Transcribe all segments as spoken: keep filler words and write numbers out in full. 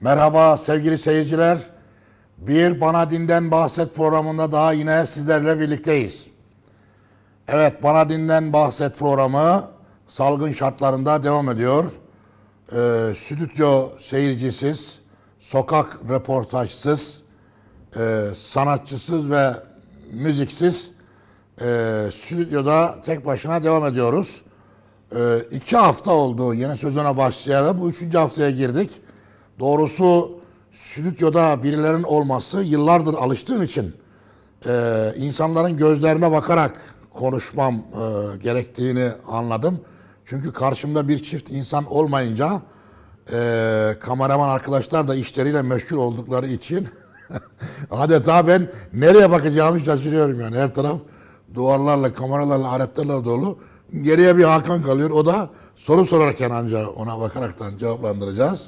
Merhaba sevgili seyirciler. Bir Bana Dinden Bahset programında daha yine sizlerle birlikteyiz. Evet, Bana Dinden Bahset programı salgın şartlarında devam ediyor. Ee, stüdyo seyircisiz, sokak röportajsız, e, sanatçısız ve müziksiz e, stüdyoda tek başına devam ediyoruz. E, iki hafta oldu yeni sezona başlayalı. Bu üçüncü haftaya girdik. Doğrusu stüdyoda birilerinin olması, yıllardır alıştığın için e, insanların gözlerine bakarak konuşmam e, gerektiğini anladım. Çünkü karşımda bir çift insan olmayınca e, kameraman arkadaşlar da işleriyle meşgul oldukları için adeta ben nereye bakacağımı şaşırıyorum yani. Her taraf duvarlarla, kameralarla, aletlerle dolu. Geriye bir Hakan kalıyor. O da soru sorarken ancak ona bakaraktan cevaplandıracağız.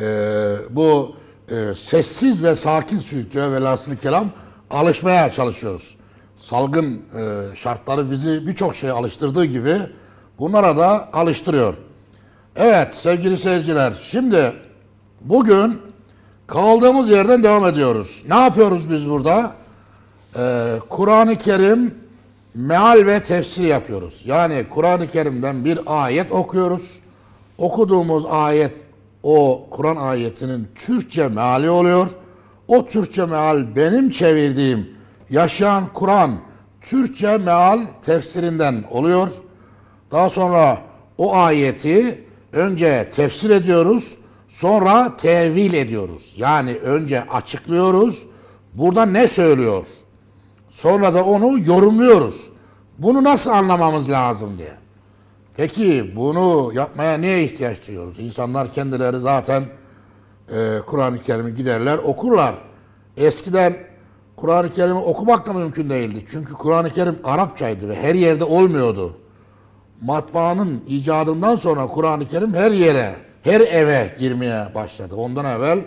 Ee, bu e, sessiz ve sakin stüdyo velhasıl kelam alışmaya çalışıyoruz. Salgın e, şartları bizi birçok şeye alıştırdığı gibi bunlara da alıştırıyor. Evet sevgili seyirciler, şimdi bugün kaldığımız yerden devam ediyoruz. Ne yapıyoruz biz burada? Ee, Kur'an-ı Kerim meal ve tefsir yapıyoruz. Yani Kur'an-ı Kerim'den bir ayet okuyoruz. Okuduğumuz ayet, o Kur'an ayetinin Türkçe meali oluyor. O Türkçe meal benim çevirdiğim Yaşayan Kur'an Türkçe meal tefsirinden oluyor. Daha sonra o ayeti önce tefsir ediyoruz, sonra tevil ediyoruz. Yani önce açıklıyoruz, burada ne söylüyor, sonra da onu yorumluyoruz. Bunu nasıl anlamamız lazım diye. Peki bunu yapmaya niye ihtiyaç duyuyoruz? İnsanlar kendileri zaten e, Kur'an-ı Kerim'i giderler, okurlar. Eskiden Kur'an-ı Kerim'i okumak da mümkün değildi. Çünkü Kur'an-ı Kerim Arapçaydı ve her yerde olmuyordu. Matbaanın icadından sonra Kur'an-ı Kerim her yere, her eve girmeye başladı. Ondan evvel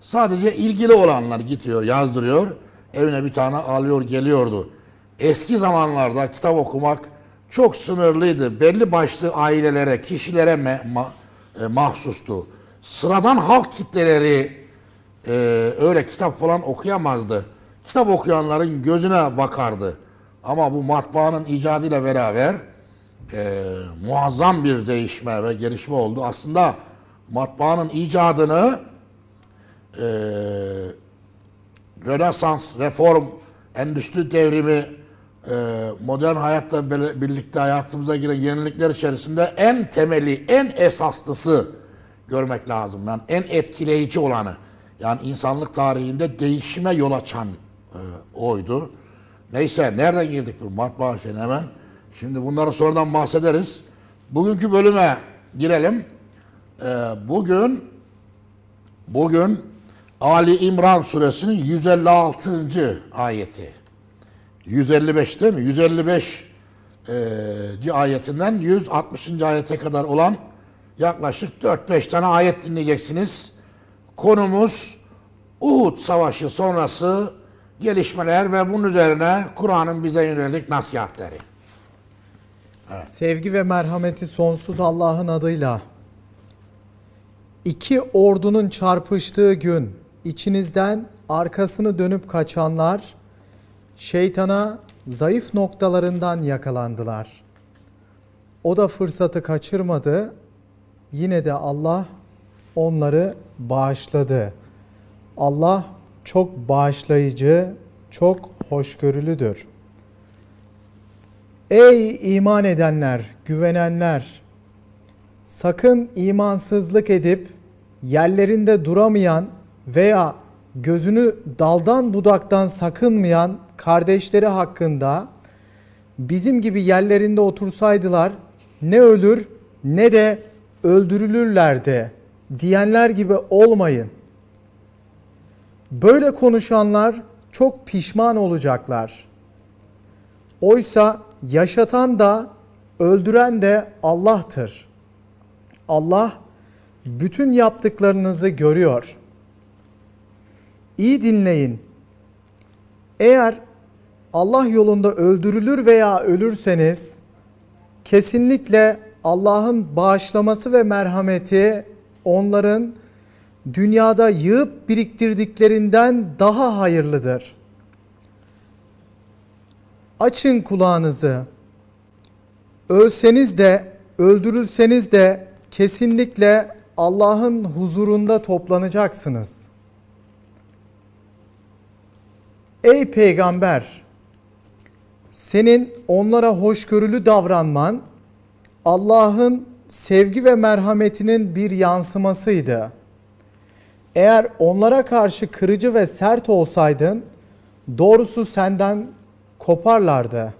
sadece ilgili olanlar gidiyor, yazdırıyor, evine bir tane alıyor, geliyordu. Eski zamanlarda kitap okumak çok sınırlıydı. Belli başlı ailelere, kişilere me, ma, e, mahsustu. Sıradan halk kitleleri e, öyle kitap falan okuyamazdı. Kitap okuyanların gözüne bakardı. Ama bu matbaanın icadıyla beraber e, muazzam bir değişme ve gelişme oldu. Aslında matbaanın icadını e, Rönesans, Reform, Endüstri Devrimi, modern hayatla birlikte hayatımıza giren yenilikler içerisinde en temeli, en esaslısı görmek lazım. Yani en etkileyici olanı. Yani insanlık tarihinde değişime yol açan e, oydu. Neyse, nerede girdik bu matbaa şeyine hemen? Şimdi bunları sonradan bahsederiz. Bugünkü bölüme girelim. E, bugün bugün Ali İmran suresinin yüz elli altıncı ayeti. yüz elli beş değil mi? yüz elli beş E, ayetinden yüz altmışıncı ayete kadar olan yaklaşık dört beş tane ayet dinleyeceksiniz. Konumuz Uhud Savaşı sonrası gelişmeler ve bunun üzerine Kur'an'ın bize yönelik nasihatleri. Evet. Sevgi ve merhameti sonsuz Allah'ın adıyla. İki ordunun çarpıştığı gün içinizden arkasını dönüp kaçanlar şeytana zayıf noktalarından yakalandılar. O da fırsatı kaçırmadı. Yine de Allah onları bağışladı. Allah çok bağışlayıcı, çok hoşgörülüdür. Ey iman edenler, güvenenler! Sakın imansızlık edip yerlerinde duramayan veya gözünü daldan budaktan sakınmayan kardeşleri hakkında bizim gibi yerlerinde otursaydılar ne ölür ne de öldürülürlerdi diyenler gibi olmayın. Böyle konuşanlar çok pişman olacaklar. Oysa yaşatan da öldüren de Allah'tır. Allah bütün yaptıklarınızı görüyor. İyi dinleyin. Eğer Allah yolunda öldürülür veya ölürseniz kesinlikle Allah'ın bağışlaması ve merhameti onların dünyada yığıp biriktirdiklerinden daha hayırlıdır. Açın kulağınızı. Ölseniz de, öldürülseniz de kesinlikle Allah'ın huzurunda toplanacaksınız. Ey Peygamber! Senin onlara hoşgörülü davranman, Allah'ın sevgi ve merhametinin bir yansımasıydı. Eğer onlara karşı kırıcı ve sert olsaydın, doğrusu senden koparlardı.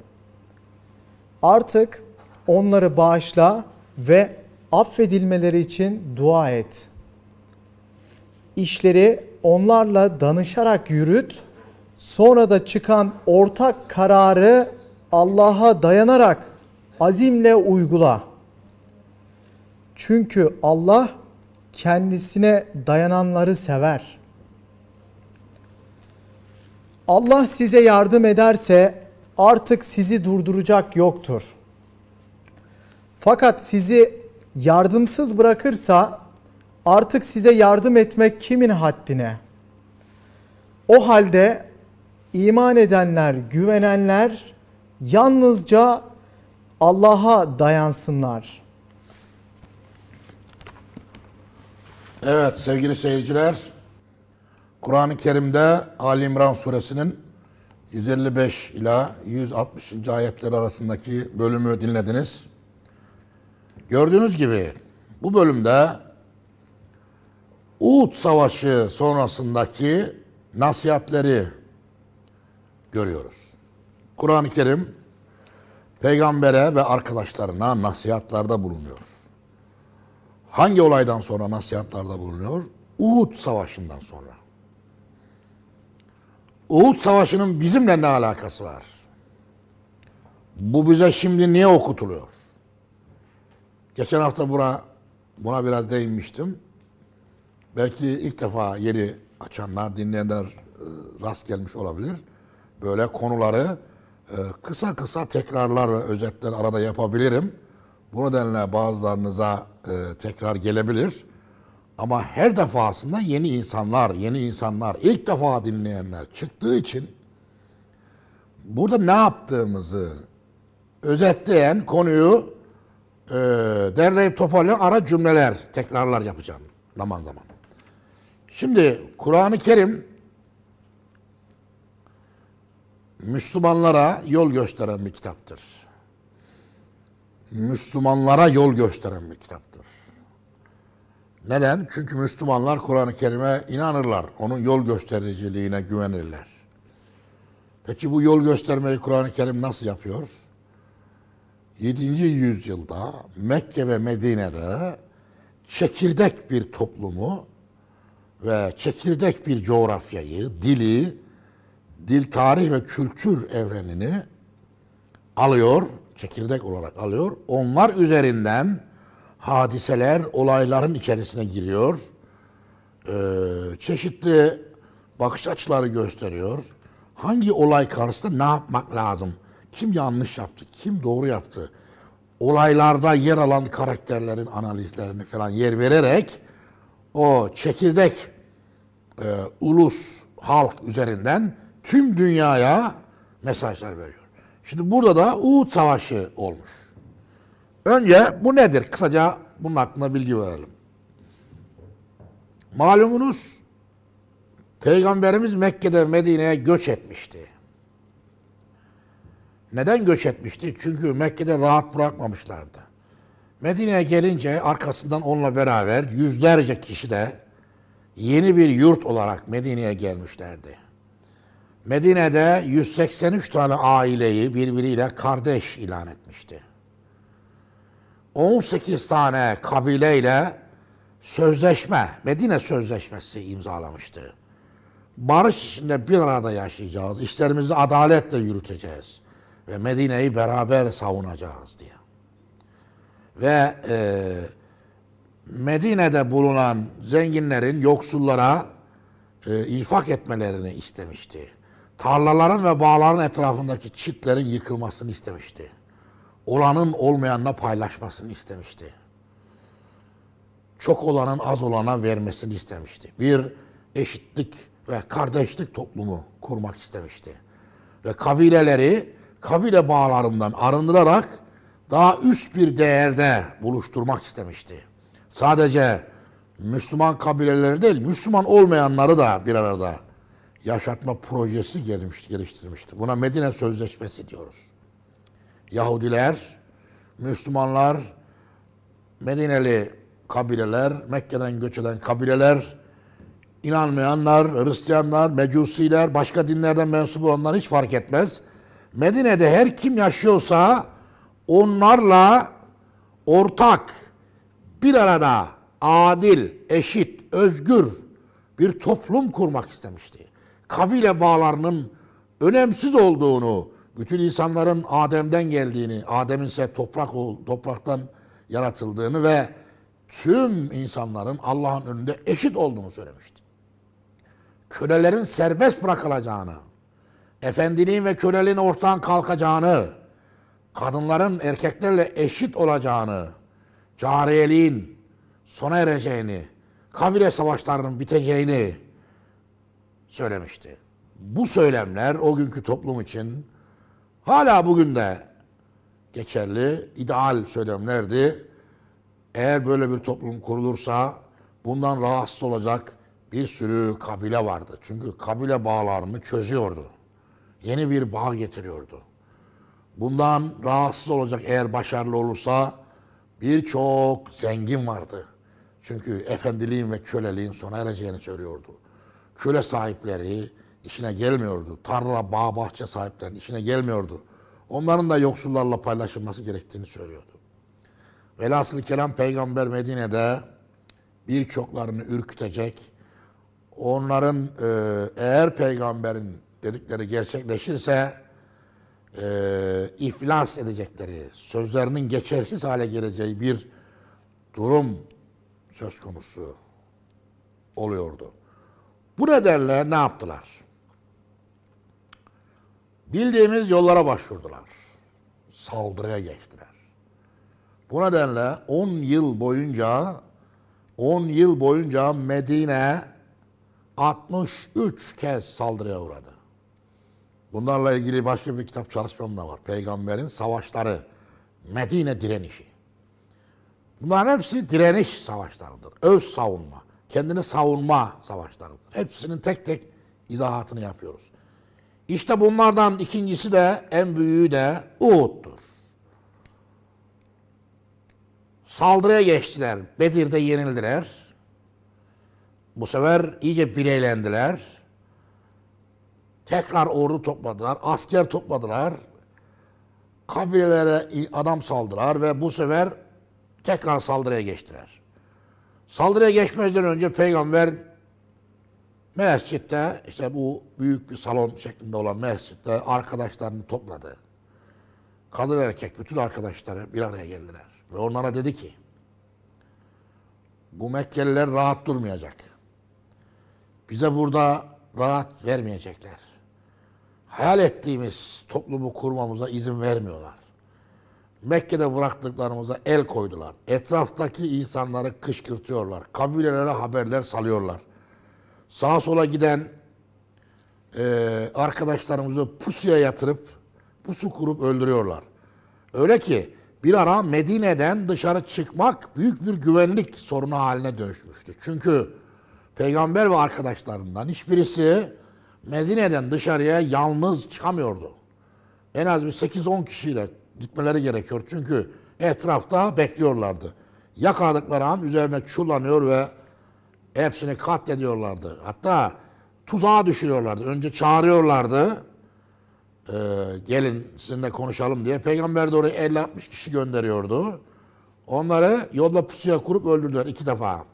Artık onları bağışla ve affedilmeleri için dua et. İşleri onlarla danışarak yürüt, sonra da çıkan ortak kararı Allah'a dayanarak azimle uygula. Çünkü Allah kendisine dayananları sever. Allah size yardım ederse artık sizi durduracak yoktur. Fakat sizi yardımsız bırakırsa artık size yardım etmek kimin haddine? O halde iman edenler, güvenenler yalnızca Allah'a dayansınlar. Evet sevgili seyirciler, Kur'an-ı Kerim'de Ali İmran suresinin yüz elli beş ila yüz altmışıncı ayetleri arasındaki bölümü dinlediniz. Gördüğünüz gibi bu bölümde Uhud Savaşı sonrasındaki nasihatleri görüyoruz. Kur'an-ı Kerim peygambere ve arkadaşlarına nasihatlarda bulunuyor. Hangi olaydan sonra nasihatlarda bulunuyor? Uhud Savaşı'ndan sonra. Uhud Savaşı'nın bizimle ne alakası var? Bu bize şimdi niye okutuluyor? Geçen hafta buna, buna biraz değinmiştim. Belki ilk defa yeri açanlar, dinleyenler rast gelmiş olabilir. Böyle konuları kısa kısa tekrarlar ve özetler arada yapabilirim. Bu nedenle bazılarınıza e, tekrar gelebilir. Ama her defasında yeni insanlar, yeni insanlar, ilk defa dinleyenler çıktığı için burada ne yaptığımızı özetleyen konuyu e, derleyip toparlayan ara cümleler, tekrarlar yapacağım zaman zaman. Şimdi Kur'an-ı Kerim Müslümanlara yol gösteren bir kitaptır. Müslümanlara yol gösteren bir kitaptır. Neden? Çünkü Müslümanlar Kur'an-ı Kerim'e inanırlar. Onun yol göstericiliğine güvenirler. Peki bu yol göstermeyi Kur'an-ı Kerim nasıl yapıyor? yedinci yüzyılda Mekke ve Medine'de çekirdek bir toplumu ve çekirdek bir coğrafyayı, dili, dil, tarih ve kültür evrenini alıyor, çekirdek olarak alıyor. Onlar üzerinden hadiseler, olayların içerisine giriyor. Ee, çeşitli bakış açıları gösteriyor. Hangi olay karşısında ne yapmak lazım? Kim yanlış yaptı? Kim doğru yaptı? Olaylarda yer alan karakterlerin analizlerini falan yer vererek o çekirdek e, ulus, halk üzerinden tüm dünyaya mesajlar veriyor. Şimdi burada da Uhud Savaşı olmuş. Önce bu nedir? Kısaca bunun hakkında bilgi verelim. Malumunuz Peygamberimiz Mekke'de Medine'ye göç etmişti. Neden göç etmişti? Çünkü Mekke'de rahat bırakmamışlardı. Medine'ye gelince arkasından onunla beraber yüzlerce kişi de yeni bir yurt olarak Medine'ye gelmişlerdi. Medine'de yüz seksen üç tane aileyi birbiriyle kardeş ilan etmişti. on sekiz tane kabileyle sözleşme, Medine Sözleşmesi imzalamıştı. Barış içinde bir arada yaşayacağız, işlerimizi adaletle yürüteceğiz ve Medine'yi beraber savunacağız diye. Ve e, Medine'de bulunan zenginlerin yoksullara e, infak etmelerini istemişti. Tarlaların ve bağların etrafındaki çitlerin yıkılmasını istemişti. Olanın olmayanla paylaşmasını istemişti. çok olanın az olana vermesini istemişti. Bir eşitlik ve kardeşlik toplumu kurmak istemişti. Ve kabileleri kabile bağlarından arındırarak daha üst bir değerde buluşturmak istemişti. Sadece Müslüman kabileleri değil, Müslüman olmayanları da bir arada yaşatma projesi geliştirmişti. Buna Medine Sözleşmesi diyoruz. Yahudiler, Müslümanlar, Medineli kabileler, Mekke'den göç eden kabileler, inanmayanlar, Hristiyanlar, Mecusiler, başka dinlerden mensup olanlar hiç fark etmez. Medine'de her kim yaşıyorsa onlarla ortak, bir arada adil, eşit, özgür bir toplum kurmak istemişti. Kabile bağlarının önemsiz olduğunu, bütün insanların Adem'den geldiğini, Adem'in ise toprak, topraktan yaratıldığını ve tüm insanların Allah'ın önünde eşit olduğunu söylemişti. Kölelerin serbest bırakılacağını, efendiliğin ve köleliğin ortadan kalkacağını, kadınların erkeklerle eşit olacağını, cariyeliğin sona ereceğini, kabile savaşlarının biteceğini söylemişti. Bu söylemler o günkü toplum için hala bugün de geçerli, ideal söylemlerdi. Eğer böyle bir toplum kurulursa bundan rahatsız olacak bir sürü kabile vardı. Çünkü kabile bağlarını çözüyordu. Yeni bir bağ getiriyordu. Bundan rahatsız olacak, eğer başarılı olursa birçok zengin vardı. Çünkü efendiliğin ve köleliğin sona ereceğini söylüyordu. Köle sahipleri işine gelmiyordu. Tarla, bağ, bahçe sahiplerinin işine gelmiyordu. Onların da yoksullarla paylaşılması gerektiğini söylüyordu. Velhasıl kelam Peygamber Medine'de birçoklarını ürkütecek. Onların eğer Peygamber'in dedikleri gerçekleşirse e, iflas edecekleri, sözlerinin geçersiz hale geleceği bir durum söz konusu oluyordu. Bu nedenle ne yaptılar? Bildiğimiz yollara başvurdular. Saldırıya geçtiler. Bu nedenle on yıl boyunca on yıl boyunca Medine altmış üç kez saldırıya uğradı. Bunlarla ilgili başka bir kitap çalışmam da var. Peygamberin Savaşları, Medine Direnişi. Bunların hepsi direniş savaşlarıdır. Öz savunma, kendini savunma savaşlarıdır. Hepsinin tek tek izahatını yapıyoruz. İşte bunlardan ikincisi de, en büyüğü de Uhud'dur. Saldırıya geçtiler, Bedir'de yenildiler. Bu sefer iyice bireylendiler. Tekrar ordu topladılar, asker topladılar. Kabilelere adam saldılar ve bu sefer tekrar saldırıya geçtiler. Saldırıya geçmeden önce Peygamber mescitte, işte bu büyük bir salon şeklinde olan mescitte arkadaşlarını topladı. Kadın erkek bütün arkadaşları bir araya geldiler. Ve onlara dedi ki, bu Mekkeliler rahat durmayacak. Bize burada rahat vermeyecekler. Hayal ettiğimiz toplumu kurmamıza izin vermiyorlar. Mekke'de bıraktıklarımıza el koydular. Etraftaki insanları kışkırtıyorlar. Kabilelere haberler salıyorlar. Sağa sola giden e, arkadaşlarımızı pusuya yatırıp, pusu kurup öldürüyorlar. Öyle ki bir ara Medine'den dışarı çıkmak büyük bir güvenlik sorunu haline dönüşmüştü. Çünkü Peygamber ve arkadaşlarından hiçbirisi Medine'den dışarıya yalnız çıkamıyordu. En az bir sekiz on kişiyle gitmeleri gerekiyor. Çünkü etrafta bekliyorlardı. Yakaladıkları an üzerine çullanıyor ve hepsini katlediyorlardı. Hatta tuzağa düşürüyorlardı. Önce çağırıyorlardı. Ee, gelin sizinle konuşalım diye. Peygamber de oraya elli altmış kişi gönderiyordu. Onları yolda pusuya kurup öldürdüler iki defa.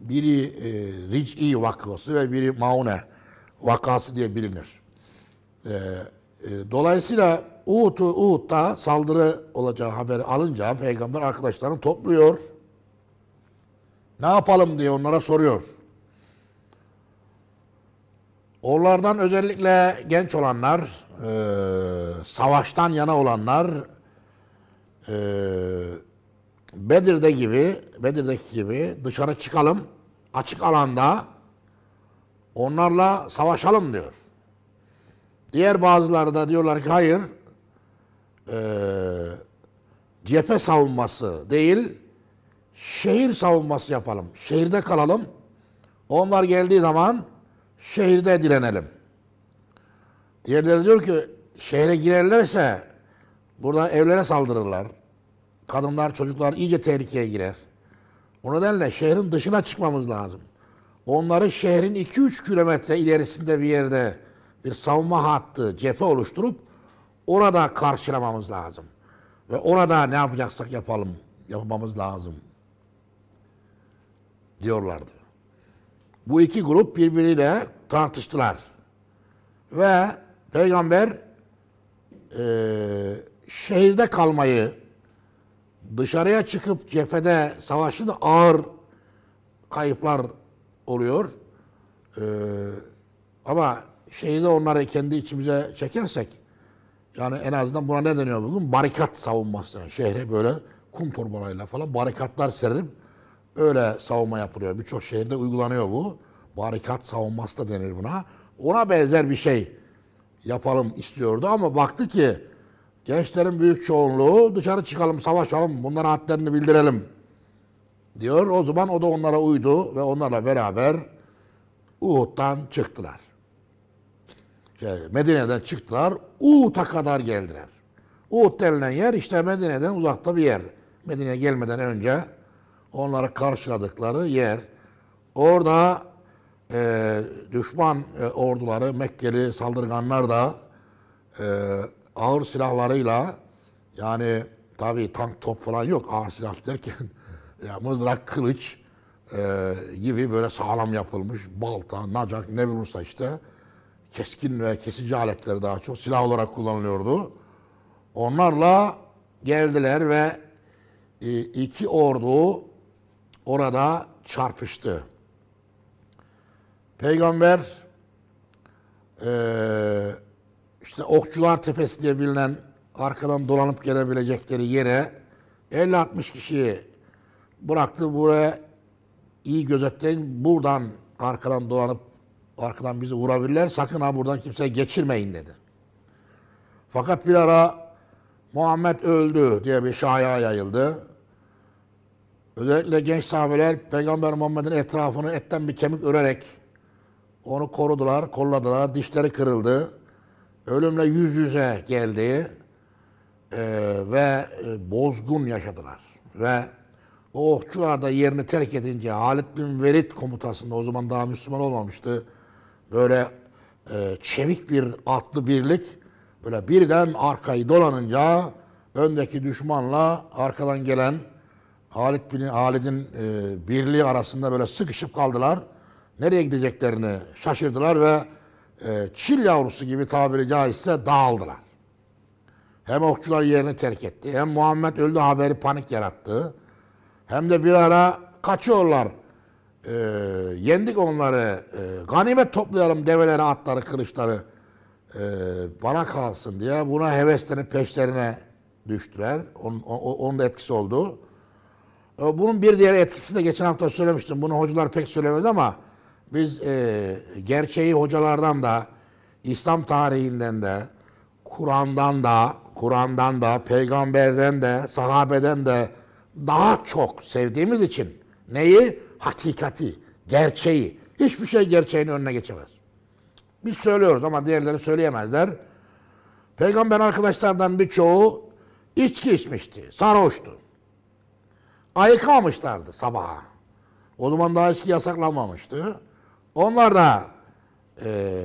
Biri e, Ric'i vakası ve biri Maune vakası diye bilinir. E, e, dolayısıyla Uhud'u, Uhud'da saldırı olacağı haberi alınca Peygamber arkadaşlarını topluyor. Ne yapalım diye onlara soruyor. Onlardan özellikle genç olanlar, e, savaştan yana olanlar e, Bedir'de gibi, Bedir'deki gibi dışarı çıkalım, açık alanda onlarla savaşalım diyor. Diğer bazıları da diyorlar ki hayır, e, cephe savunması değil, şehir savunması yapalım. Şehirde kalalım, onlar geldiği zaman şehirde direnelim. Diğerleri diyor ki şehre girerlerse burada evlere saldırırlar. Kadınlar, çocuklar iyice tehlikeye girer. O nedenle şehrin dışına çıkmamız lazım. Onları şehrin iki üç kilometre ilerisinde bir yerde bir savunma hattı, cephe oluşturup orada karşılamamız lazım. Ve orada ne yapacaksak yapalım, yapmamız lazım diyorlardı. Bu iki grup birbiriyle tartıştılar. Ve Peygamber e, şehirde kalmayı, dışarıya çıkıp cephede savaşın ağır kayıplar oluyor. E, ama şehirde onları kendi içimize çekersek, yani en azından buna ne deniyor bugün? Barikat savunması. Yani şehre böyle kum torbalarıyla falan barikatlar serilip öyle savunma yapılıyor. Birçok şehirde uygulanıyor bu. Barikat savunması da denir buna. Ona benzer bir şey yapalım istiyordu ama baktı ki gençlerin büyük çoğunluğu dışarı çıkalım, savaşalım, bunlara hadlerini bildirelim diyor. O zaman o da onlara uydu ve onlarla beraber Uhud'dan çıktılar. Şey, Medine'den çıktılar, Uhud'a kadar geldiler. Uhud denilen yer işte Medine'den uzakta bir yer. Medine'ye gelmeden önce onları karşıladıkları yer. Orada Ee, düşman e, orduları, Mekkeli saldırganlar da e, ağır silahlarıyla, yani tabii tank, top falan yok, ağır silah derken ya, mızrak, kılıç e, gibi böyle sağlam yapılmış balta, nacak, ne bilirse işte keskin ve kesici aletleri daha çok silah olarak kullanılıyordu. Onlarla geldiler ve e, iki ordu orada çarpıştı. Peygamber e, işte Okçular Tepesi diye bilinen arkadan dolanıp gelebilecekleri yere elli altmış kişiyi bıraktı. Buraya iyi gözetleyin, buradan arkadan dolanıp arkadan bizi vurabilirler. Sakın ha buradan kimseye geçirmeyin dedi. Fakat bir ara Muhammed öldü diye bir şaya yayıldı. Özellikle genç sahabeler Peygamber Muhammed'in etrafını etten bir kemik örerek onu korudular, kolladılar, dişleri kırıldı. Ölümle yüz yüze geldi ee, ve e, bozgun yaşadılar. Ve o okçular da yerini terk edince Halid bin Velid komutasında, o zaman daha Müslüman olmamıştı, böyle e, çevik bir atlı birlik, böyle birden arkayı dolanınca öndeki düşmanla arkadan gelen Halid bin Halid'in e, birliği arasında böyle sıkışıp kaldılar. Nereye gideceklerini şaşırdılar ve e, çil yavrusu gibi tabiri caizse dağıldılar. Hem okçular yerini terk etti, hem Muhammed öldü haberi panik yarattı. Hem de bir ara kaçıyorlar, e, yendik onları, e, ganimet toplayalım develeri, atları, kılıçları e, bana kalsın diye buna heveslenip peşlerine düştüler. Onun, o, onun da etkisi oldu. E, bunun bir diğer etkisi de geçen hafta söylemiştim, bunu hocalar pek söylemedi ama biz e, gerçeği hocalardan da, İslam tarihinden de, Kur'an'dan da, Kur'an'dan da, peygamberden de, sahabeden de daha çok sevdiğimiz için neyi? Hakikati, gerçeği. Hiçbir şey gerçeğin önüne geçemez. Biz söylüyoruz ama diğerleri söyleyemezler. Peygamber arkadaşlardan birçoğu içki içmişti, sarhoştu. Ayıkamamışlardı sabaha. O zaman daha içki yasaklanmamıştı. Onlar da e,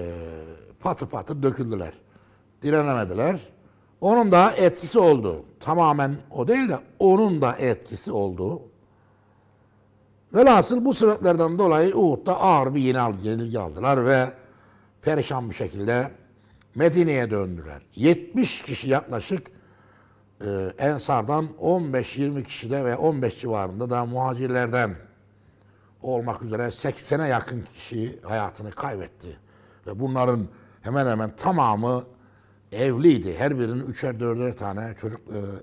patır patır döküldüler. Direnemediler. Onun da etkisi oldu. Tamamen o değil de onun da etkisi oldu. Velhasıl bu sebeplerden dolayı Uhud'da ağır bir yenilgi aldılar ve perişan bir şekilde Medine'ye döndüler. yetmiş kişi yaklaşık e, Ensar'dan, on beş yirmi kişi de ve on beş civarında da muhacirlerden olmak üzere seksene yakın kişi hayatını kaybetti. Ve bunların hemen hemen tamamı evliydi. Her birinin üçer dörder tane çocuk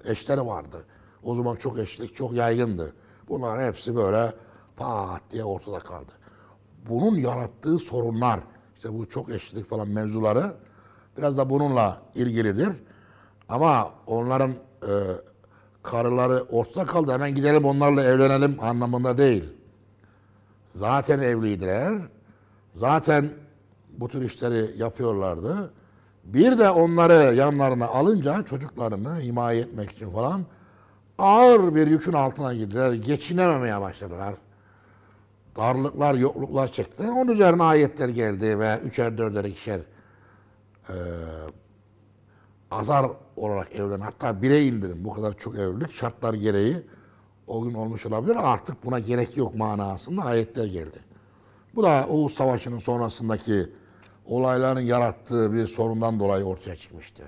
eşleri vardı. O zaman çok eşlik, çok yaygındı. Bunların hepsi böyle pat diye ortada kaldı. Bunun yarattığı sorunlar, işte bu çok eşlik falan mevzuları biraz da bununla ilgilidir. Ama onların e, karıları ortada kaldı, hemen gidelim onlarla evlenelim anlamında değil. Zaten evliydiler. Zaten bu tür işleri yapıyorlardı. Bir de onları yanlarına alınca çocuklarını himaye etmek için falan ağır bir yükün altına girdiler. Geçinememeye başladılar. Darlıklar, yokluklar çektiler. Onun üzerine ayetler geldi ve üçer, dörder, ikişer e, azar olarak evlen. Hatta bire indirin. Bu kadar çok evlilik şartlar gereği o gün olmuş olabilir. Artık buna gerek yok manasında ayetler geldi. Bu da Uhud Savaşı'nın sonrasındaki olayların yarattığı bir sorundan dolayı ortaya çıkmıştı.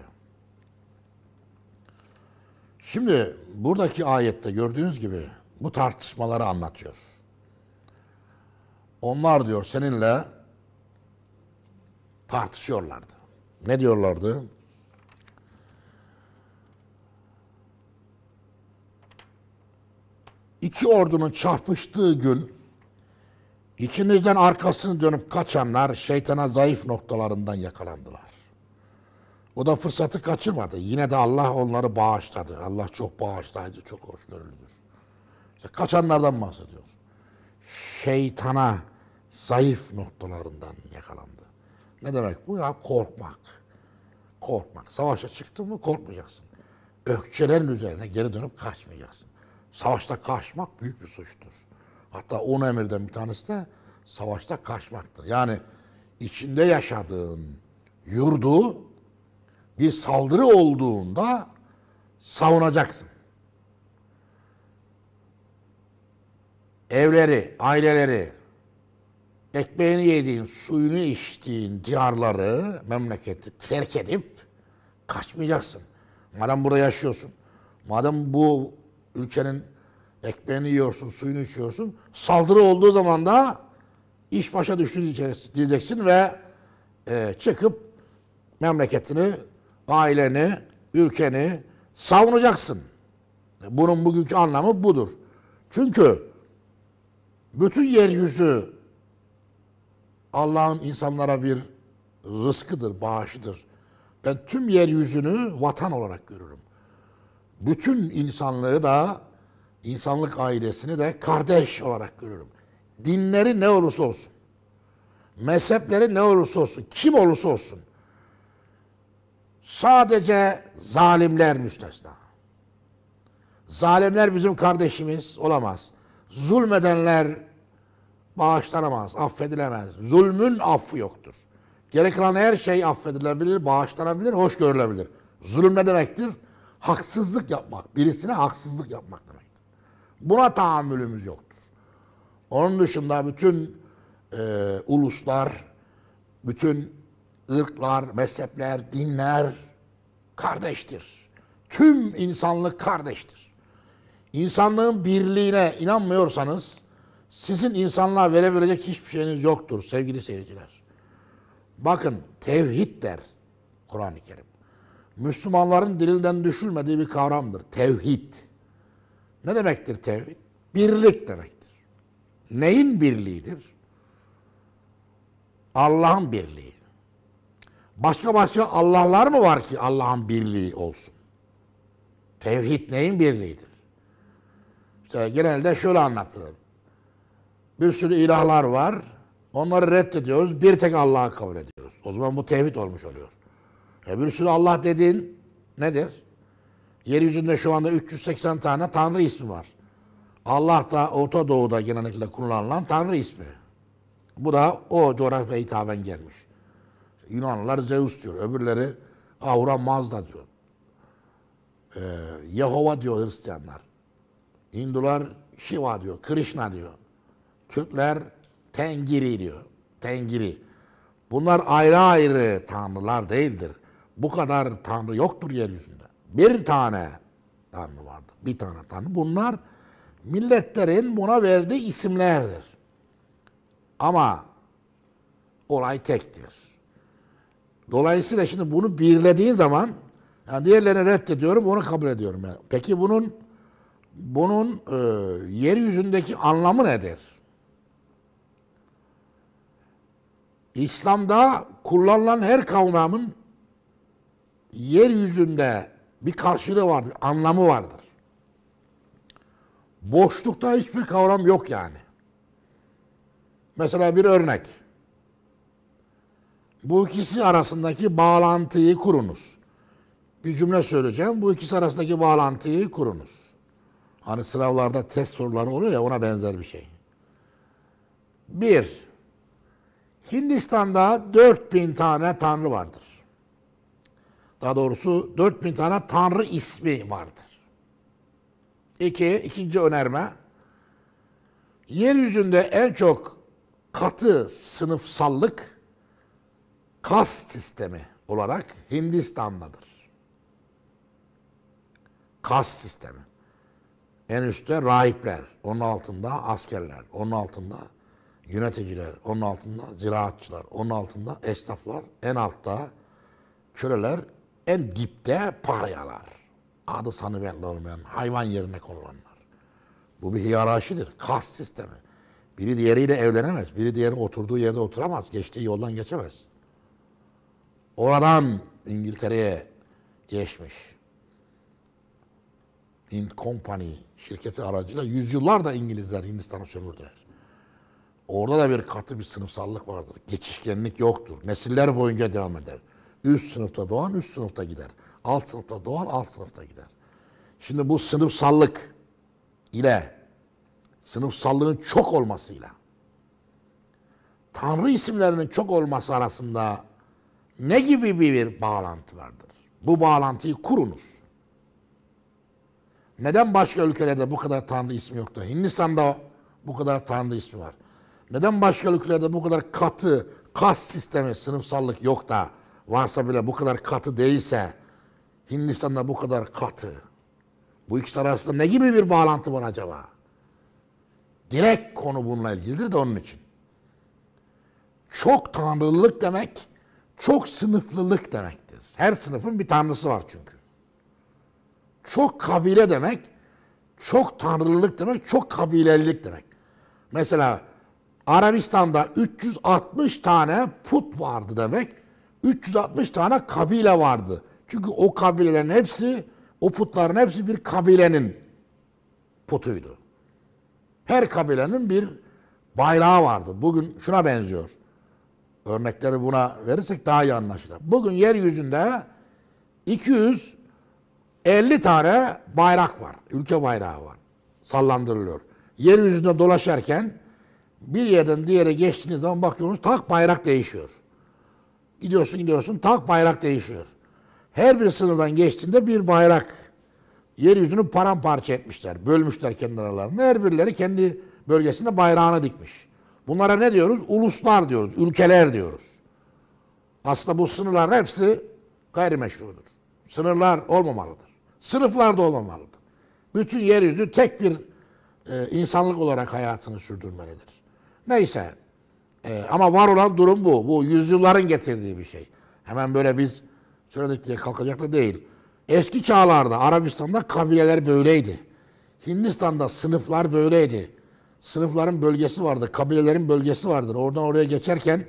Şimdi buradaki ayette gördüğünüz gibi bu tartışmaları anlatıyor. Onlar diyor seninle tartışıyorlardı. Ne diyorlardı? İki ordunun çarpıştığı gün İçinizden arkasını dönüp kaçanlar şeytana zayıf noktalarından yakalandılar. O da fırsatı kaçırmadı. Yine de Allah onları bağışladı. Allah çok bağışlayıcı, çok hoşgörülüdür. İşte kaçanlardan bahsediyor. Şeytana zayıf noktalarından yakalandı. Ne demek bu ya? Korkmak. Korkmak. Savaşa çıktın mı korkmayacaksın. Ökçelerin üzerine geri dönüp kaçmayacaksın. Savaşta kaçmak büyük bir suçtur. Hatta on emirden bir tanesi de savaşta kaçmaktır. Yani içinde yaşadığın, yurdu bir saldırı olduğunda savunacaksın. Evleri, aileleri, ekmeğini yediğin, suyunu içtiğin diyarları, memleketi terk edip kaçmayacaksın. Madem burada yaşıyorsun, madem bu ülkenin ekmeğini yiyorsun, suyunu içiyorsun. Saldırı olduğu zaman da iş başa düştü diyeceksin ve e, çıkıp memleketini, aileni, ülkeni savunacaksın. Bunun bugünkü anlamı budur. Çünkü bütün yeryüzü Allah'ın insanlara bir rızkıdır, bağışıdır. Ben tüm yeryüzünü vatan olarak görürüm. Bütün insanlığı da İnsanlık ailesini de kardeş olarak görürüm. Dinleri ne olursa olsun, mezhepleri ne olursa olsun, kim olursa olsun, sadece zalimler müstesna. Zalimler bizim kardeşimiz olamaz. Zulmedenler bağışlanamaz, affedilemez. Zulmün affı yoktur. Gerek olan her şey affedilebilir, bağışlanabilir, hoş görülebilir. Zulüm ne demektir? Haksızlık yapmak, birisine haksızlık yapmak demek. Buna tahammülümüz yoktur. Onun dışında bütün e, uluslar, bütün ırklar, mezhepler, dinler kardeştir. Tüm insanlık kardeştir. İnsanlığın birliğine inanmıyorsanız sizin insanlığa verebilecek hiçbir şeyiniz yoktur sevgili seyirciler. Bakın tevhid der Kur'an-ı Kerim. Müslümanların dilinden düşülmediği bir kavramdır. Tevhid. Ne demektir tevhid? Birlik demektir. Neyin birliğidir? Allah'ın birliği. Başka başka Allah'lar mı var ki Allah'ın birliği olsun? Tevhid neyin birliğidir? İşte genelde şöyle anlatılır. Bir sürü ilahlar var. Onları reddediyoruz. Bir tek Allah'ı kabul ediyoruz. O zaman bu tevhid olmuş oluyor. E bir sürü Allah dediğin nedir? Yeryüzünde şu anda üç yüz seksen tane Tanrı ismi var. Allah da Orta Doğu'da genellikle kullanılan Tanrı ismi. Bu da o coğrafya hitaben gelmiş. Yunanlılar Zeus diyor. Öbürleri Ahura Mazda diyor. Ee, Yehova diyor Hristiyanlar. Hindular Shiva diyor. Krishna diyor. Türkler Tengiri diyor. Tengiri. Bunlar ayrı ayrı tanrılar değildir. Bu kadar tanrı yoktur yeryüzünde. Bir tane tanrı vardır. Bir tane tanrı. Bunlar milletlerin buna verdiği isimlerdir. Ama olay tektir. Dolayısıyla şimdi bunu birlediği zaman yani diğerlerini reddediyorum, onu kabul ediyorum. Yani. Peki bunun bunun e, yeryüzündeki anlamı nedir? İslam'da kullanılan her kavramın yeryüzünde bir karşılığı vardır, anlamı vardır. Boşlukta hiçbir kavram yok yani. Mesela bir örnek. Bu ikisi arasındaki bağlantıyı kurunuz. Bir cümle söyleyeceğim. Bu ikisi arasındaki bağlantıyı kurunuz. Hani sınavlarda test soruları oluyor ya, ona benzer bir şey. Bir, Hindistan'da dört bin tane tanrı vardır. Daha doğrusu dört bin tane tanrı ismi vardır. İki, ikinci önerme. Yeryüzünde en çok katı sınıfsallık, kast sistemi olarak Hindistan'dadır. Kast sistemi. En üstte rahipler, onun altında askerler, onun altında yöneticiler, onun altında ziraatçılar, onun altında esnaflar, en altta köleler, en dipte paryalar. Adı sanı belli olmayan, hayvan yerine konulanlar. Bu bir hiyerarşidir, kast sistemi. Biri diğeriyle evlenemez, biri diğeri oturduğu yerde oturamaz, geçtiği yoldan geçemez. Oradan İngiltere'ye geçmiş. Hint Company şirketi aracıyla yüzyıllar da İngilizler Hindistan'ı sömürdüler. Orada da bir katı bir sınıfsallık vardır. Geçişkenlik yoktur. Nesiller boyunca devam eder. Üst sınıfta doğan üst sınıfta gider. Alt sınıfta doğan alt sınıfta gider. Şimdi bu sınıfsallık ile, sınıfsallığın çok olmasıyla, Tanrı isimlerinin çok olması arasında ne gibi bir bağlantı vardır? Bu bağlantıyı kurunuz. Neden başka ülkelerde bu kadar Tanrı ismi yoktu? Hindistan'da bu kadar Tanrı ismi var. Neden başka ülkelerde bu kadar katı, kast sistemi, sınıfsallık yok da, varsa bile bu kadar katı değilse, Hindistan'da bu kadar katı? Bu ikisi arasında ne gibi bir bağlantı var acaba? Direkt konu bununla ilgilidir de onun için. Çok tanrılılık demek, çok sınıflılık demektir. Her sınıfın bir tanrısı var çünkü. Çok kabile demek, çok tanrılılık demek, çok kabilelilik demek. Mesela Arabistan'da üç yüz altmış tane put vardı demek, üç yüz altmış tane kabile vardı. Çünkü o kabilelerin hepsi, o putların hepsi bir kabilenin putuydu. Her kabilenin bir bayrağı vardı. Bugün şuna benziyor. Örnekleri buna verirsek daha iyi anlaşılır. Bugün yeryüzünde iki yüz elli tane bayrak var. Ülke bayrağı var. Sallandırılıyor. Yeryüzünde dolaşırken bir yerden diğere geçtiğiniz zaman bakıyorsunuz tak bayrak değişiyor. Gidiyorsun gidiyorsun tak bayrak değişiyor. Her bir sınırdan geçtiğinde bir bayrak. Yeryüzünü paramparça etmişler. Bölmüşler kendi aralarında. Her birileri kendi bölgesinde bayrağını dikmiş. Bunlara ne diyoruz? Uluslar diyoruz. Ülkeler diyoruz. Aslında bu sınırların hepsi gayrimeşrudur. Sınırlar olmamalıdır. Sınıflar da olmamalıdır. Bütün yeryüzü tek bir e, insanlık olarak hayatını sürdürmelidir. Neyse. E, ama var olan durum bu. Bu yüzyılların getirdiği bir şey. Hemen böyle biz söyledik diye kalkacak da değil. Eski çağlarda Arabistan'da kabileler böyleydi. Hindistan'da sınıflar böyleydi. Sınıfların bölgesi vardı, kabilelerin bölgesi vardır. Oradan oraya geçerken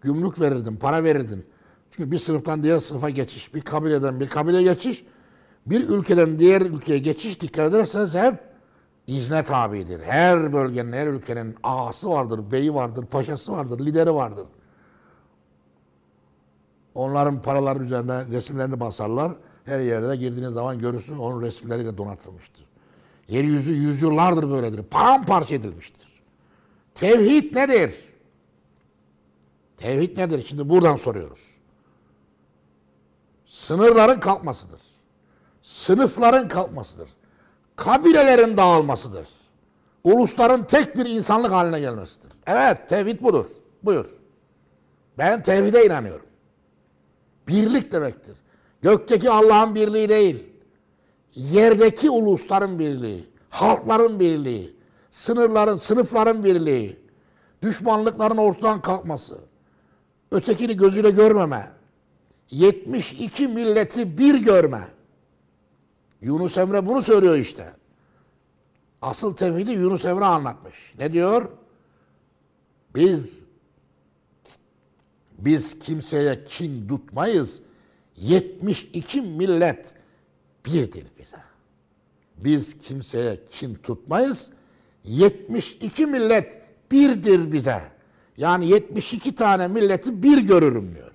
gümrük verirdin, para verirdin. Çünkü bir sınıftan diğer sınıfa geçiş, bir kabileden bir kabile geçiş, bir ülkeden diğer ülkeye geçiş dikkat ederseniz hep izne tabidir. Her bölgenin, her ülkenin ağası vardır, beyi vardır, paşası vardır, lideri vardır. Onların paraların üzerine resimlerini basarlar. Her yerde girdiğiniz zaman görürsünüz onun resimleriyle donatılmıştır. Yeryüzü yüzyıllardır böyledir. Paramparça edilmiştir. Tevhid nedir? Tevhid nedir? Şimdi buradan soruyoruz. Sınırların kalkmasıdır. Sınıfların kalkmasıdır. Kabilelerin dağılmasıdır. Ulusların tek bir insanlık haline gelmesidir. Evet, tevhid budur. Buyur. Ben tevhide inanıyorum. Birlik demektir. Gökteki Allah'ın birliği değil, yerdeki ulusların birliği, halkların birliği, sınırların, sınıfların birliği, düşmanlıkların ortadan kalkması, ötekini gözüyle görmeme, yetmiş iki milleti bir görme. Yunus Emre bunu söylüyor işte. asıl tevhidi Yunus Emre anlatmış. Ne diyor? Biz biz kimseye kin tutmayız. yetmiş iki millet birdir bize. Biz kimseye kin tutmayız. yetmiş iki millet birdir bize. Yani yetmiş iki tane milleti bir görürüm diyor.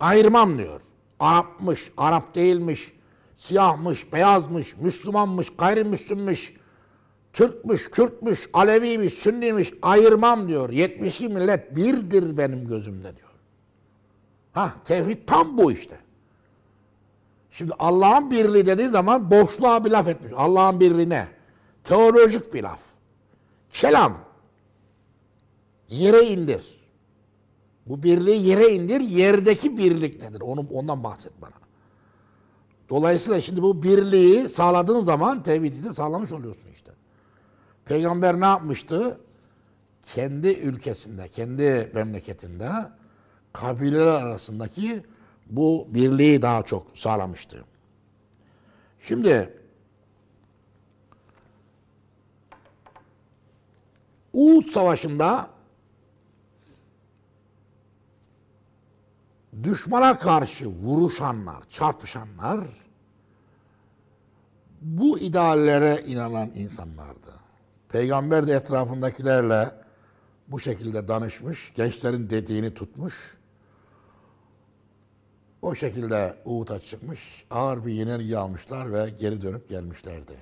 Ayırmam diyor. Arapmış, Arap değilmiş, siyahmış, beyazmış, Müslümanmış, gayrimüslimmiş, Türkmüş, Kürtmüş, Aleviymiş, Sünniymiş ayırmam diyor. yetmiş iki millet birdir benim gözümde diyor. Ha, tevhid tam bu işte. Şimdi Allah'ın birliği dediği zaman boşluğa bir laf etmiş. Allah'ın birliği ne? Teolojik bir laf. Kelam. Yere indir. Bu birliği yere indir. Yerdeki birlik nedir? Onu, ondan bahset bana. Dolayısıyla şimdi bu birliği sağladığın zaman tevhidi de sağlamış oluyorsun işte. Peygamber ne yapmıştı? Kendi ülkesinde, kendi memleketinde kabileler arasındaki bu birliği daha çok sağlamıştı. Şimdi Uhud Savaşı'nda düşmana karşı vuruşanlar, çarpışanlar bu ideallere inanan insanlardı. Peygamber de etrafındakilerle bu şekilde danışmış, gençlerin dediğini tutmuş. O şekilde Uhud'a çıkmış, ağır bir yenilgi almışlar ve geri dönüp gelmişlerdi.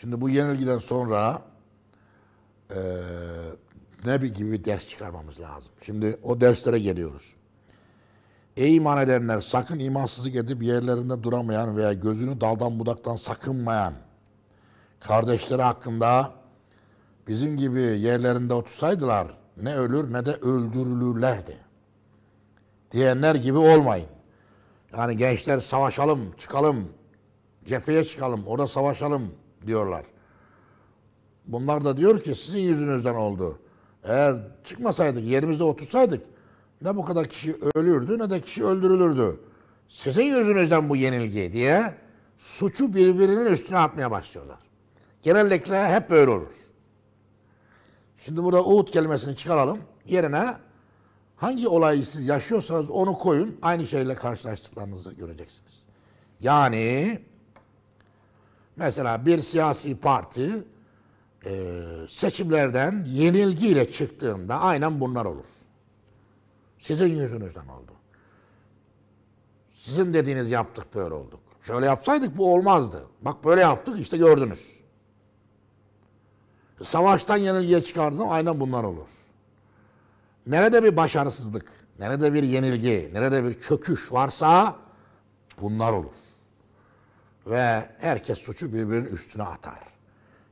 Şimdi bu yenilgiden sonra e, ne bir gibi bir ders çıkarmamız lazım. Şimdi o derslere geliyoruz. Ey iman edenler, sakın imansızlık edip yerlerinde duramayan veya gözünü daldan budaktan sakınmayan kardeşleri hakkında bizim gibi yerlerinde otursaydılar ne ölür ne de öldürülürlerdi diyenler gibi olmayın. Yani gençler savaşalım, çıkalım, cepheye çıkalım, orada savaşalım diyorlar. Bunlar da diyor ki sizin yüzünüzden oldu. Eğer çıkmasaydık, yerimizde otursaydık ne bu kadar kişi ölürdü ne de kişi öldürülürdü. Sizin yüzünüzden bu yenilgi diye suçu birbirinin üstüne atmaya başlıyorlar. Genellikle hep böyle olur. Şimdi burada Uhud kelimesini çıkaralım. Yerine hangi olayı siz yaşıyorsanız onu koyun. Aynı şeyle karşılaştıklarınızı göreceksiniz. Yani mesela bir siyasi parti e, seçimlerden yenilgiyle çıktığında aynen bunlar olur. Sizin yüzünüzden oldu. Sizin dediğiniz yaptık böyle olduk. Şöyle yapsaydık bu olmazdı. Bak böyle yaptık işte gördünüz. Savaştan yenilgiye çıkardığında aynen bunlar olur. Nerede bir başarısızlık, nerede bir yenilgi, nerede bir çöküş varsa bunlar olur. Ve herkes suçu birbirinin üstüne atar.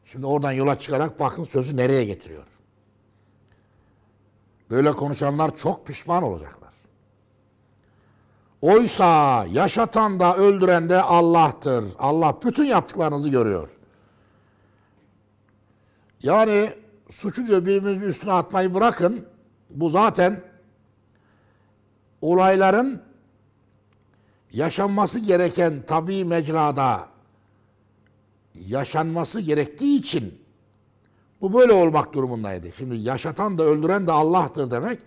Şimdi oradan yola çıkarak bakın sözü nereye getiriyor. Böyle konuşanlar çok pişman olacaklar. Oysa yaşatan da öldüren de Allah'tır. Allah bütün yaptıklarınızı görüyor. Yani suçu diyor birbirinizin üstüne atmayı bırakın. Bu zaten olayların yaşanması gereken tabii mecrada yaşanması gerektiği için bu böyle olmak durumundaydı. Şimdi yaşatan da öldüren de Allah'tır demek,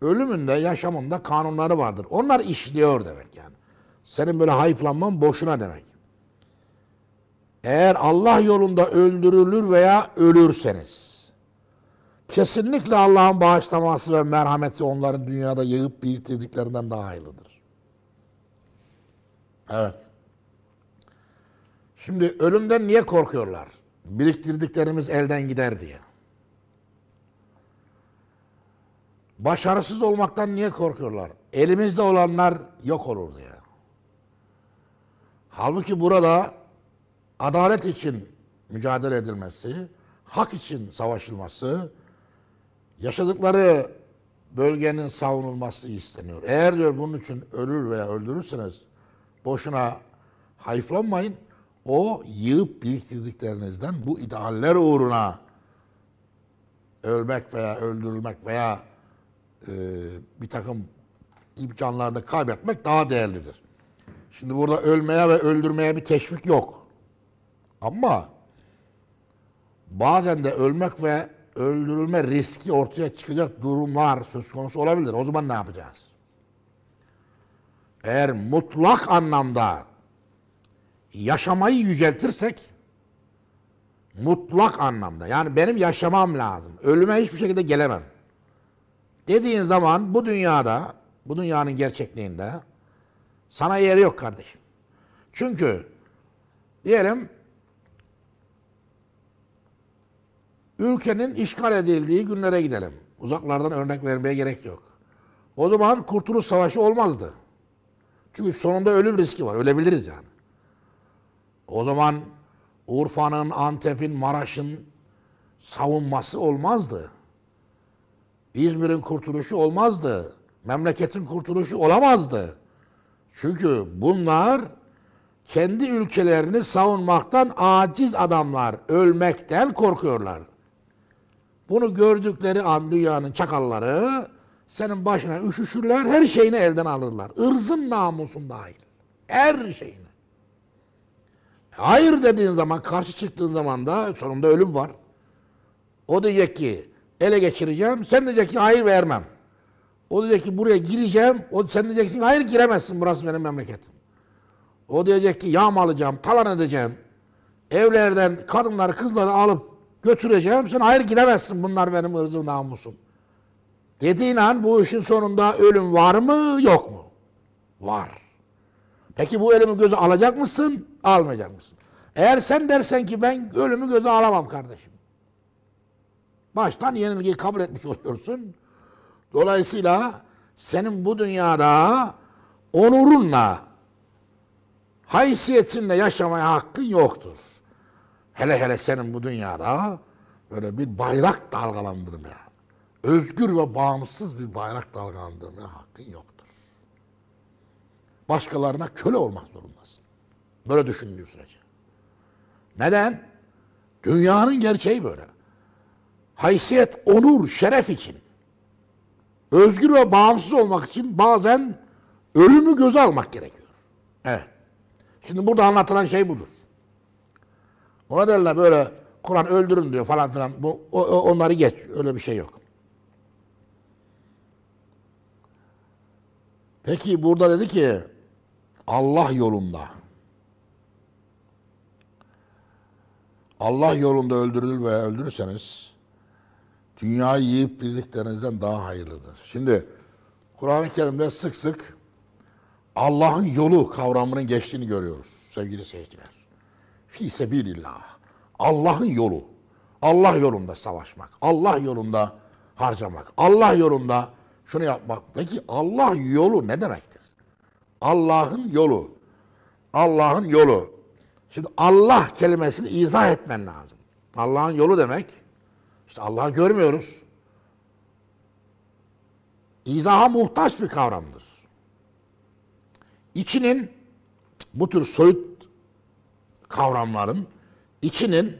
ölümün de yaşamın da kanunları vardır. Onlar işliyor demek yani. Senin böyle hayıflanman boşuna demek. Eğer Allah yolunda öldürülür veya ölürseniz, kesinlikle Allah'ın bağışlaması ve merhameti onların dünyada yığıp biriktirdiklerinden daha hayırlıdır. Evet. Şimdi ölümden niye korkuyorlar? Biriktirdiklerimiz elden gider diye. Başarısız olmaktan niye korkuyorlar? Elimizde olanlar yok olur diye. Halbuki burada adalet için mücadele edilmesi, hak için savaşılması, yaşadıkları bölgenin savunulması isteniyor. Eğer diyor bunun için ölür veya öldürürseniz boşuna hayıflanmayın. O yığıp biriktirdiklerinizden bu idealler uğruna ölmek veya öldürülmek veya e, bir takım imkanlarını kaybetmek daha değerlidir. Şimdi burada ölmeye ve öldürmeye bir teşvik yok. Ama bazen de ölmek ve öldürülme riski ortaya çıkacak durumlar söz konusu olabilir. O zaman ne yapacağız? Eğer mutlak anlamda yaşamayı yüceltirsek, mutlak anlamda, yani benim yaşamam lazım, ölüme hiçbir şekilde gelemem dediğin zaman bu dünyada, bu dünyanın gerçekliğinde sana yeri yok kardeşim. Çünkü diyelim ülkenin işgal edildiği günlere gidelim. Uzaklardan örnek vermeye gerek yok. O zaman Kurtuluş Savaşı olmazdı. Çünkü sonunda ölüm riski var. Ölebiliriz yani. O zaman Urfa'nın, Antep'in, Maraş'ın savunması olmazdı. İzmir'in kurtuluşu olmazdı. Memleketin kurtuluşu olamazdı. Çünkü bunlar kendi ülkelerini savunmaktan aciz adamlar. Ölmekten korkuyorlar. Bunu gördükleri an dünyanın çakalları senin başına üşüşürler, her şeyini elden alırlar. Irzın namusun dahil. Her şeyini. Hayır dediğin zaman, karşı çıktığın zaman da sonunda ölüm var. O diyecek ki ele geçireceğim, sen diyecek ki hayır vermem. O diyecek ki buraya gireceğim, o, sen diyeceksin hayır giremezsin, burası benim memleketim. O diyecek ki yağmalayacağım, talan edeceğim, evlerden kadınları, kızları alıp götüreceğim, sen hayır giremezsin, bunlar benim ırzım, namusum. Dediğin an bu işin sonunda ölüm var mı, yok mu? Var. Peki bu ölümü göze alacak mısın, almayacak mısın? Eğer sen dersen ki ben ölümü göze alamam kardeşim, baştan yenilgiyi kabul etmiş oluyorsun. Dolayısıyla senin bu dünyada onurunla, haysiyetinle yaşamaya hakkın yoktur. Hele hele senin bu dünyada böyle bir bayrak dalgalandırmaya, özgür ve bağımsız bir bayrak dalgalandırmaya hakkın yoktur. Başkalarına köle olmak zorundasın. Böyle düşündüğü sürece. Neden? Dünyanın gerçeği böyle. Haysiyet, onur, şeref için, özgür ve bağımsız olmak için bazen ölümü göze almak gerekiyor. Evet. Şimdi burada anlatılan şey budur. Ona derler böyle Kur'an öldürün diyor falan filan. Bu, o, onları geç. Öyle bir şey yok. Peki burada dedi ki Allah yolunda. Allah yolunda öldürülür veya öldürürseniz dünyayı yiyip bildiklerinizden daha hayırlıdır. Şimdi Kur'an-ı Kerim'de sık sık Allah'ın yolu kavramının geçtiğini görüyoruz sevgili seyirciler. Fî sebîlillah. Allah'ın yolu. Allah yolunda savaşmak. Allah yolunda harcamak. Allah yolunda şunu yapmak. Peki Allah yolu ne demektir? Allah'ın yolu. Allah'ın yolu. Şimdi Allah kelimesini izah etmen lazım. Allah'ın yolu demek. İşte Allah'ı görmüyoruz. İzaha muhtaç bir kavramdır. İçinin, bu tür soyut kavramların, içinin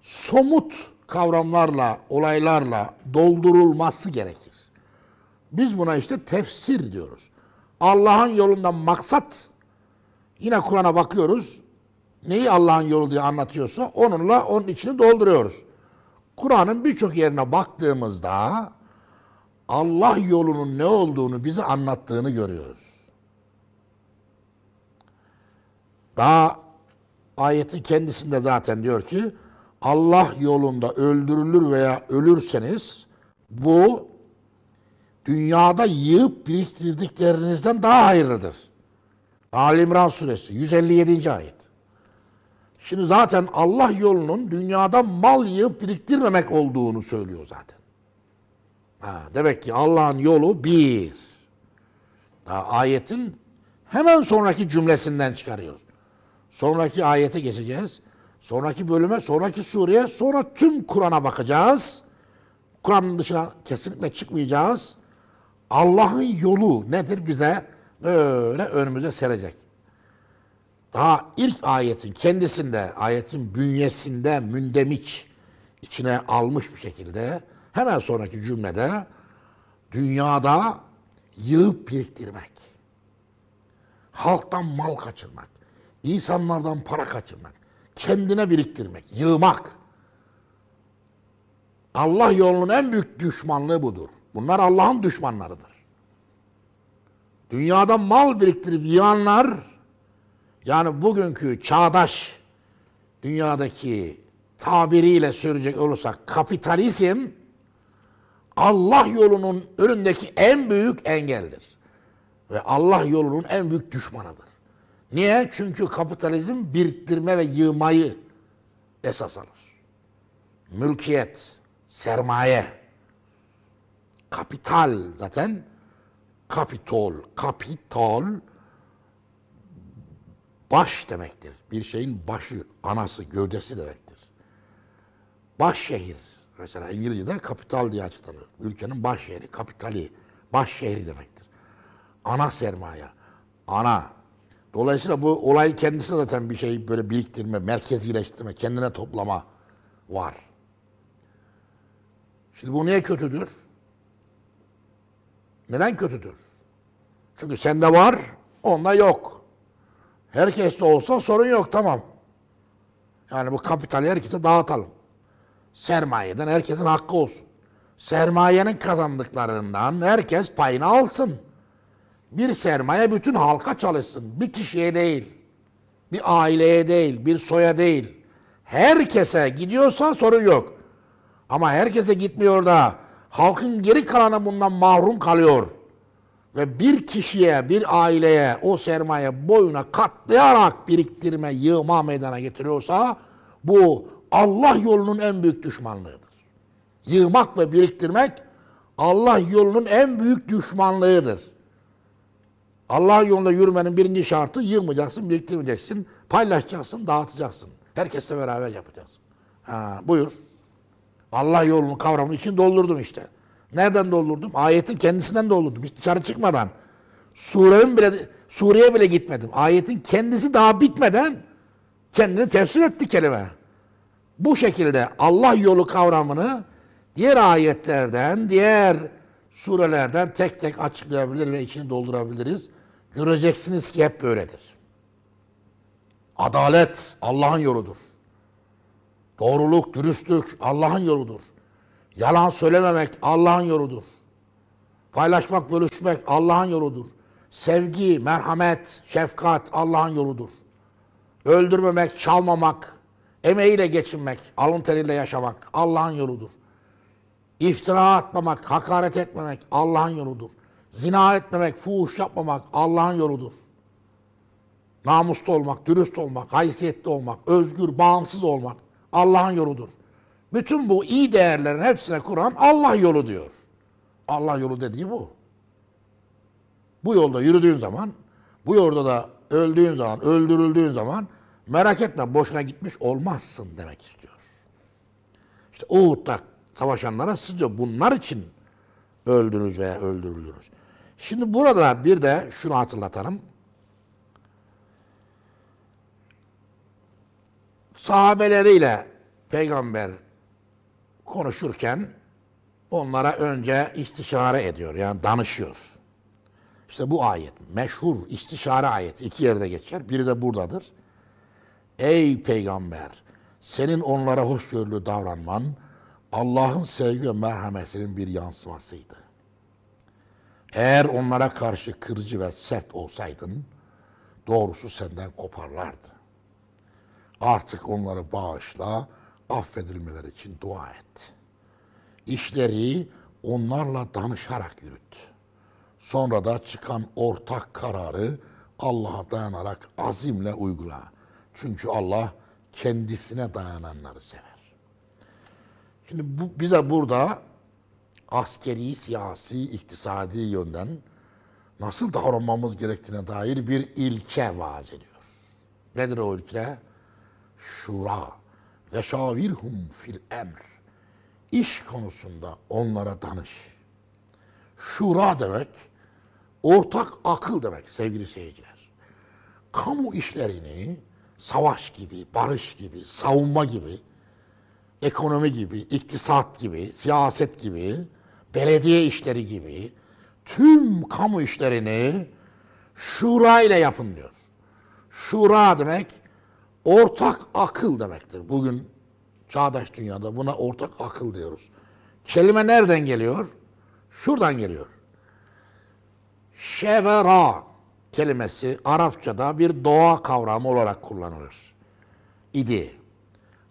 somut kavramlarla, olaylarla doldurulması gerekir. Biz buna işte tefsir diyoruz. Allah'ın yolundan maksat, yine Kur'an'a bakıyoruz, neyi Allah'ın yolu diye anlatıyorsa onunla onun içini dolduruyoruz. Kur'an'ın birçok yerine baktığımızda Allah yolunun ne olduğunu bize anlattığını görüyoruz. Daha ayetin kendisinde zaten diyor ki Allah yolunda öldürülür veya ölürseniz bu dünyada yığıp biriktirdiklerinizden daha hayırlıdır. Ali İmran Suresi yüz elli yedinci ayet. Şimdi zaten Allah yolunun dünyada mal yiyip biriktirmemek olduğunu söylüyor zaten. Ha, demek ki Allah'ın yolu bir. Daha ayetin hemen sonraki cümlesinden çıkarıyoruz. Sonraki ayete geçeceğiz. Sonraki bölüme, sonraki sureye, sonra tüm Kur'an'a bakacağız. Kur'an'ın dışına kesinlikle çıkmayacağız. Allah'ın yolu nedir bize böyle önümüze serecek. Daha ilk ayetin kendisinde, ayetin bünyesinde mündemiç, içine almış bir şekilde hemen sonraki cümlede dünyada yığıp biriktirmek, halktan mal kaçırmak, insanlardan para kaçırmak, kendine biriktirmek, yığmak. Allah yolunun en büyük düşmanlığı budur. Bunlar Allah'ın düşmanlarıdır. Dünyada mal biriktirip yiyenler, yani bugünkü çağdaş dünyadaki tabiriyle söyleyecek olursak kapitalizm, Allah yolunun önündeki en büyük engeldir. Ve Allah yolunun en büyük düşmanıdır. Niye? Çünkü kapitalizm biriktirme ve yığmayı esas alır. Mülkiyet, sermaye, kapital zaten kapitol, kapitol baş demektir. Bir şeyin başı, anası, gövdesi demektir. Baş şehir. Mesela İngilizce'de kapital diye açıklanır. Ülkenin baş şehri, kapitali, baş şehri demektir. Ana sermaye, ana. Dolayısıyla bu olay kendisi zaten bir şey böyle biriktirme, merkezileştirme, kendine toplama var. Şimdi bu niye kötüdür? Neden kötüdür? Çünkü sende var, onda yok. Herkeste olsa sorun yok, tamam. Yani bu kapitali herkese dağıtalım. Sermayeden herkesin hakkı olsun. Sermayenin kazandıklarından herkes payını alsın. Bir sermaye bütün halka çalışsın. Bir kişiye değil, bir aileye değil, bir soya değil. Herkese gidiyorsa sorun yok. Ama herkese gitmiyor da halkın geri kalanı bundan mahrum kalıyor. Ve bir kişiye, bir aileye o sermaye boyuna katlayarak biriktirme, yığma meydana getiriyorsa bu Allah yolunun en büyük düşmanlığıdır. Yığmak ve biriktirmek Allah yolunun en büyük düşmanlığıdır. Allah yolunda yürümenin birinci şartı yığmayacaksın, biriktirmeyeceksin, paylaşacaksın, dağıtacaksın. Herkesle beraber yapacaksın. Ha, buyur. Allah yolunun kavramını için doldurdum işte. Nereden doldurdum? Ayetin kendisinden doldurdum. Hiç dışarı çıkmadan. Sure'nin bile, Suriye'ye bile gitmedim. Ayetin kendisi daha bitmeden kendini tefsir etti kelime. Bu şekilde Allah yolu kavramını diğer ayetlerden, diğer surelerden tek tek açıklayabilir ve içini doldurabiliriz. Göreceksiniz ki hep böyledir. Adalet Allah'ın yoludur. Doğruluk, dürüstlük Allah'ın yoludur. Yalan söylememek Allah'ın yoludur. Paylaşmak, bölüşmek Allah'ın yoludur. Sevgi, merhamet, şefkat Allah'ın yoludur. Öldürmemek, çalmamak, emeğiyle geçinmek, alın teriyle yaşamak Allah'ın yoludur. İftira atmamak, hakaret etmemek Allah'ın yoludur. Zina etmemek, fuhuş yapmamak Allah'ın yoludur. Namuslu olmak, dürüst olmak, haysiyetli olmak, özgür, bağımsız olmak Allah'ın yoludur. Bütün bu iyi değerlerin hepsine Kur'an Allah yolu diyor. Allah yolu dediği bu. Bu yolda yürüdüğün zaman, bu yolda da öldüğün zaman, öldürüldüğün zaman merak etme boşuna gitmiş olmazsın demek istiyor. İşte Uhud'da savaşanlara sizce bunlar için öldürürüz veya öldürülürüz. Şimdi burada bir de şunu hatırlatalım. Sahabeleriyle peygamber konuşurken onlara önce istişare ediyor, yani danışıyor. İşte bu ayet, meşhur istişare ayeti, iki yerde geçer, biri de buradadır. Ey peygamber, senin onlara hoşgörülü davranman Allah'ın sevgi ve merhametinin bir yansımasıydı. Eğer onlara karşı kırıcı ve sert olsaydın, doğrusu senden koparlardı. Artık onları bağışla, affedilmeleri için dua et. İşleri onlarla danışarak yürüt. Sonra da çıkan ortak kararı Allah'a dayanarak azimle uygula. Çünkü Allah kendisine dayananları sever. Şimdi bu, bize burada askeri, siyasi, iktisadi yönden nasıl davranmamız gerektiğine dair bir ilke vaaz ediyor. Nedir o ilke? Şura ve şavirhum fil emr. İş konusunda onlara danış. Şura demek, ortak akıl demek sevgili seyirciler. Kamu işlerini savaş gibi, barış gibi, savunma gibi, ekonomi gibi, iktisat gibi, siyaset gibi, belediye işleri gibi tüm kamu işlerini şura ile yapın diyor. Şura demek ortak akıl demektir. Bugün çağdaş dünyada buna ortak akıl diyoruz. Kelime nereden geliyor? Şuradan geliyor. Şevera kelimesi Arapçada bir doğa kavramı olarak kullanılır idi.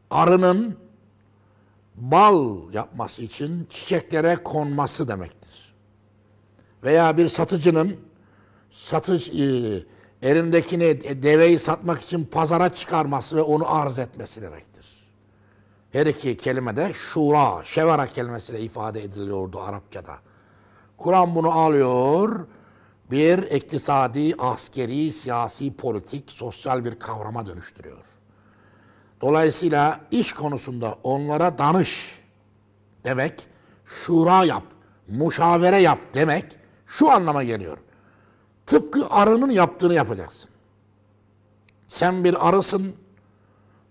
Arının bal yapması için çiçeklere konması demektir. Veya bir satıcının satış elindekini, deveyi satmak için pazara çıkarması ve onu arz etmesi demektir. Her iki kelime de şura, şevera kelimesiyle ifade ediliyordu Arapçada. Kur'an bunu alıyor, bir iktisadi, askeri, siyasi, politik, sosyal bir kavrama dönüştürüyor. Dolayısıyla iş konusunda onlara danış demek, şura yap, muşavere yap demek şu anlama geliyor. Tıpkı arının yaptığını yapacaksın. Sen bir arısın,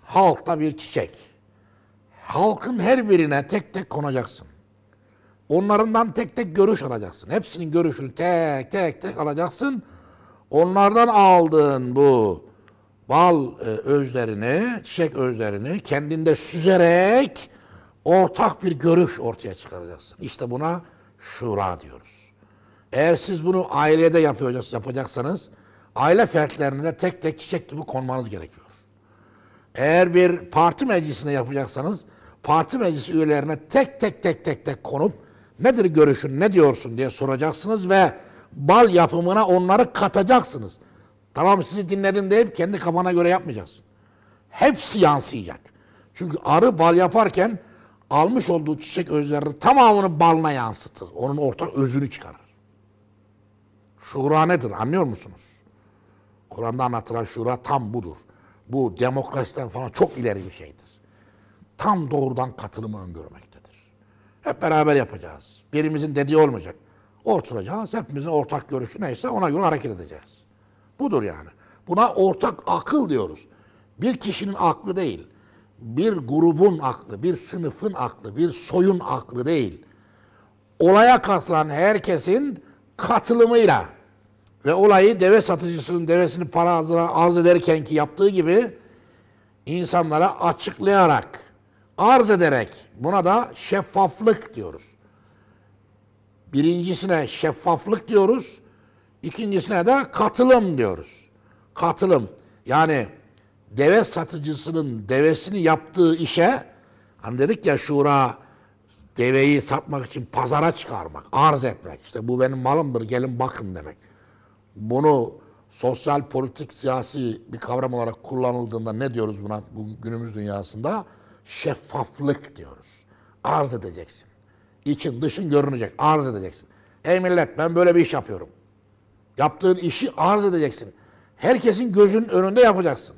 halk da bir çiçek. Halkın her birine tek tek konacaksın. Onlarından tek tek görüş alacaksın. Hepsinin görüşünü tek tek tek alacaksın. Onlardan aldığın bu bal özlerini, çiçek özlerini kendinde süzerek ortak bir görüş ortaya çıkaracaksın. İşte buna şura diyoruz. Eğer siz bunu ailede yapacaksanız, aile fertlerine tek tek çiçek gibi konmanız gerekiyor. Eğer bir parti meclisinde yapacaksanız, parti meclisi üyelerine tek tek tek tek tek konup nedir görüşün, ne diyorsun diye soracaksınız ve bal yapımına onları katacaksınız. Tamam sizi dinledim deyip kendi kafana göre yapmayacaksın. Hepsi yansıyacak. Çünkü arı bal yaparken almış olduğu çiçek özlerinin tamamını balına yansıtır. Onun ortak özünü çıkarır. Şura nedir anlıyor musunuz? Kur'an'da anlatılan şura tam budur. Bu demokrasiden falan çok ileri bir şeydir. Tam doğrudan katılımı öngörmektedir. Hep beraber yapacağız. Birimizin dediği olmayacak. Oturacağız, hepimizin ortak görüşü neyse ona göre hareket edeceğiz. Budur yani. Buna ortak akıl diyoruz. Bir kişinin aklı değil, bir grubun aklı, bir sınıfın aklı, bir soyun aklı değil. Olaya katılan herkesin katılımıyla ve olayı deve satıcısının devesini para arz ederkenki yaptığı gibi insanlara açıklayarak, arz ederek, buna da şeffaflık diyoruz. Birincisine şeffaflık diyoruz, ikincisine de katılım diyoruz. Katılım, yani deve satıcısının devesini yaptığı işe, hani dedik ya şura, deveyi satmak için pazara çıkarmak, arz etmek. İşte bu benim malımdır, gelin bakın demek. Bunu sosyal, politik, siyasi bir kavram olarak kullanıldığında ne diyoruz buna bu günümüz dünyasında? Şeffaflık diyoruz. Arz edeceksin. İçin dışın görünecek. Arz edeceksin. Ey millet ben böyle bir iş yapıyorum. Yaptığın işi arz edeceksin. Herkesin gözünün önünde yapacaksın.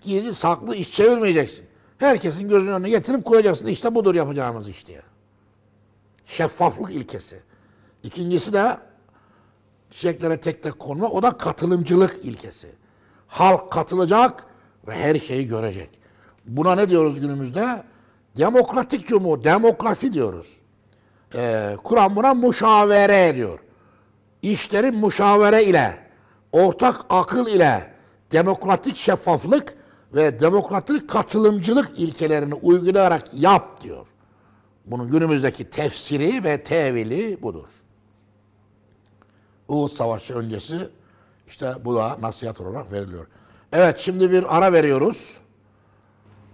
Gizli saklı iş çevirmeyeceksin. Herkesin gözünün önüne getirip koyacaksın. İşte budur yapacağımız iş diye. Şeffaflık ilkesi. İkincisi de çiçeklere tek tek konma. O da katılımcılık ilkesi. Halk katılacak ve her şeyi görecek. Buna ne diyoruz günümüzde? Demokratik cumhur, demokrasi diyoruz. Ee, Kur'an buna muşavere diyor. İşleri muşavere ile, ortak akıl ile, demokratik şeffaflık ve demokratik katılımcılık ilkelerini uygulayarak yap diyor. Bunun günümüzdeki tefsiri ve tevili budur. Uhud Savaşı öncesi işte bu da nasihat olarak veriliyor. Evet şimdi bir ara veriyoruz.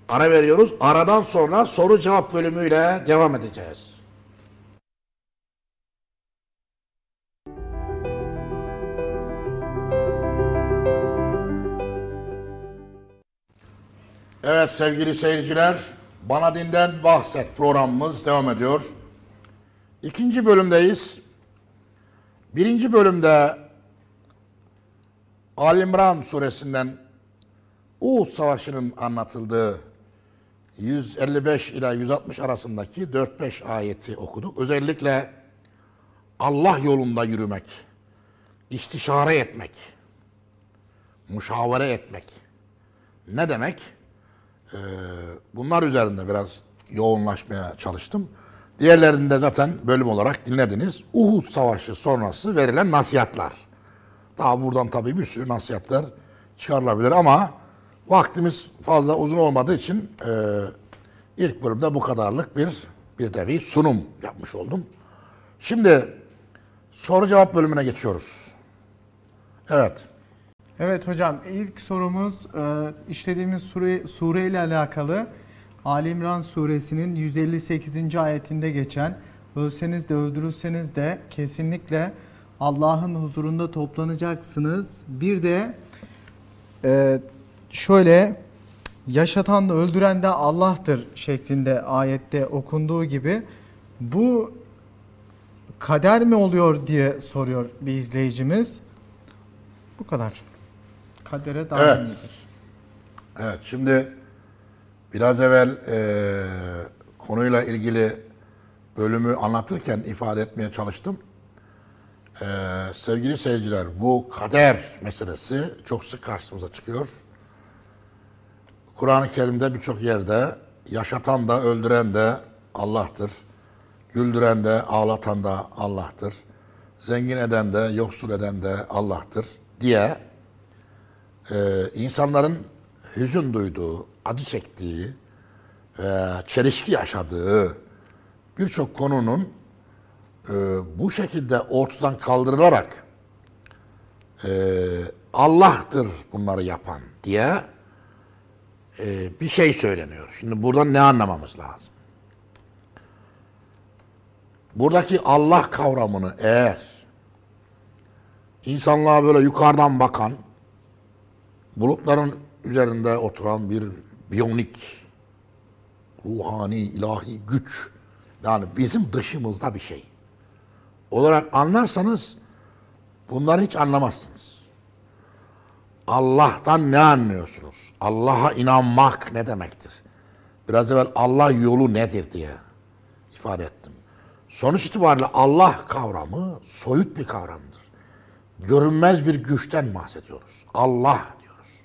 Ara veriyoruz. Aradan sonra soru cevap bölümüyle devam edeceğiz. Evet sevgili seyirciler, Bana Dinden Bahset programımız devam ediyor. İkinci bölümdeyiz. Birinci bölümde Ali İmran suresinden Uhud Savaşı'nın anlatıldığı yüz elli beş ila yüz altmış arasındaki dört beş ayeti okuduk. Özellikle Allah yolunda yürümek, istişare etmek, müşavere etmek ne demek? Ee, bunlar üzerinde biraz yoğunlaşmaya çalıştım. Diğerlerini de zaten bölüm olarak dinlediniz. Uhud Savaşı sonrası verilen nasihatler. Daha buradan tabii bir sürü nasihatler çıkarılabilir ama vaktimiz fazla uzun olmadığı için e, ilk bölümde bu kadarlık bir bir nevi sunum yapmış oldum. Şimdi soru cevap bölümüne geçiyoruz. Evet. Evet hocam, ilk sorumuz işlediğimiz sure, sure ile alakalı. Ali İmran suresinin yüz elli sekizinci ayetinde geçen "Ölseniz de öldürülseniz de kesinlikle Allah'ın huzurunda toplanacaksınız." Bir de e, şöyle "Yaşatan da öldüren de Allah'tır" şeklinde ayette okunduğu gibi, bu kader mi oluyor diye soruyor bir izleyicimiz. Bu kadar. Kadere dair evet. midir? Evet, şimdi biraz evvel e, konuyla ilgili bölümü anlatırken ifade etmeye çalıştım. E, sevgili seyirciler, bu kader meselesi çok sık karşımıza çıkıyor. Kur'an-ı Kerim'de birçok yerde yaşatan da öldüren de Allah'tır. Güldüren de ağlatan da Allah'tır. Zengin eden de yoksul eden de Allah'tır diye e, insanların hüzün duyduğu, acı çektiği ve çelişki yaşadığı birçok konunun e, bu şekilde ortadan kaldırılarak e, Allah'tır bunları yapan diye e, bir şey söyleniyor. Şimdi buradan ne anlamamız lazım? Buradaki Allah kavramını eğer insanlığa böyle yukarıdan bakan, bulutların üzerinde oturan bir biyonik, ruhani, ilahi güç, yani bizim dışımızda bir şey olarak anlarsanız bunları hiç anlamazsınız. Allah'tan ne anlıyorsunuz? Allah'a inanmak ne demektir? Biraz evvel Allah yolu nedir diye ifade ettim. Sonuç itibariyle Allah kavramı soyut bir kavramdır. Görünmez bir güçten bahsediyoruz. Allah diyoruz.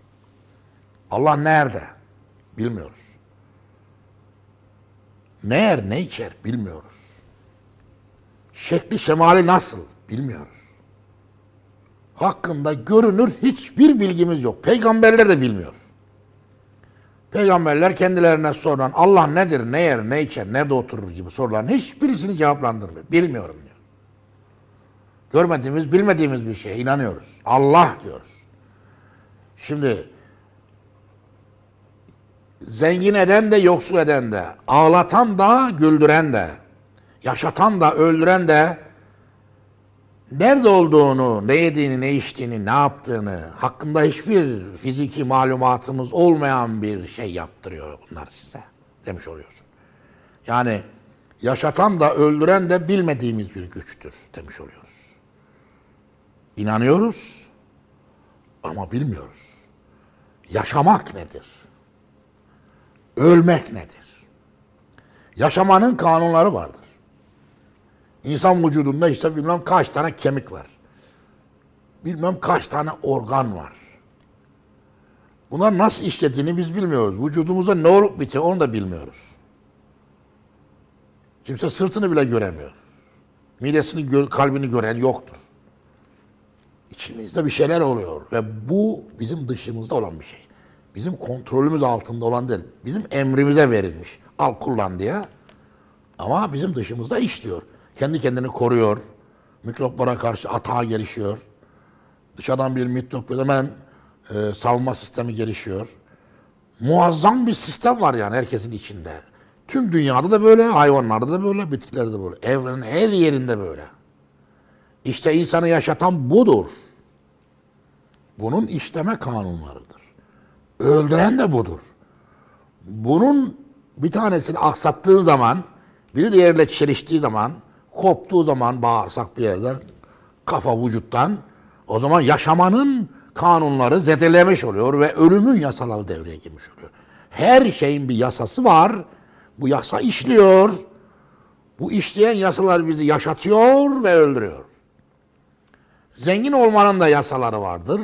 Allah nerede? Bilmiyoruz. Ne yer, ne içer? Bilmiyoruz. Şekli, şemali nasıl? Bilmiyoruz. Hakkında görünür hiçbir bilgimiz yok. Peygamberler de bilmiyor. Peygamberler kendilerine sorulan Allah nedir, ne yer, ne içer, nerede oturur gibi soruların hiçbirisini cevaplandırmıyor. Bilmiyorum diyor. Görmediğimiz, bilmediğimiz bir şeye inanıyoruz. Allah diyoruz. Şimdi zengin eden de yoksul eden de, ağlatan da güldüren de, yaşatan da öldüren de, nerede olduğunu, ne yediğini, ne içtiğini, ne yaptığını, hakkında hiçbir fiziki malumatımız olmayan bir şey yaptırıyor bunlar size demiş oluyorsun. Yani yaşatan da öldüren de bilmediğimiz bir güçtür demiş oluyoruz. İnanıyoruz ama bilmiyoruz. Yaşamak nedir? Ölmek nedir? Yaşamanın kanunları vardır. İnsan vücudunda işte bilmem kaç tane kemik var. Bilmem kaç tane organ var. Bunlar nasıl işlediğini biz bilmiyoruz. Vücudumuzda ne olup bitiyor onu da bilmiyoruz. Kimse sırtını bile göremiyor. Midesini, kalbini gören yoktur. İçimizde bir şeyler oluyor ve bu bizim dışımızda olan bir şey. Bizim kontrolümüz altında olan değil. Bizim emrimize verilmiş. Al kullan diye. Ama bizim dışımızda işliyor. Kendi kendini koruyor. Mikroplara karşı atağa gelişiyor. Dışarıdan bir mikrop hemen e, savunma sistemi gelişiyor. Muazzam bir sistem var yani herkesin içinde. Tüm dünyada da böyle, hayvanlarda da böyle, bitkilerde de böyle. Evrenin her yerinde böyle. İşte insanı yaşatan budur. Bunun işleme kanunlarıdır. Öldüren de budur. Bunun bir tanesini aksattığın zaman, biri diğeriyle çeliştiği zaman, koptuğu zaman bağırsak bir yerden, kafa vücuttan, o zaman yaşamanın kanunları zedelemiş oluyor ve ölümün yasaları devreye girmiş oluyor. Her şeyin bir yasası var. Bu yasa işliyor. Bu işleyen yasalar bizi yaşatıyor ve öldürüyor. Zengin olmanın da yasaları vardır.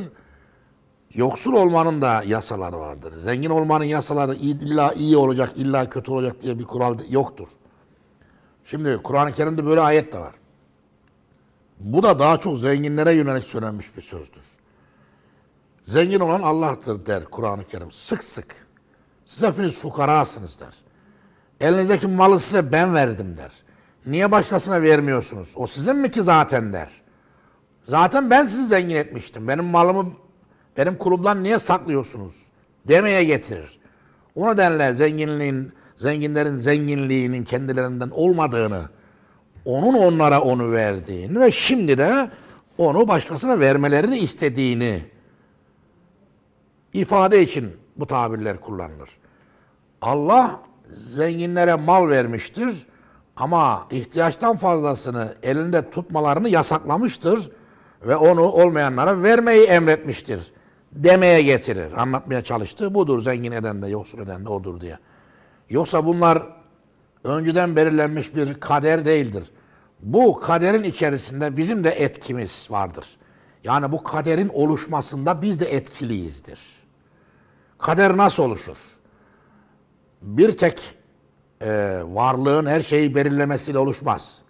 Yoksul olmanın da yasaları vardır. Zengin olmanın yasaları illa iyi olacak, illa kötü olacak diye bir kural yoktur. Şimdi Kur'an-ı Kerim'de böyle ayet de var. Bu da daha çok zenginlere yönelik söylenmiş bir sözdür. Zengin olan Allah'tır der Kur'an-ı Kerim sık sık. Siz hepiniz fukarasınız der. elinizdeki malı size ben verdim der. Niye başkasına vermiyorsunuz? O sizin mi ki zaten der. Zaten ben sizi zengin etmiştim. Benim malımı benim kulumdan niye saklıyorsunuz demeye getirir. O nedenle zenginliğin, zenginlerin zenginliğinin kendilerinden olmadığını, onun onlara onu verdiğini ve şimdi de onu başkasına vermelerini istediğini ifade için bu tabirler kullanılır. Allah zenginlere mal vermiştir ama ihtiyaçtan fazlasını elinde tutmalarını yasaklamıştır ve onu olmayanlara vermeyi emretmiştir demeye getirir. Anlatmaya çalıştığı budur, zengin eden de yoksul eden de odur diye. Yoksa bunlar önceden belirlenmiş bir kader değildir. Bu kaderin içerisinde bizim de etkimiz vardır. Yani bu kaderin oluşmasında biz de etkiliyizdir. Kader nasıl oluşur? Bir tek e, varlığın her şeyi belirlemesiyle oluşmaz.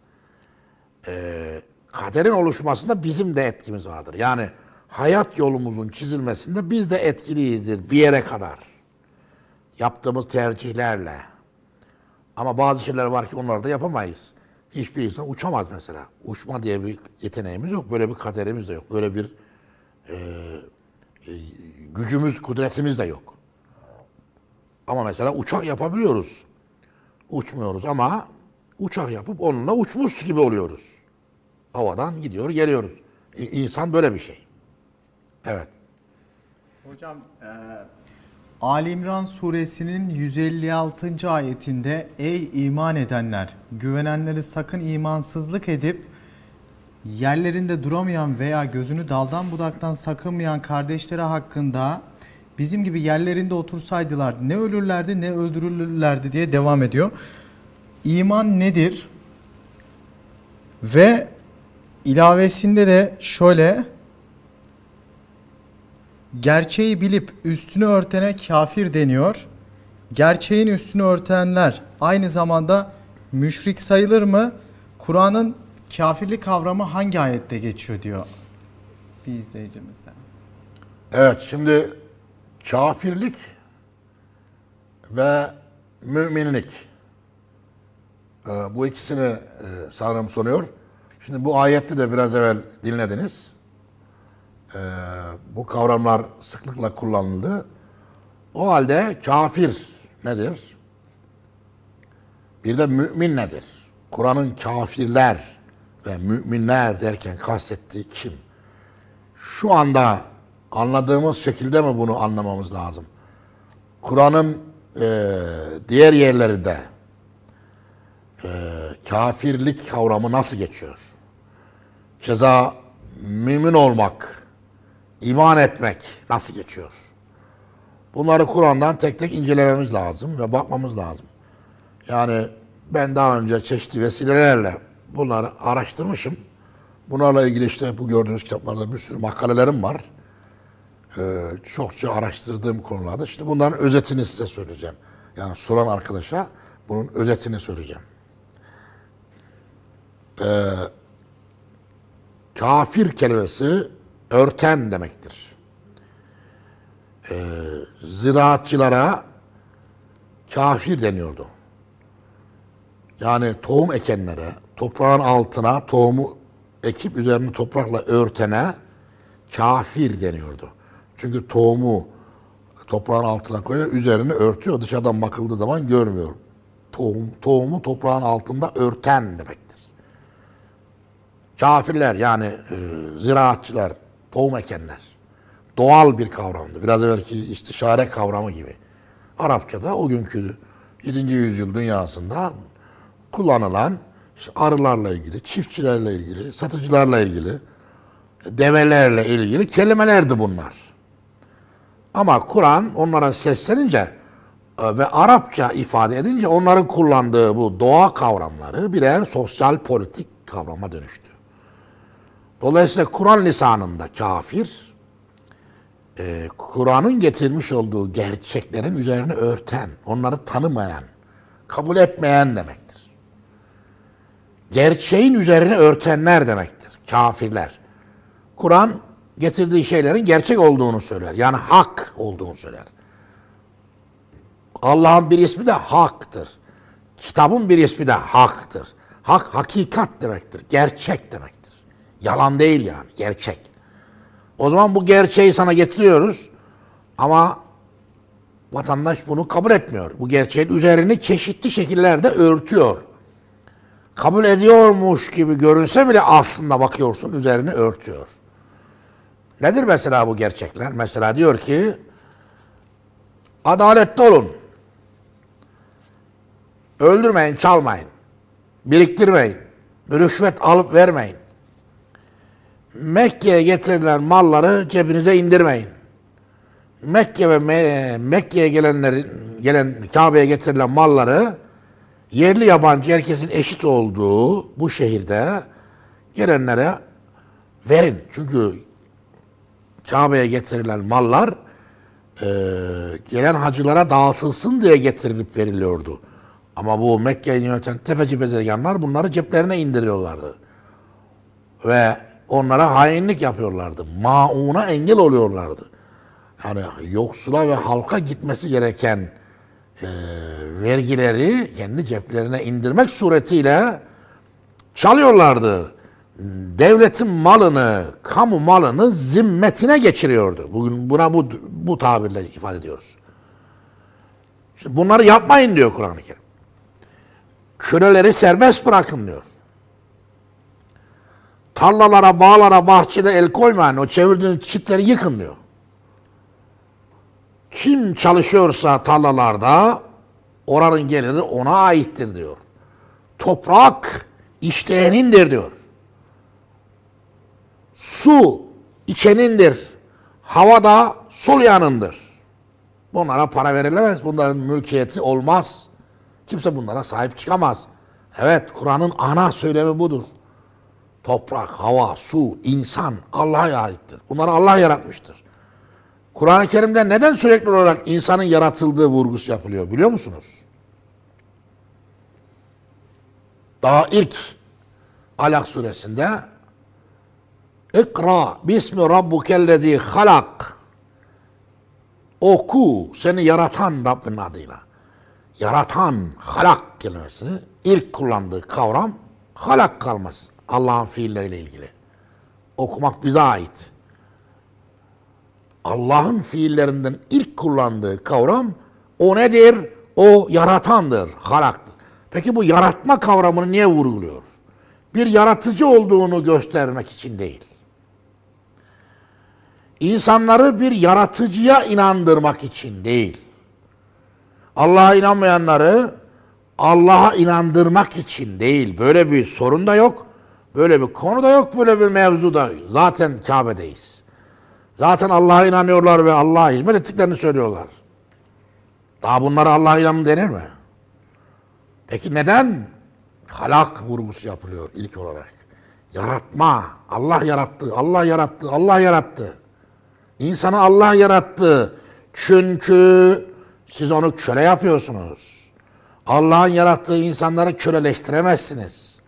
E, kaderin oluşmasında bizim de etkimiz vardır. Yani hayat yolumuzun çizilmesinde biz de etkiliyizdir bir yere kadar. Yaptığımız tercihlerle. Ama bazı şeyler var ki onları da yapamayız. Hiçbir insan uçamaz mesela. Uçma diye bir yeteneğimiz yok. Böyle bir kaderimiz de yok. Böyle bir e, e, gücümüz, kudretimiz de yok. Ama mesela uçak yapabiliyoruz. Uçmuyoruz ama uçak yapıp onunla uçmuş gibi oluyoruz. Havadan gidiyor, geliyoruz. E, insan böyle bir şey. Evet. Hocam... E Ali İmran suresinin yüz elli altıncı ayetinde "Ey iman edenler, güvenenleri sakın imansızlık edip yerlerinde duramayan veya gözünü daldan budaktan sakınmayan kardeşleri hakkında bizim gibi yerlerinde otursaydılar ne ölürlerdi ne öldürülürlerdi" diye devam ediyor. İman nedir? Ve ilavesinde de şöyle: gerçeği bilip üstünü örtene kafir deniyor. Gerçeğin üstünü örtenler aynı zamanda müşrik sayılır mı? Kur'an'ın kafirlik kavramı hangi ayette geçiyor diyor bir izleyicimizden. Evet, şimdi kafirlik ve müminlik, bu ikisini sanırım soruyor. Şimdi bu ayette de biraz evvel dinlediniz. Ee, bu kavramlar sıklıkla kullanıldı. O halde kafir nedir? Bir de mümin nedir? Kur'an'ın kafirler ve müminler derken kastettiği kim? Şu anda anladığımız şekilde mi bunu anlamamız lazım? Kur'an'ın e, diğer yerlerinde e, kafirlik kavramı nasıl geçiyor? Keza mümin olmak, İman etmek nasıl geçiyor? Bunları Kur'an'dan tek tek incelememiz lazım ve bakmamız lazım. Yani ben daha önce çeşitli vesilelerle bunları araştırmışım. Bunlarla ilgili işte bu gördüğünüz kitaplarda bir sürü makalelerim var. Ee, çokça araştırdığım konularda. Şimdi bunların özetini size söyleyeceğim. Yani soran arkadaşa bunun özetini söyleyeceğim. Ee, kafir kelimesi örten demektir. Ee, ziraatçılara kafir deniyordu. Yani tohum ekenlere, toprağın altına tohumu ekip üzerini toprakla örtene kafir deniyordu. Çünkü tohumu toprağın altına koyuyor, üzerini örtüyor. Dışarıdan bakıldığı zaman görmüyor. Tohum, tohumu toprağın altında örten demektir. Kafirler yani e, ziraatçılar, tohum ekenler. Doğal bir kavramdı. Biraz evvelki istişare kavramı gibi. Arapçada o günkü yedinci yüzyıl dünyasında kullanılan işte arılarla ilgili, çiftçilerle ilgili, satıcılarla ilgili, develerle ilgili kelimelerdi bunlar. Ama Kur'an onlara seslenince ve Arapça ifade edince onların kullandığı bu doğa kavramları birer sosyal politik kavrama dönüştü. Dolayısıyla Kur'an lisanında kafir, e, Kur'an'ın getirmiş olduğu gerçeklerin üzerine örten, onları tanımayan, kabul etmeyen demektir. Gerçeğin üzerine örtenler demektir, kafirler. Kur'an getirdiği şeylerin gerçek olduğunu söyler, yani hak olduğunu söyler. Allah'ın bir ismi de haktır. Kitabın bir ismi de haktır. Hak, hakikat demektir. Gerçek demektir. Yalan değil yani. Gerçek. O zaman bu gerçeği sana getiriyoruz. Ama vatandaş bunu kabul etmiyor. Bu gerçeğin üzerini çeşitli şekillerde örtüyor. Kabul ediyormuş gibi görünse bile aslında bakıyorsun üzerini örtüyor. Nedir mesela bu gerçekler? Mesela diyor ki adaletli olun. Öldürmeyin, çalmayın. Biriktirmeyin. Rüşvet alıp vermeyin. Mekke'ye getirilen malları cebinize indirmeyin. Mekke ve Me Mekke'ye gelenlerin gelen Kabe'ye getirilen malları yerli yabancı herkesin eşit olduğu bu şehirde gelenlere verin. Çünkü Kabe'ye getirilen mallar e, gelen hacılara dağıtılsın diye getirilip veriliyordu. Ama bu Mekke'yi yöneten tefeci bezirganlar bunları ceplerine indiriyorlardı. Ve onlara hainlik yapıyorlardı. Mauna engel oluyorlardı. Yani yoksula ve halka gitmesi gereken e, vergileri kendi ceplerine indirmek suretiyle çalıyorlardı. Devletin malını, kamu malını zimmetine geçiriyordu. Bugün buna bu, bu tabirle ifade ediyoruz. İşte bunları yapmayın diyor Kur'an-ı Kerim. Köleleri serbest bırakın diyor. Tarlalara, bağlara, bahçede el koymayın. O çevirdiğiniz çitleri yıkın diyor. Kim çalışıyorsa tarlalarda oranın geliri ona aittir diyor. Toprak işleyenindir diyor. Su içenindir. Hava da soluyanındır. Bunlara para verilemez. Bunların mülkiyeti olmaz. Kimse bunlara sahip çıkamaz. Evet, Kur'an'ın ana söylemi budur. Toprak, hava, su, insan Allah'a aittir. Bunları Allah yaratmıştır. Kur'an-ı Kerim'de neden sürekli olarak insanın yaratıldığı vurgusu yapılıyor biliyor musunuz? Daha ilk Alak suresinde İkra bismi rabbukellezi halak. Oku, seni yaratan Rabbin adıyla. Yaratan, halak kelimesini ilk kullandığı kavram halak kalması. Allah'ın fiilleriyle ilgili. Okumak bize ait. Allah'ın fiillerinden ilk kullandığı kavram o nedir? O yaratandır, halaktır. Peki bu yaratma kavramını niye vurguluyor? Bir yaratıcı olduğunu göstermek için değil. İnsanları bir yaratıcıya inandırmak için değil. Allah'a inanmayanları Allah'a inandırmak için değil. Böyle bir sorun da yok, böyle bir konu da yok, böyle bir mevzu da yok. Zaten Kabe'deyiz. Zaten Allah'a inanıyorlar ve Allah'a hizmet ettiklerini söylüyorlar. Daha bunlara Allah'a inanın denir mi? Peki neden halak vurgusu yapılıyor ilk olarak? Yaratma, Allah yarattı, Allah yarattı, Allah yarattı. İnsanı Allah yarattı. Çünkü siz onu köle yapıyorsunuz. Allah'ın yarattığı insanları köleleştiremezsiniz.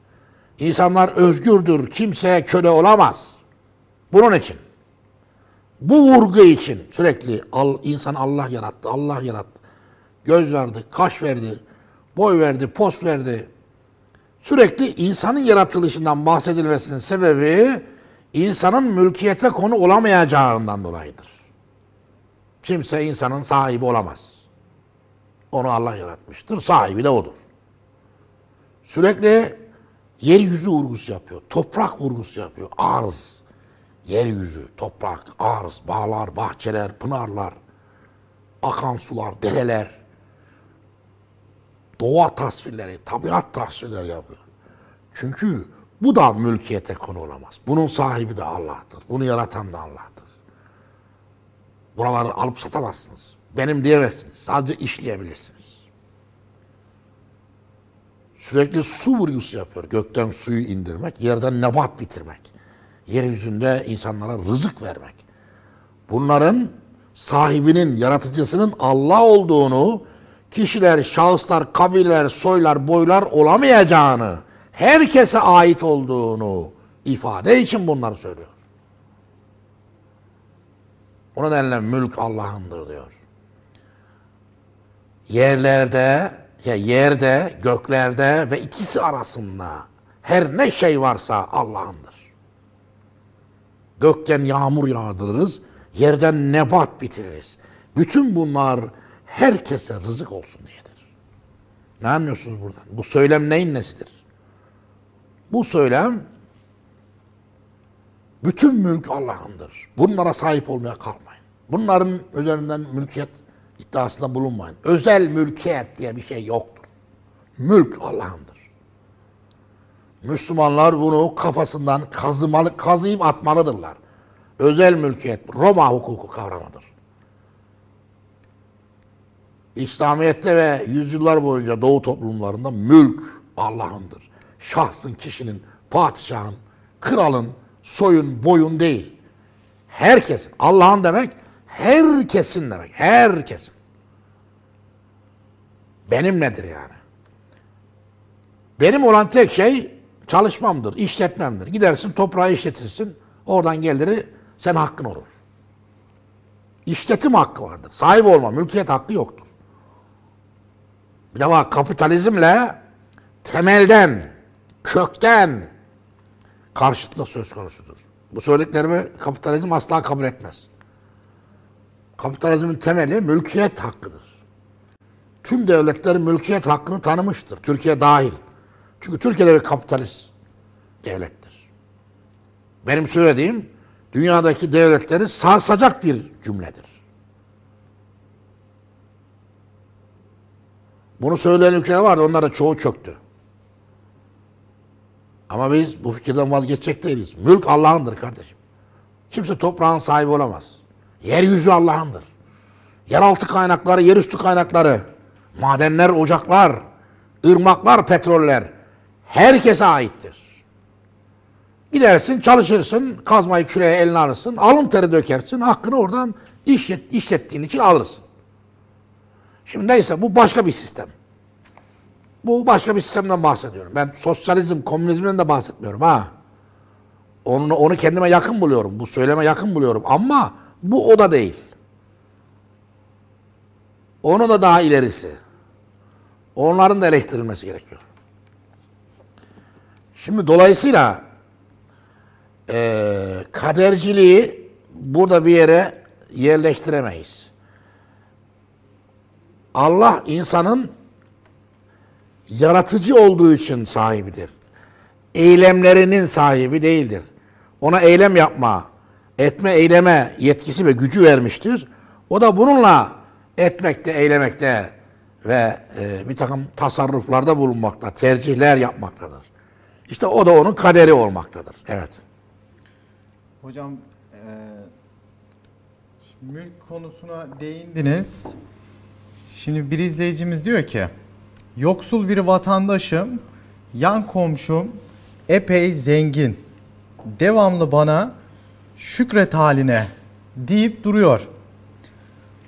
İnsanlar özgürdür, kimseye köle olamaz. Bunun için. Bu vurgu için sürekli al, insan Allah yarattı, Allah yarattı. Göz verdi, kaş verdi, boy verdi, post verdi. Sürekli insanın yaratılışından bahsedilmesinin sebebi insanın mülkiyete konu olamayacağından dolayıdır. Kimse insanın sahibi olamaz. Onu Allah yaratmıştır, sahibi de odur. Sürekli yeryüzü vurgusu yapıyor, toprak vurgusu yapıyor, arz. Yeryüzü, toprak, arz, bağlar, bahçeler, pınarlar, akan sular, dereler, doğa tasvirleri, tabiat tasvirleri yapıyor. Çünkü bu da mülkiyete konu olamaz. Bunun sahibi de Allah'tır. Bunu yaratan da Allah'tır. Buraları alıp satamazsınız. Benim diyemezsiniz. Sadece işleyebilirsiniz. Sürekli su vurgusu yapıyor. Gökten suyu indirmek, yerden nebat bitirmek. Yeryüzünde insanlara rızık vermek. Bunların sahibinin, yaratıcısının Allah olduğunu, kişiler, şahıslar, kabileler, soylar, boylar olamayacağını, herkese ait olduğunu ifade için bunları söylüyor. O nedenle mülk Allah'ındır diyor. Yerlerde Ya yerde, göklerde ve ikisi arasında her ne şey varsa Allah'ındır. Gökten yağmur yağdırırız, yerden nebat bitiririz. Bütün bunlar herkese rızık olsun diyedir. Ne anlıyorsunuz buradan? Bu söylem neyin nesidir? Bu söylem bütün mülk Allah'ındır. Bunlara sahip olmaya kalkmayın. Bunların üzerinden mülkiyet iddiasında bulunmayın. Özel mülkiyet diye bir şey yoktur. Mülk Allah'ındır. Müslümanlar bunu kafasından kazımalı, kazıyıp atmalıdırlar. Özel mülkiyet Roma hukuku kavramıdır. İslamiyet'te ve yüzyıllar boyunca Doğu toplumlarında mülk Allah'ındır. Şahsın, kişinin, padişahın, kralın, soyun, boyun değil. Herkesin. Allah'ın demek herkesin demek. Herkesin. Benim nedir yani? Benim olan tek şey çalışmamdır, işletmemdir. Gidersin toprağı işletirsin. Oradan geliri sen hakkın olur. İşletim hakkı vardır. Sahip olma, mülkiyet hakkı yoktur. Bir de bak kapitalizmle temelden, kökten karşıtlık söz konusudur. Bu söylediklerimi kapitalizm asla kabul etmez. Kapitalizmin temeli mülkiyet hakkıdır. Tüm devletlerin mülkiyet hakkını tanımıştır. Türkiye dahil. Çünkü Türkiye'de bir kapitalist devlettir. Benim söylediğim dünyadaki devletleri sarsacak bir cümledir. Bunu söyleyen ülkeler vardı. Onlar da çoğu çöktü. Ama biz bu fikirden vazgeçecek değiliz. Mülk Allah'ındır kardeşim. Kimse toprağın sahibi olamaz. Yeryüzü Allah'ındır. Yeraltı kaynakları, yerüstü kaynakları, madenler, ocaklar, ırmaklar, petroller herkese aittir. Gidersin, çalışırsın, kazmayı küreğe eline alırsın, alın teri dökersin, hakkını oradan işlet, işlettiğin için alırsın. Şimdi neyse bu başka bir sistem. Bu başka bir sistemden bahsediyorum. Ben sosyalizm, komünizmden de bahsetmiyorum ha. Onu, onu kendime yakın buluyorum. Bu söyleme yakın buluyorum. Ama bu o da değil. Onu da daha ilerisi. Onların da eleştirilmesi gerekiyor. Şimdi dolayısıyla e, kaderciliği burada bir yere yerleştiremeyiz. Allah insanın yaratıcı olduğu için sahibidir. Eylemlerinin sahibi değildir. Ona eylem yapma, etme eyleme yetkisi ve gücü vermiştir. O da bununla etmekte, eylemekte ve e, bir takım tasarruflarda bulunmakta, tercihler yapmaktadır. İşte o da onun kaderi olmaktadır. Evet. Hocam, e, mülk konusuna değindiniz. Şimdi bir izleyicimiz diyor ki, yoksul bir vatandaşım, yan komşum epey zengin. Devamlı bana şükret haline deyip duruyor.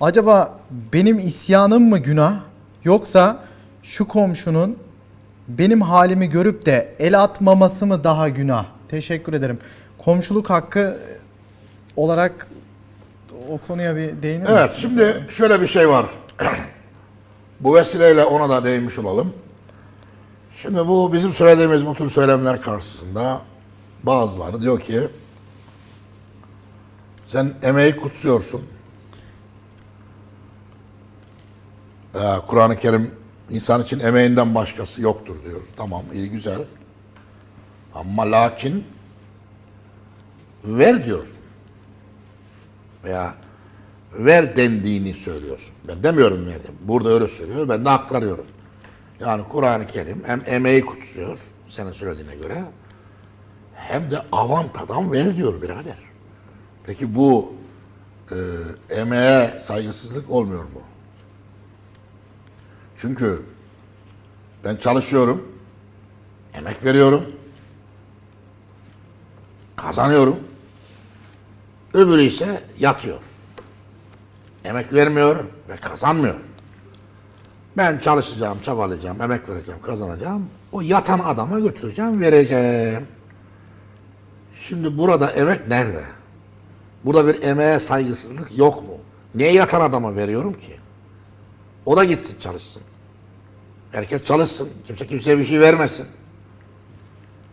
Acaba benim isyanım mı günah, yoksa şu komşunun benim halimi görüp de el atmaması mı daha günah? Teşekkür ederim. Komşuluk hakkı olarak o konuya bir değinir misiniz? Evet, şimdi şöyle bir şey var. Bu vesileyle ona da değinmiş olalım. Şimdi bu bizim söylediğimiz bu tür söylemler karşısında bazıları diyor ki sen emeği kutsuyorsun. Ee, Kur'an-ı Kerim insan için emeğinden başkası yoktur diyor. Tamam, iyi güzel. Ama lakin ver diyorsun. Veya ver dendiğini söylüyorsun. Ben demiyorum verdim. Burada öyle söylüyor. Ben de aktarıyorum. Yani Kur'an-ı Kerim hem emeği kutsuyor senin söylediğine göre hem de avantadan ver diyor birader. Peki bu e, emeğe saygısızlık olmuyor mu? Çünkü ben çalışıyorum, emek veriyorum, kazanıyorum, öbürü ise yatıyor. Emek vermiyor ve kazanmıyor. Ben çalışacağım, çabalayacağım, emek vereceğim, kazanacağım. O yatan adama götüreceğim, vereceğim. Şimdi burada emek nerede? Burada bir emeğe saygısızlık yok mu? Niye yatan adama veriyorum ki? O da gitsin çalışsın. Herkes çalışsın. Kimse kimseye bir şey vermesin.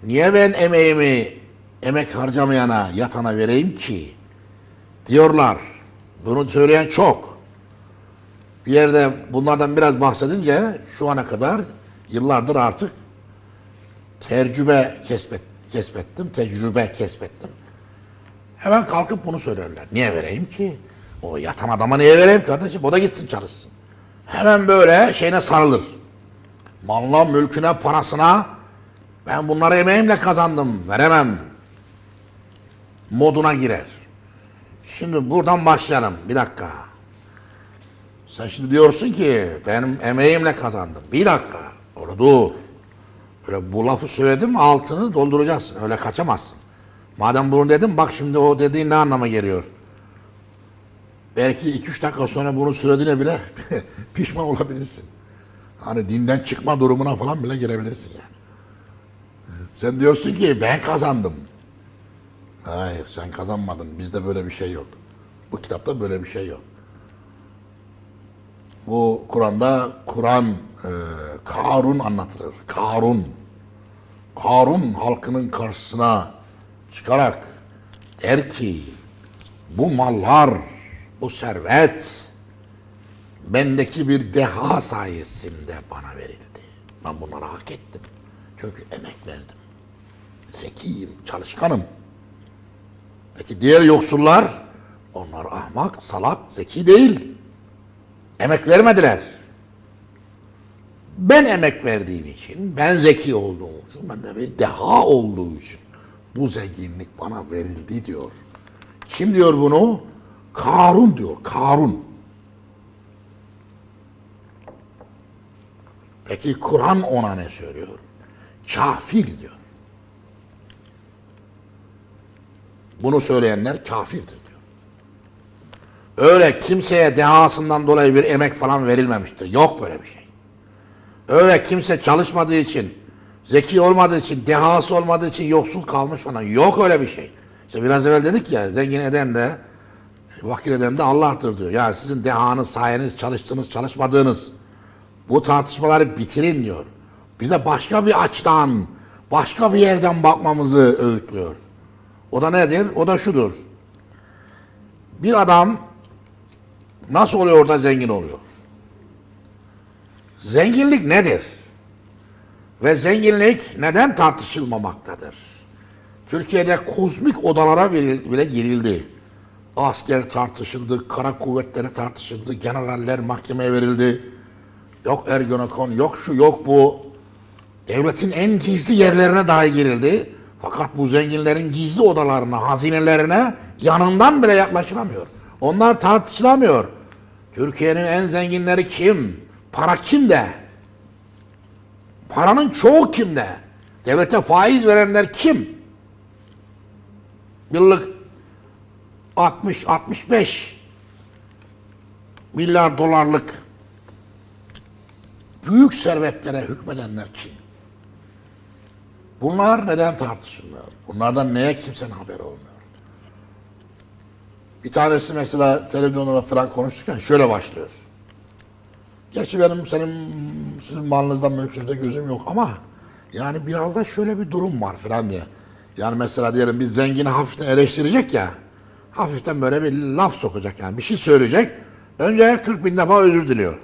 Niye ben emeğimi emek harcamayana, yatana vereyim ki? Diyorlar. Bunu söyleyen çok. Bir yerde bunlardan biraz bahsedince şu ana kadar yıllardır artık tercüme kesbet, kesbettim, tecrübe kesbettim. Hemen kalkıp bunu söylerler. Niye vereyim ki? O yatan adama niye vereyim kardeşim? O da gitsin çalışsın. Hemen böyle şeyine sarılır. Malına, mülküne, parasına ben bunları emeğimle kazandım, veremem moduna girer. Şimdi buradan başlayalım. Bir dakika. Sen şimdi diyorsun ki benim emeğimle kazandım. Bir dakika. Orada dur. Öyle bu lafı söyledim, altını dolduracaksın. Öyle kaçamazsın. Madem bunu dedim, bak şimdi o dediğin ne anlama geliyor. Belki iki üç dakika sonra bunu söylediğine bile pişman olabilirsin. Hani dinden çıkma durumuna falan bile girebilirsin yani. Sen diyorsun ki ben kazandım. Hayır, sen kazanmadın. Bizde böyle bir şey yok. Bu kitapta böyle bir şey yok. Bu Kur'an'da Kur'an e, Karun anlatılır. Karun. Karun halkının karşısına çıkarak der ki bu mallar, bu servet bendeki bir deha sayesinde bana verildi. Ben bunları hak ettim. Çünkü emek verdim. Zekiyim, çalışkanım. Peki diğer yoksullar, onlar ahmak, salak, zeki değil. Emek vermediler. Ben emek verdiğim için, ben zeki olduğum için, ben de bir deha olduğu için bu zenginlik bana verildi diyor. Kim diyor bunu? Karun diyor, Karun. Peki Kur'an ona ne söylüyor? Kafir diyor. Bunu söyleyenler kafirdir diyor. Öyle kimseye dehasından dolayı bir emek falan verilmemiştir. Yok böyle bir şey. Öyle kimse çalışmadığı için, zeki olmadığı için, dehası olmadığı için yoksul kalmış falan. Yok öyle bir şey. İşte biraz evvel dedik ya, zengin eden de, fakir eden de Allah'tır diyor. Yani sizin dehanız, sayeniz, çalıştığınız, çalışmadığınız, bu tartışmaları bitirin diyor. Bize başka bir açıdan, başka bir yerden bakmamızı öğütlüyor. O da nedir? O da şudur. Bir adam nasıl oluyor da zengin oluyor? Zenginlik nedir? Ve zenginlik neden tartışılmamaktadır? Türkiye'de kozmik odalara bile girildi. Asker tartışıldı, kara kuvvetleri tartışıldı, generaller mahkemeye verildi. Yok Ergenekon, yok şu, yok bu. Devletin en gizli yerlerine dahi girildi. Fakat bu zenginlerin gizli odalarına, hazinelerine yanından bile yaklaşılamıyor. Onlar tartışılamıyor. Türkiye'nin en zenginleri kim? Para kimde? Paranın çoğu kimde? Devlete faiz verenler kim? Yıllık altmış altmış beş milyar dolarlık büyük servetlere hükmedenler kim? Bunlar neden tartışılmıyor? Bunlardan neye kimsenin haberi olmuyor? Bir tanesi mesela televizyonda falan konuşurken şöyle başlıyor. Gerçi benim senin sizin malınızdan mülkünüzde gözüm yok ama yani biraz da şöyle bir durum var falan diye. Yani mesela diyelim bir zengini hafiften eleştirecek ya, hafiften böyle bir laf sokacak yani bir şey söyleyecek. Önce kırk bin defa özür diliyor.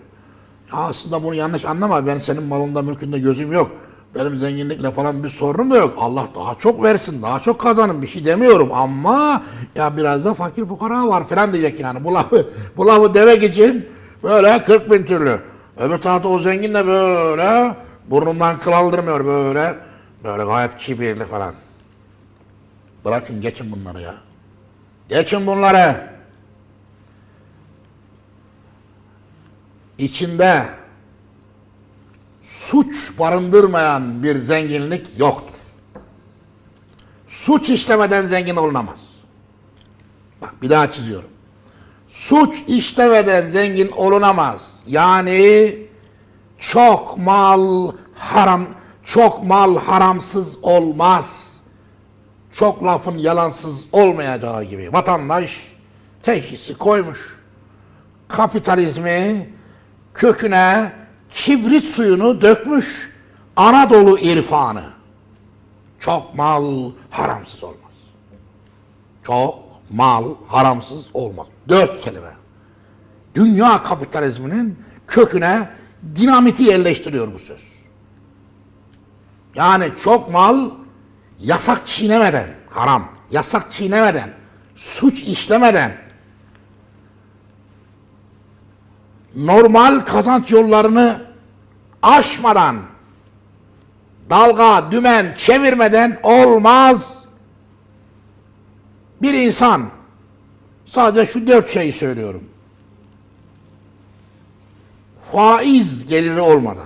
Ya aslında bunu yanlış anlama, ben senin malında mülkünde gözüm yok. Benim zenginlikle falan bir sorunum da yok. Allah daha çok versin, daha çok kazanın, bir şey demiyorum ama ya biraz da fakir fukara var falan diyecek yani. Bu lafı, bu lafı demek için böyle kırk bin türlü. Öbür tarafta o zengin de böyle burnundan kıl aldırmıyor böyle. Böyle gayet kibirli falan. Bırakın, geçin bunları ya. Geçin bunları. İçinde suç barındırmayan bir zenginlik yoktur. Suç işlemeden zengin olunamaz. Bak bir daha çiziyorum. Suç işlemeden zengin olunamaz. Yani çok mal haram, çok mal haramsız olmaz. Çok lafın yalansız olmayacağı gibi vatandaş teşhisi koymuş. Kapitalizmi köküne kibrit suyunu dökmüş Anadolu irfanı. Çok mal haramsız olmaz. Çok mal haramsız olmaz. Dört kelime. Dünya kapitalizminin köküne dinamiti yerleştiriyor bu söz. Yani çok mal yasak çiğnemeden, haram, yasak çiğnemeden, suç işlemeden, normal kazanç yollarını aşmadan, dalga, dümen çevirmeden olmaz. Bir insan, sadece şu dört şeyi söylüyorum, faiz geliri olmadan,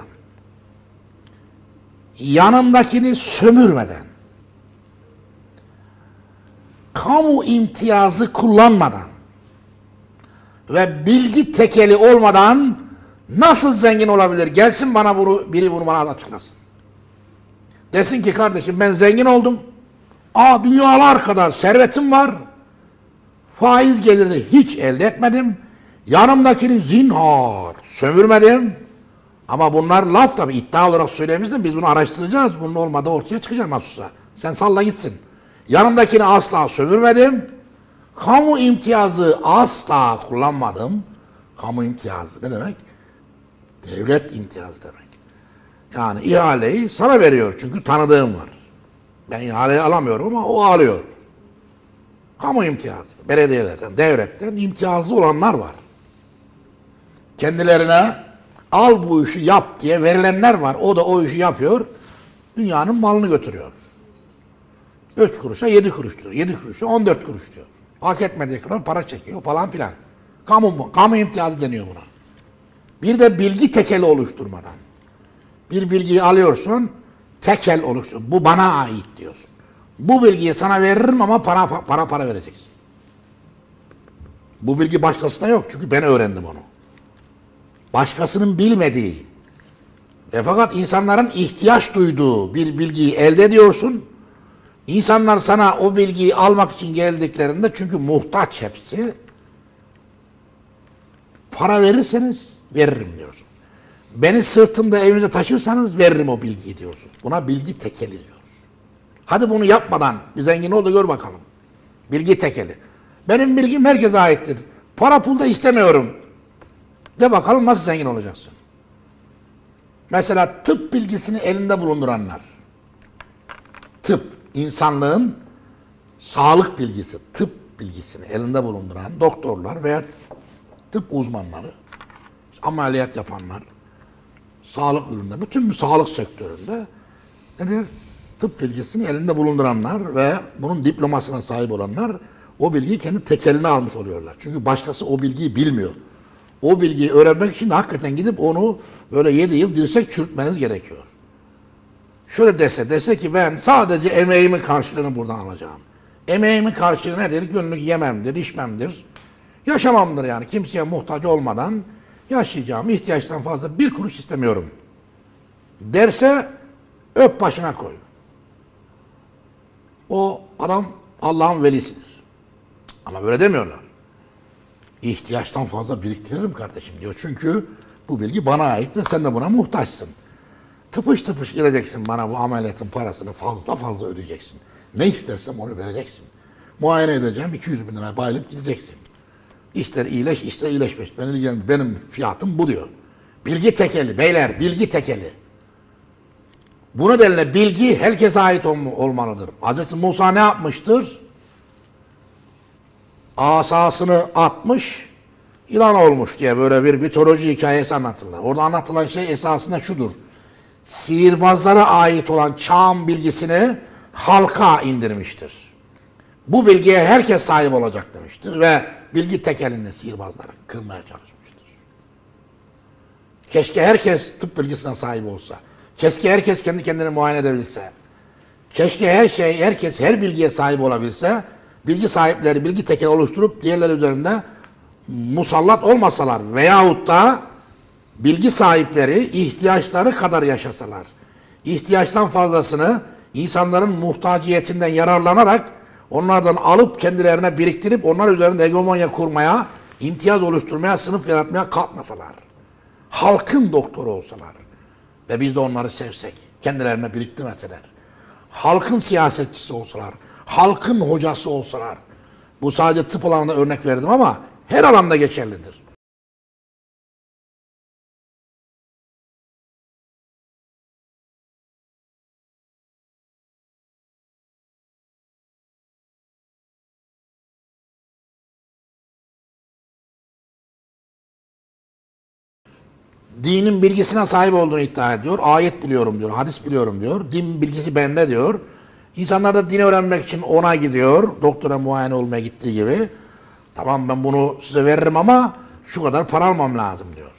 yanındakini sömürmeden, kamu imtiyazı kullanmadan ve bilgi tekeli olmadan nasıl zengin olabilir? Gelsin bana bunu, biri bunu bana açıklasın. Desin ki kardeşim ben zengin oldum. Aa, dünyalar kadar servetim var. Faiz geliri hiç elde etmedim. Yanımdakini zinhar sömürmedim. Ama bunlar laf tabi, iddia olarak söylemiştim. Biz bunu araştıracağız. Bunun olmadığı ortaya çıkacak nasılsa. Sen salla gitsin. Yanımdakini asla sömürmedim. Kamu imtiyazı asla kullanmadım. Kamu imtiyazı ne demek? Devlet imtiyazı demek. Yani ihaleyi sana veriyor çünkü tanıdığım var. Ben ihaleyi alamıyorum ama o alıyor. Kamu imtiyazı. Belediyelerden, devletten imtiyazlı olanlar var. Kendilerine al bu işi yap diye verilenler var. O da o işi yapıyor. Dünyanın malını götürüyor. Üç kuruşa yedi kuruş diyor. Yedi kuruşa on dört kuruş diyor. Hak etmediği kadar para çekiyor falan filan. Kamu, kamu imtiyazı deniyor buna. Bir de bilgi tekeli oluşturmadan. Bir bilgiyi alıyorsun, tekel oluştur. Bu bana ait diyorsun. Bu bilgiyi sana veririm ama para para para vereceksin. Bu bilgi başkasına yok çünkü ben öğrendim onu. Başkasının bilmediği ve fakat insanların ihtiyaç duyduğu bir bilgiyi elde ediyorsun. İnsanlar sana o bilgiyi almak için geldiklerinde çünkü muhtaç hepsi, para verirseniz veririm diyorsun. Beni sırtımda evinize taşırsanız veririm o bilgiyi diyorsun. Buna bilgi tekeli diyoruz. Hadi bunu yapmadan zengin ol da gör bakalım. Bilgi tekeli. Benim bilgim herkese aittir. Para pul da istemiyorum. De bakalım nasıl zengin olacaksın. Mesela tıp bilgisini elinde bulunduranlar. Tıp, insanlığın sağlık bilgisi, tıp bilgisini elinde bulunduran doktorlar veya tıp uzmanları, ameliyat yapanlar, sağlık ürünleri, bütün bu sağlık sektöründe nedir? Tıp bilgisini elinde bulunduranlar ve bunun diplomasına sahip olanlar o bilgiyi kendi tekeline almış oluyorlar. Çünkü başkası o bilgiyi bilmiyor. O bilgiyi öğrenmek için hakikaten gidip onu böyle yedi yıl dirsek çürütmeniz gerekiyor. Şöyle dese, dese ki ben sadece emeğimin karşılığını buradan alacağım. Emeğimin karşılığı nedir? Günlük yememdir, içmemdir, yaşamamdır yani. Kimseye muhtaç olmadan yaşayacağım. İhtiyaçtan fazla bir kuruş istemiyorum derse öp başına koy. O adam Allah'ın velisidir. Ama böyle demiyorlar. İhtiyaçtan fazla biriktiririm kardeşim diyor. Çünkü bu bilgi bana ait ve sen de buna muhtaçsın. Tıpış tıpış geleceksin bana bu ameliyatın parasını fazla fazla ödeyeceksin. Ne istersem onu vereceksin. Muayene edeceğim, iki yüz bin lira bayılıp gideceksin. İster iyileş, ister iyileşmiş. Benim, benim fiyatım bu diyor. Bilgi tekeli beyler, bilgi tekeli. Bu nedenle bilgi herkese ait ol olmalıdır. Hazreti Musa ne yapmıştır? Asasını atmış, yılan olmuş diye böyle bir mitoloji hikayesi anlatılır. Orada anlatılan şey esasında şudur. Sihirbazlara ait olan çağın bilgisini halka indirmiştir. Bu bilgiye herkes sahip olacak demiştir ve bilgi tekelini sihirbazlara kırmaya çalışmıştır. Keşke herkes tıp bilgisine sahip olsa. Keşke herkes kendi kendini muayene edebilse. Keşke her şey, herkes her bilgiye sahip olabilse. Bilgi sahipleri bilgi tekeli oluşturup diğerleri üzerinde musallat olmasalar veyahut da bilgi sahipleri ihtiyaçları kadar yaşasalar, ihtiyaçtan fazlasını insanların muhtaciyetinden yararlanarak onlardan alıp kendilerine biriktirip onlar üzerinde hegemonya kurmaya, imtiyaz oluşturmaya, sınıf yaratmaya kalkmasalar. halkın doktoru olsalar ve biz de onları sevsek, kendilerine biriktirmeseler, halkın siyasetçisi olsalar, halkın hocası olsalar, bu sadece tıp alanında örnek verdim ama her alanda geçerlidir. Dinin bilgisine sahip olduğunu iddia ediyor. Ayet biliyorum diyor, hadis biliyorum diyor. Din bilgisi bende diyor. İnsanlar da dini öğrenmek için ona gidiyor. Doktora muayene olmaya gittiği gibi. Tamam ben bunu size veririm ama şu kadar para almam lazım diyor.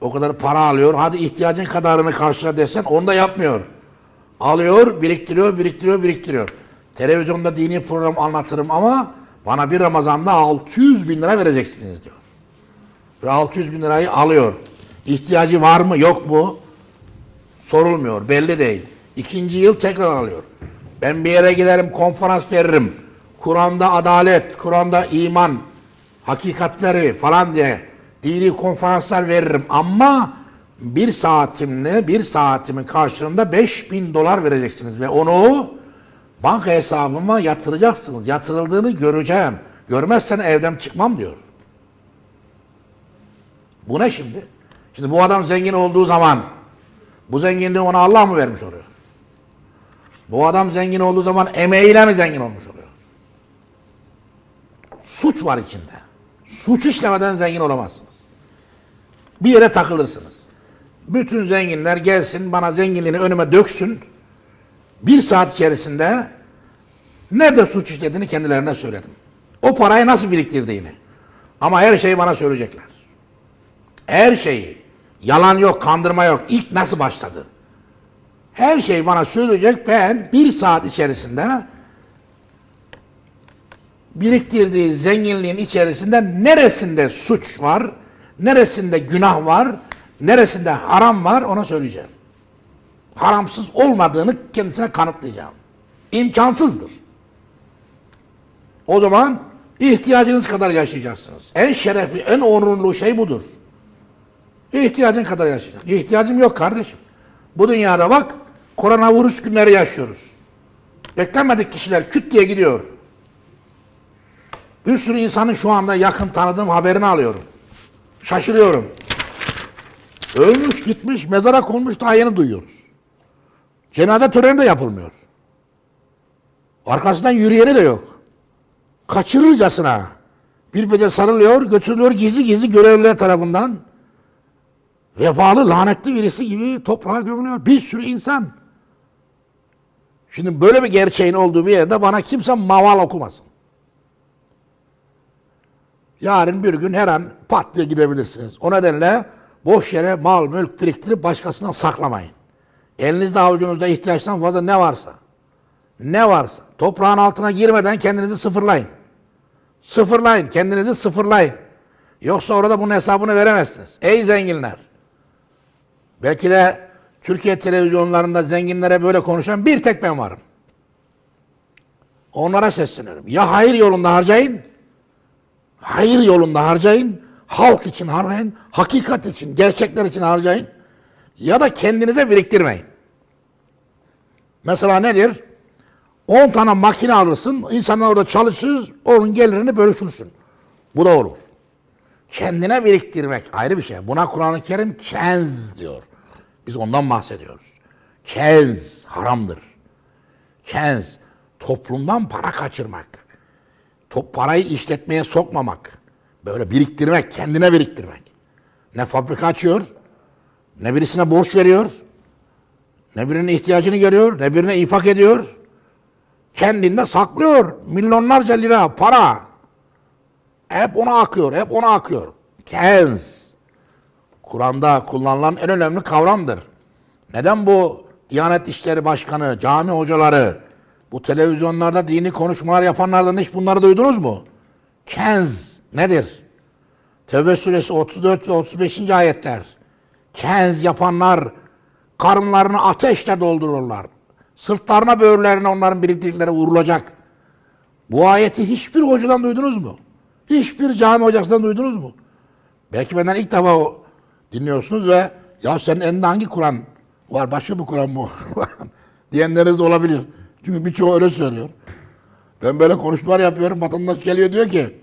O kadar para alıyor. Hadi ihtiyacın kadarını karşıla desen onu da yapmıyor. Alıyor, biriktiriyor, biriktiriyor, biriktiriyor. Televizyonda dini program anlatırım ama bana bir Ramazan'da altı yüz bin lira vereceksiniz diyor. Ve altı yüz bin lirayı alıyor. İhtiyacı var mı yok mu sorulmuyor. Belli değil. İkinci yıl tekrar alıyor. Ben bir yere giderim, konferans veririm. Kur'an'da adalet, Kur'an'da iman, hakikatleri falan diye dini konferanslar veririm. Ama bir saatimle, bir saatimin karşılığında beş bin dolar vereceksiniz. Ve onu banka hesabıma yatıracaksınız. Yatırıldığını göreceğim. Görmezsen evden çıkmam diyor. Bu ne şimdi? Şimdi bu adam zengin olduğu zaman bu zenginliği ona Allah mı vermiş oluyor? Bu adam zengin olduğu zaman emeğiyle mi zengin olmuş oluyor? Suç var içinde. Suç işlemeden zengin olamazsınız. Bir yere takılırsınız. Bütün zenginler gelsin bana zenginliğini önüme döksün. Bir saat içerisinde nerede suç işlediğini kendilerine söyledim. O parayı nasıl biriktirdiğini. Ama her şeyi bana söyleyecekler. Her şeyi. Yalan yok, kandırma yok. İlk nasıl başladı? Her şeyi bana söyleyecek. Ben bir saat içerisinde biriktirdiği zenginliğin içerisinde neresinde suç var, neresinde günah var, neresinde haram var ona söyleyeceğim. Haramsız olmadığını kendisine kanıtlayacağım. İmkansızdır. O zaman ihtiyacınız kadar yaşayacaksınız. En şerefli, en onurlu şey budur. İhtiyacın kadar yaşayacak. İhtiyacım yok kardeşim. Bu dünyada bak, koronavirüs günleri yaşıyoruz. Beklenmedik kişiler küt diye gidiyor. Bir sürü insanın şu anda yakın tanıdığım haberini alıyorum. Şaşırıyorum. Ölmüş, gitmiş, mezara konmuş daha yeni duyuyoruz. Cenaze töreni de yapılmıyor. Arkasından yürüyeni de yok. Kaçırırcasına birbirine sarılıyor, götürülüyor gizli gizli görevliler tarafından. Vebalı, lanetli birisi gibi toprağa gömülüyor. Bir sürü insan. Şimdi böyle bir gerçeğin olduğu bir yerde bana kimse maval okumasın. Yarın bir gün her an pat diye gidebilirsiniz. O nedenle boş yere mal, mülk biriktirip başkasından saklamayın. Elinizde, avucunuzda ihtiyaçtan fazla ne varsa, ne varsa toprağın altına girmeden kendinizi sıfırlayın. Sıfırlayın, kendinizi sıfırlayın. Yoksa orada bunun hesabını veremezsiniz. Ey zenginler! Belki de Türkiye televizyonlarında zenginlere böyle konuşan bir tek ben varım. Onlara sesleniyorum. Ya hayır yolunda harcayın, hayır yolunda harcayın, halk için harcayın, hakikat için, gerçekler için harcayın ya da kendinize biriktirmeyin. Mesela nedir? on tane makine alırsın, insanlar orada çalışır, onun gelirini bölüşürsün. Bu da olur. Kendine biriktirmek ayrı bir şey. Buna Kur'an-ı Kerim kenz diyor. Biz ondan bahsediyoruz. Kenz haramdır. Kenz toplumdan para kaçırmak. Top, parayı işletmeye sokmamak. Böyle biriktirmek, kendine biriktirmek. Ne fabrika açıyor, ne birisine borç veriyor, ne birinin ihtiyacını görüyor, ne birine infak ediyor. Kendinde saklıyor. Milyonlarca lira para. Hep ona akıyor, hep ona akıyor. Kenz. Kur'an'da kullanılan en önemli kavramdır. Neden bu Diyanet İşleri Başkanı, cami hocaları, bu televizyonlarda dini konuşmalar yapanlardan hiç bunları duydunuz mu? Kenz nedir? Tövbe Suresi otuz dört ve otuz beşinci ayetler. Kenz yapanlar karınlarını ateşle doldururlar. Sırtlarına, böğürlerine onların biriktirdikleri vurulacak. Bu ayeti hiçbir hocadan duydunuz mu? Hiçbir cami hocasından duydunuz mu? Belki benden ilk defa dinliyorsunuz ve ya senin elinde hangi Kur'an var, başka bir Kur'an mı var diyenleriniz de olabilir. Çünkü birçoğu öyle söylüyor. Ben böyle konuşmalar yapıyorum, vatandaş geliyor diyor ki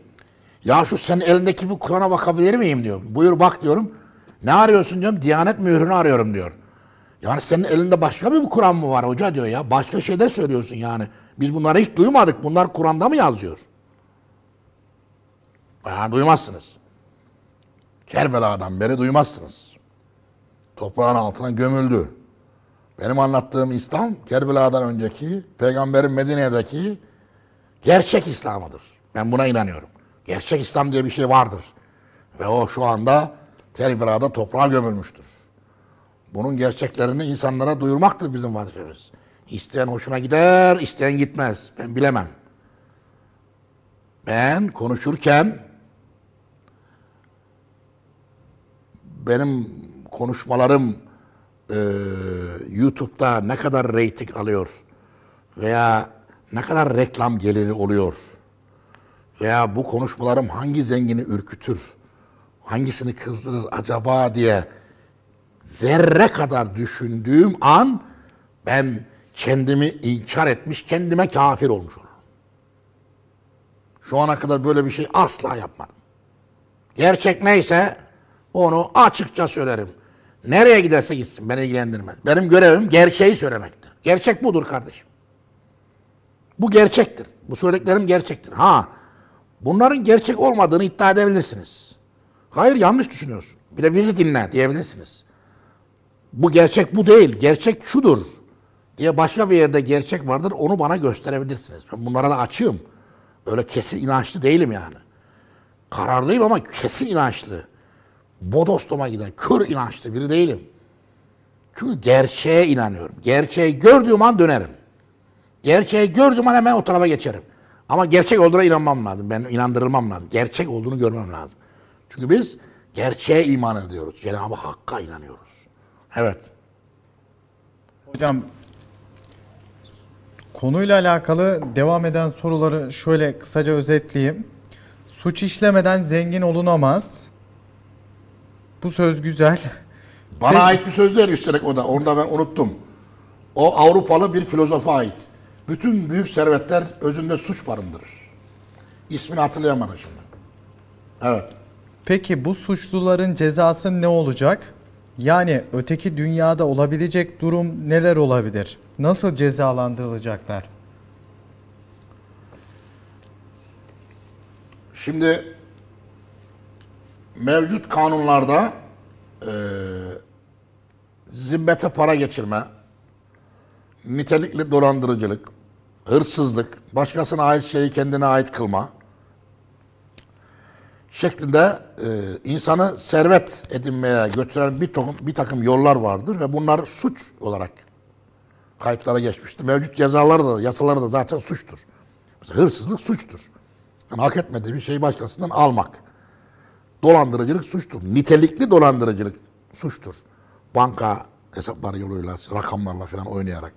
ya şu senin elindeki bu Kur'an'a bakabilir miyim diyor. Buyur bak diyorum. Ne arıyorsun diyorum, Diyanet mührünü arıyorum diyor. Yani senin elinde başka bir Kur'an mı var hoca diyor ya. Başka şeyler söylüyorsun yani. Biz bunları hiç duymadık. Bunlar Kur'an'da mı yazıyor? Yani duymazsınız. Kerbela'dan beri duymazsınız. Toprağın altına gömüldü. Benim anlattığım İslam, Kerbela'dan önceki, Peygamberin Medine'deki gerçek İslam'ıdır. Ben buna inanıyorum. Gerçek İslam diye bir şey vardır. Ve o şu anda Kerbela'da toprağa gömülmüştür. Bunun gerçeklerini insanlara duyurmaktır bizim vazifemiz. İsteyen hoşuna gider, isteyen gitmez. Ben bilemem. Ben konuşurken benim konuşmalarım e, YouTube'da ne kadar reyting alıyor veya ne kadar reklam geliri oluyor veya bu konuşmalarım hangi zengini ürkütür, hangisini kızdırır acaba diye zerre kadar düşündüğüm an ben kendimi inkar etmiş, kendime kafir olmuş olurum. Şu ana kadar böyle bir şey asla yapmadım. Gerçek neyse onu açıkça söylerim. Nereye giderse gitsin beni ilgilendirmez. Benim görevim gerçeği söylemektir. Gerçek budur kardeşim. Bu gerçektir. Bu söylediklerim gerçektir. Ha, bunların gerçek olmadığını iddia edebilirsiniz. Hayır, yanlış düşünüyorsun. Bir de bizi dinle diyebilirsiniz. Bu gerçek bu değil, gerçek şudur diye başka bir yerde gerçek vardır, onu bana gösterebilirsiniz. Ben bunlara da açığım. Öyle kesin inançlı değilim yani. Kararlıyım ama kesin inançlı. Bodostom'a giden kör inançlı biri değilim. Çünkü gerçeğe inanıyorum. Gerçeği gördüğüm an dönerim. Gerçeği gördüğüm an hemen o tarafa geçerim. Ama gerçek olduğuna inanmam lazım. Ben inandırılmam lazım. Gerçek olduğunu görmem lazım. Çünkü biz gerçeğe iman ediyoruz. Cenab-ı Hakk'a inanıyoruz. Evet. Hocam, konuyla alakalı devam eden soruları şöyle kısaca özetleyeyim. Suç işlemeden zengin olunamaz. Bu söz güzel. Bana Ve... ait bir söz değil üstelik o da. Onu da ben unuttum. O Avrupalı bir filozofa ait. Bütün büyük servetler özünde suç barındırır. İsmini hatırlayamadım şimdi. Evet. Peki bu suçluların cezası ne olacak? Yani öteki dünyada olabilecek durum neler olabilir? Nasıl cezalandırılacaklar? Şimdi mevcut kanunlarda e, zimmete para geçirme, nitelikli dolandırıcılık, hırsızlık, başkasına ait şeyi kendine ait kılma şeklinde e, insanı servet edinmeye götüren bir takım, bir takım yollar vardır ve bunlar suç olarak kayıtlara geçmiştir. Mevcut cezalar da, yasalar da zaten suçtur. Mesela hırsızlık suçtur. Yani hak etmediği bir şeyi başkasından almak. Dolandırıcılık suçtur. Nitelikli dolandırıcılık suçtur. Banka hesapları yoluyla, rakamlarla falan oynayarak.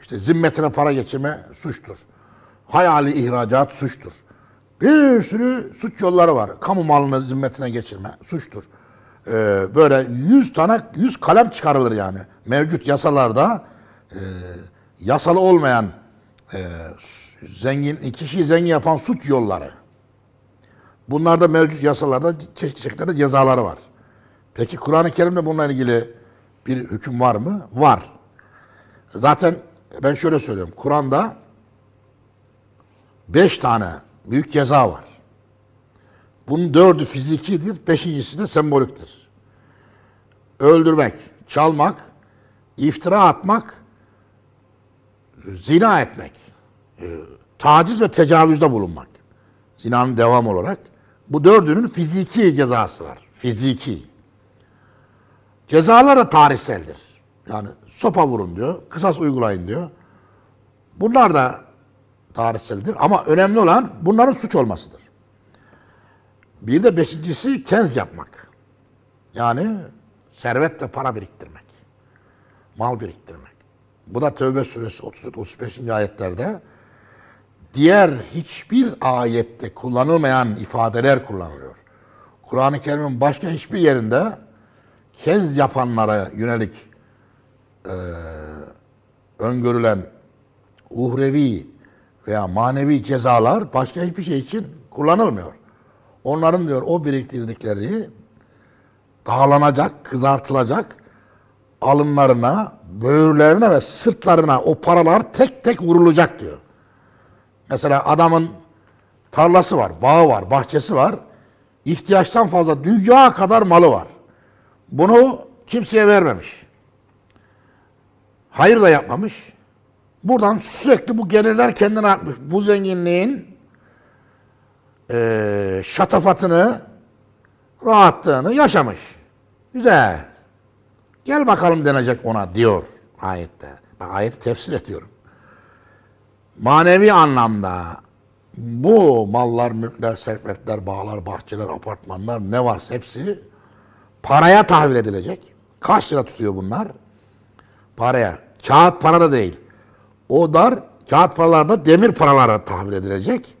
İşte zimmetine para geçirme suçtur. Hayali ihracat suçtur. Bir sürü suç yolları var. Kamu malını zimmetine geçirme suçtur. Ee, böyle yüz tane, yüz kalem çıkarılır yani. Mevcut yasalarda e, yasalı olmayan e, zengin, kişiyi zengin yapan suç yolları. Bunlarda mevcut yasalarda çeşitli şekilde cezaları var. Peki Kur'an-ı Kerim'de bununla ilgili bir hüküm var mı? Var. Zaten ben şöyle söylüyorum. Kur'an'da beş tane büyük ceza var. Bunun dördü fizikidir, beşincisi de semboliktir. Öldürmek, çalmak, iftira atmak, zina etmek, taciz ve tecavüzde bulunmak. Zinanın devamı olarak. Bu dördünün fiziki cezası var. Fiziki. Cezalar da tarihseldir. Yani sopa vurun diyor, kısas uygulayın diyor. Bunlar da tarihseldir ama önemli olan bunların suç olmasıdır. Bir de beşincisi kenz yapmak. Yani servetle para biriktirmek. Mal biriktirmek. Bu da Tövbe Suresi otuz üç otuz beş. ayetlerde diğer hiçbir ayette kullanılmayan ifadeler kullanılıyor. Kur'an-ı Kerim'in başka hiçbir yerinde kez yapanlara yönelik e, öngörülen uhrevi veya manevi cezalar başka hiçbir şey için kullanılmıyor. Onların diyor o biriktirdikleri dağlanacak, kızartılacak, alınlarına, böğürlerine ve sırtlarına o paralar tek tek vurulacak diyor. Mesela adamın tarlası var, bağı var, bahçesi var. İhtiyaçtan fazla dünya kadar malı var. Bunu kimseye vermemiş. Hayır da yapmamış. Buradan sürekli bu gelirler kendine atmış. Bu zenginliğin e, şatafatını, rahatlığını yaşamış. Güzel. Gel bakalım denecek ona diyor ayette. Ben ayeti tefsir ediyorum. Manevi anlamda bu mallar, mülkler, servetler, bağlar, bahçeler, apartmanlar ne varsa hepsi paraya tahvil edilecek. Kaç lira tutuyor bunlar? Paraya. Kağıt para da değil. O dar kağıt paralarda demir paralara tahvil edilecek.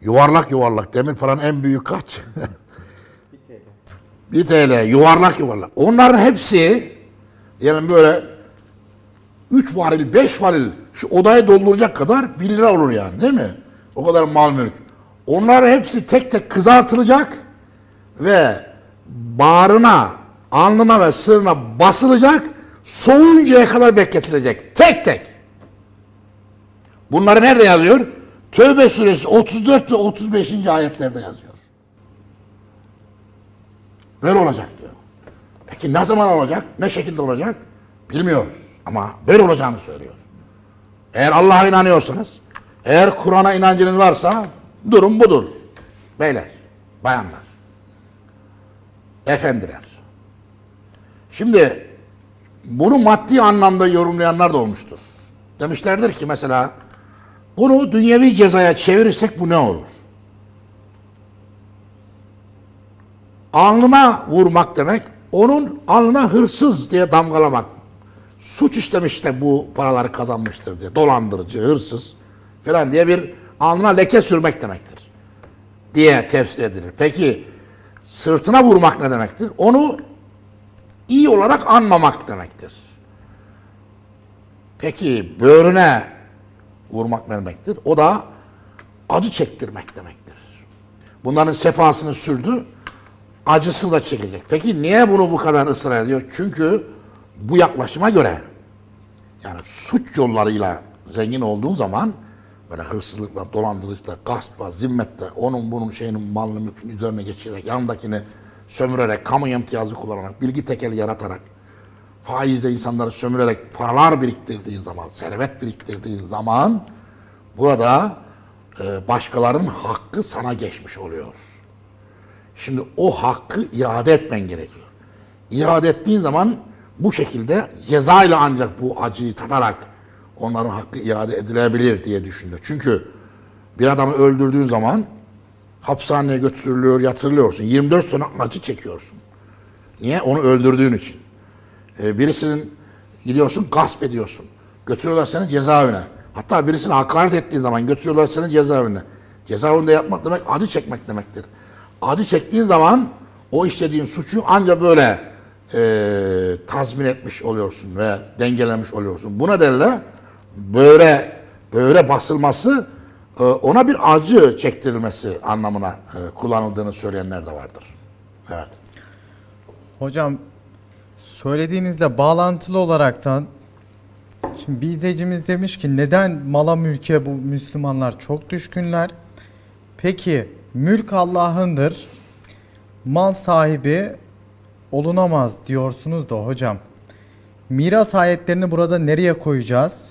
Yuvarlak yuvarlak. Demir paranın en büyük kaç? bir T L. Yuvarlak yuvarlak. Onların hepsi diyelim böyle üç varil, beş varil şu odayı dolduracak kadar bir lira olur yani, değil mi? O kadar mal mülk. Onlar hepsi tek tek kızartılacak ve bağrına, alnına ve sırtına basılacak, soğuncaya kadar bekletilecek. Tek tek. Bunları nerede yazıyor? Tövbe Suresi otuz dört ve otuz beşinci ayetlerde yazıyor. Böyle olacak diyor. Peki ne zaman olacak, ne şekilde olacak bilmiyoruz. Ama böyle olacağını söylüyor. Eğer Allah'a inanıyorsanız, eğer Kur'an'a inancınız varsa durum budur. Beyler, bayanlar, efendiler. Şimdi bunu maddi anlamda yorumlayanlar da olmuştur. Demişlerdir ki mesela bunu dünyevi cezaya çevirirsek bu ne olur? Alnına vurmak demek, onun alnına hırsız diye damgalamak. Suç işlemiş de bu paraları kazanmıştır diye. Dolandırıcı, hırsız falan diye bir alnına leke sürmek demektir diye tefsir edilir. Peki sırtına vurmak ne demektir? Onu iyi olarak anmamak demektir. Peki böğrüne vurmak ne demektir? O da acı çektirmek demektir. Bunların sefasını sürdü. Acısı da çekilecek. Peki niye bunu bu kadar ısrar ediyor? Çünkü bu yaklaşıma göre yani suç yollarıyla zengin olduğun zaman böyle hırsızlıkla, dolandırıcılıkla, gaspla, zimmetle onun bunun şeyinin malını mülkünün üzerine geçirerek, yanındakini sömürerek, kamu imtiyazı kullanarak, bilgi tekeli yaratarak, faizle insanları sömürerek paralar biriktirdiğin zaman, servet biriktirdiğin zaman burada başkalarının hakkı sana geçmiş oluyor. Şimdi o hakkı iade etmen gerekiyor. İade ettiğin zaman bu şekilde cezayla ancak bu acıyı tadarak onların hakkı iade edilebilir diye düşündü. Çünkü bir adamı öldürdüğün zaman hapishaneye götürülüyor, yatırılıyorsun. yirmi dört sene acı çekiyorsun. Niye? Onu öldürdüğün için. Birisinin gidiyorsun, gasp ediyorsun. Götürüyorlar seni cezaevine. Hatta birisine hakaret ettiğin zaman götürüyorlar seni cezaevine. Cezaevinde yapmak demek acı çekmek demektir. Acı çektiğin zaman o işlediğin suçu ancak böyle e, tazmin etmiş oluyorsun ve dengelemiş oluyorsun. Bu nedenle böyle böyle basılması e, ona bir acı çektirilmesi anlamına e, kullanıldığını söyleyenler de vardır. Evet. Hocam söylediğinizle bağlantılı olaraktan şimdi bir izleyicimiz demiş ki neden mala mülke bu Müslümanlar çok düşkünler? Peki mülk Allah'ındır, mal sahibi olunamaz diyorsunuz da hocam. Miras ayetlerini burada nereye koyacağız?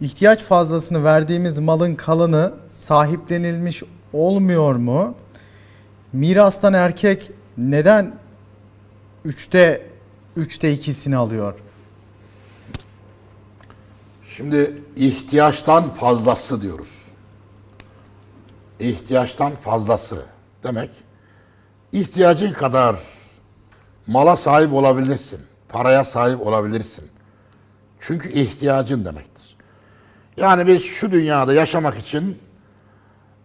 İhtiyaç fazlasını verdiğimiz malın kalanı sahiplenilmiş olmuyor mu? Mirastan erkek neden üçte, üçte ikisini alıyor? Şimdi ihtiyaçtan fazlası diyoruz. İhtiyaçtan fazlası demek, ihtiyacın kadar mala sahip olabilirsin, paraya sahip olabilirsin. Çünkü ihtiyacın demektir. Yani biz şu dünyada yaşamak için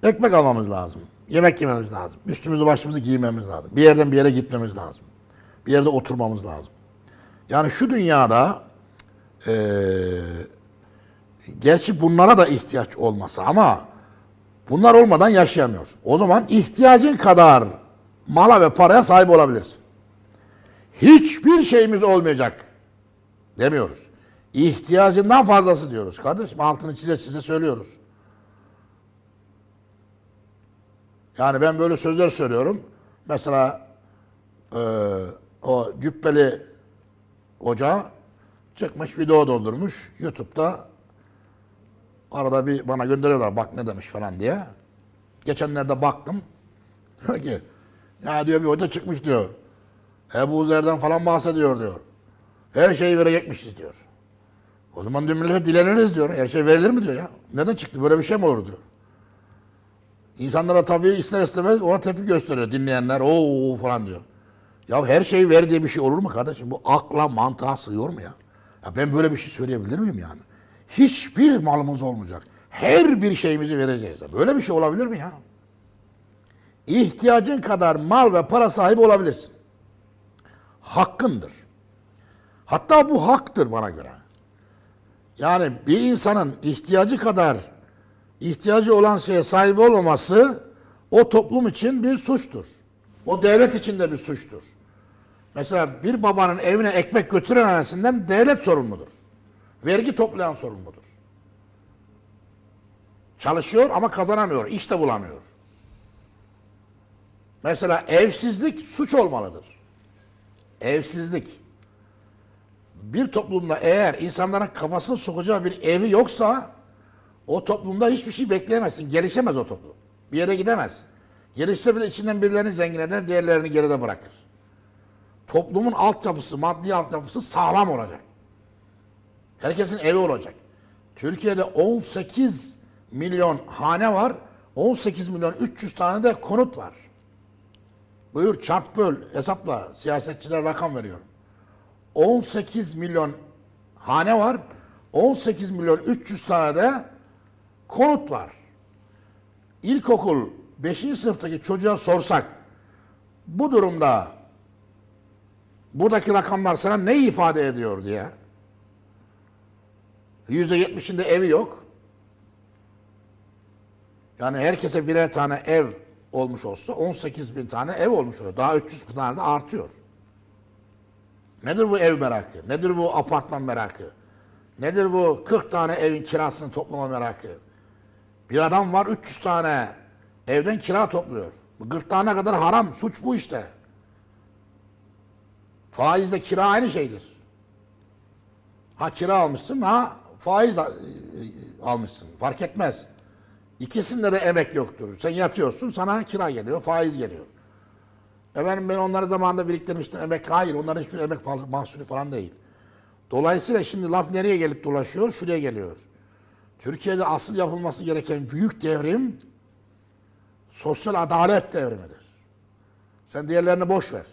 ekmek almamız lazım, yemek yememiz lazım, üstümüzü başımızı giymemiz lazım, bir yerden bir yere gitmemiz lazım. Bir yerde oturmamız lazım. Yani şu dünyada e, gerçi bunlara da ihtiyaç olmasa ama bunlar olmadan yaşayamıyoruz. O zaman ihtiyacın kadar mala ve paraya sahip olabilirsin. Hiçbir şeyimiz olmayacak demiyoruz. İhtiyacından fazlası diyoruz kardeşim. Altını çize çize söylüyoruz. Yani ben böyle sözler söylüyorum. Mesela e, o cübbeli hoca çıkmış video doldurmuş. YouTube'da arada bir bana gönderiyorlar bak ne demiş falan diye. Geçenlerde baktım. Diyor ki ya diyor bir hoca çıkmış diyor. Ebu Zer'den falan bahsediyor diyor. Her şeyi verecekmişiz diyor. O zaman diyor millete dileniriz diyor. Her şey verilir mi diyor ya. Neden çıktı böyle bir şey mi olur diyor. İnsanlara tabii ister istemez ona tepki gösteriyor. Dinleyenler ooo falan diyor. Ya her şeyi ver diye bir şey olur mu kardeşim? Bu akla mantığa sığıyor mu ya? Ya ben böyle bir şey söyleyebilir miyim yani? Hiçbir malımız olmayacak. Her bir şeyimizi vereceğiz. Böyle bir şey olabilir mi ya? İhtiyacın kadar mal ve para sahibi olabilirsin. Hakkındır. Hatta bu haktır bana göre. Yani bir insanın ihtiyacı kadar ihtiyacı olan şeye sahip olmaması o toplum için bir suçtur. O devlet için de bir suçtur. Mesela bir babanın evine ekmek götürememesinden devlet sorumludur. Vergi toplayan sorumludur. Çalışıyor ama kazanamıyor, iş de bulamıyor. Mesela evsizlik suç olmalıdır. Evsizlik. Bir toplumda eğer insanların kafasını sokacağı bir evi yoksa o toplumda hiçbir şey bekleyemezsin. Gelişemez o toplum. Bir yere gidemez. Gelişse bile içinden birilerini zengin eder, diğerlerini geride bırakır. Toplumun altyapısı, maddi altyapısı sağlam olacak. Herkesin evi olacak. Türkiye'de on sekiz milyon hane var. on sekiz milyon üç yüz tane de konut var. Buyur çarp böl hesapla. Siyasetçiler rakam veriyor. on sekiz milyon hane var. on sekiz milyon üç yüz tane de konut var. İlkokul beşinci sınıftaki çocuğa sorsak bu durumda buradaki rakamlar sana ne ifade ediyor diye. yüzde yetmişinde evi yok. Yani herkese birer tane ev olmuş olsa on sekiz bin tane ev olmuş oluyor. Daha üç yüz tane de artıyor. Nedir bu ev merakı? Nedir bu apartman merakı? Nedir bu kırk tane evin kirasını toplama merakı? Bir adam var üç yüz tane evden kira topluyor. Bu kırk tane kadar haram. Suç bu işte. Faizle kira aynı şeydir. Ha kira almışsın ha faiz almışsın. Fark etmez. İkisinde de emek yoktur. Sen yatıyorsun sana kira geliyor, faiz geliyor. Efendim ben onları zamanında biriktirmiştim emek. Hayır onların hiçbir emek mahsulü falan değil. Dolayısıyla şimdi laf nereye gelip dolaşıyor? Şuraya geliyor. Türkiye'de asıl yapılması gereken büyük devrim sosyal adalet devrimidir. Sen diğerlerini boş ver.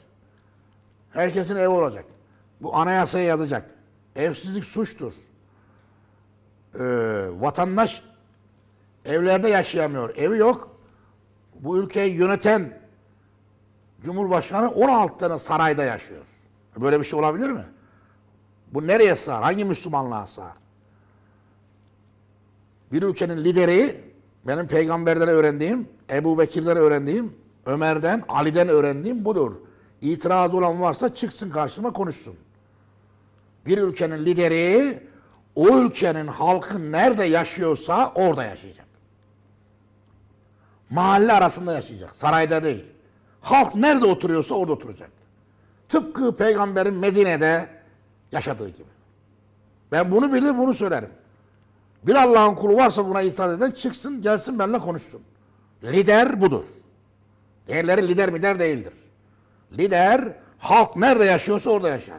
Herkesin evi olacak. Bu anayasaya yazacak. Evsizlik suçtur. Ee, vatandaş evlerde yaşayamıyor. Evi yok. Bu ülkeyi yöneten Cumhurbaşkanı on altı tane sarayda yaşıyor. Böyle bir şey olabilir mi? Bu nereye sığar? Hangi Müslümanlığa sığar? Bir ülkenin lideri, benim peygamberden öğrendiğim, Ebu Bekir'den öğrendiğim, Ömer'den, Ali'den öğrendiğim budur. İtiraz olan varsa çıksın karşıma konuşsun. Bir ülkenin lideri, o ülkenin halkı nerede yaşıyorsa orada yaşayacak. Mahalle arasında yaşayacak, sarayda değil. Halk nerede oturuyorsa orada oturacak. Tıpkı peygamberin Medine'de yaşadığı gibi. Ben bunu bilir, bunu söylerim. Bir Allah'ın kulu varsa buna itiraz eden çıksın, gelsin benimle konuşsun. Lider budur. Diğerleri lider mider değildir. Lider, halk nerede yaşıyorsa orada yaşar.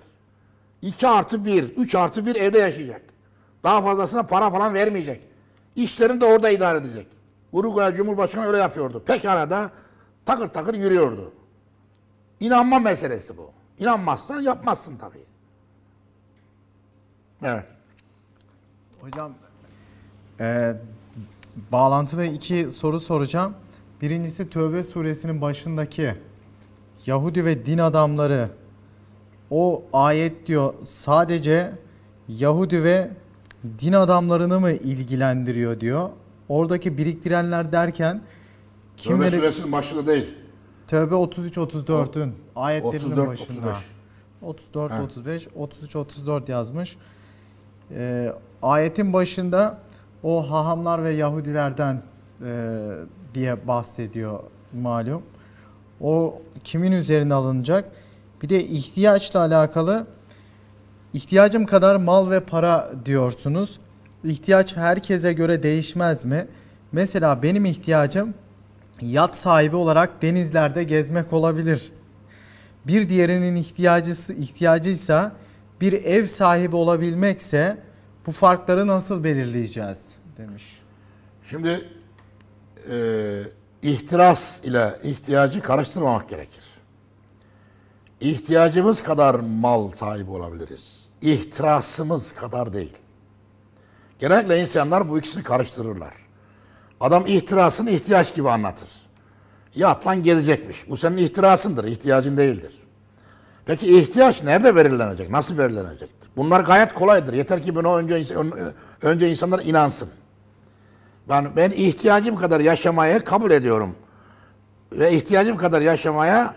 iki artı bir, üç artı bir evde yaşayacak. Daha fazlasına para falan vermeyecek. İşlerini de orada idare edecek. Uruguay Cumhurbaşkanı öyle yapıyordu. Pekala da takır takır yürüyordu. İnanma meselesi bu. İnanmazsan yapmazsın tabii. Evet. Hocam, e, bağlantıda iki soru soracağım. Birincisi Tövbe Suresinin başındaki Yahudi ve din adamları o ayet diyor sadece Yahudi ve din adamlarını mı ilgilendiriyor diyor. Oradaki biriktirenler derken Tövbe Suresinin başında değil. Tövbe otuz üç otuz dört'ün ayetlerinin otuz dört, başında. otuz dört otuz beş otuz üç otuz dört yazmış. Ee, ayetin başında o hahamlar ve Yahudilerden e, diye bahsediyor malum. O kimin üzerine alınacak? Bir de ihtiyaçla alakalı ihtiyacım kadar mal ve para diyorsunuz. İhtiyaç herkese göre değişmez mi? Mesela benim ihtiyacım yat sahibi olarak denizlerde gezmek olabilir. Bir diğerinin ihtiyacı ihtiyacıysa bir ev sahibi olabilmekse bu farkları nasıl belirleyeceğiz demiş. Şimdi e, ihtiras ile ihtiyacı karıştırmamak gerekir. İhtiyacımız kadar mal sahibi olabiliriz. İhtirasımız kadar değil. Genellikle insanlar bu ikisini karıştırırlar. Adam ihtirasını ihtiyaç gibi anlatır. Yatlan gezecekmiş. Bu senin ihtirasındır, ihtiyacın değildir. Peki ihtiyaç nerede belirlenecek? Nasıl belirlenecektir? Bunlar gayet kolaydır. Yeter ki buna önce, önce insanlar inansın. Ben, ben ihtiyacım kadar yaşamaya kabul ediyorum. Ve ihtiyacım kadar yaşamaya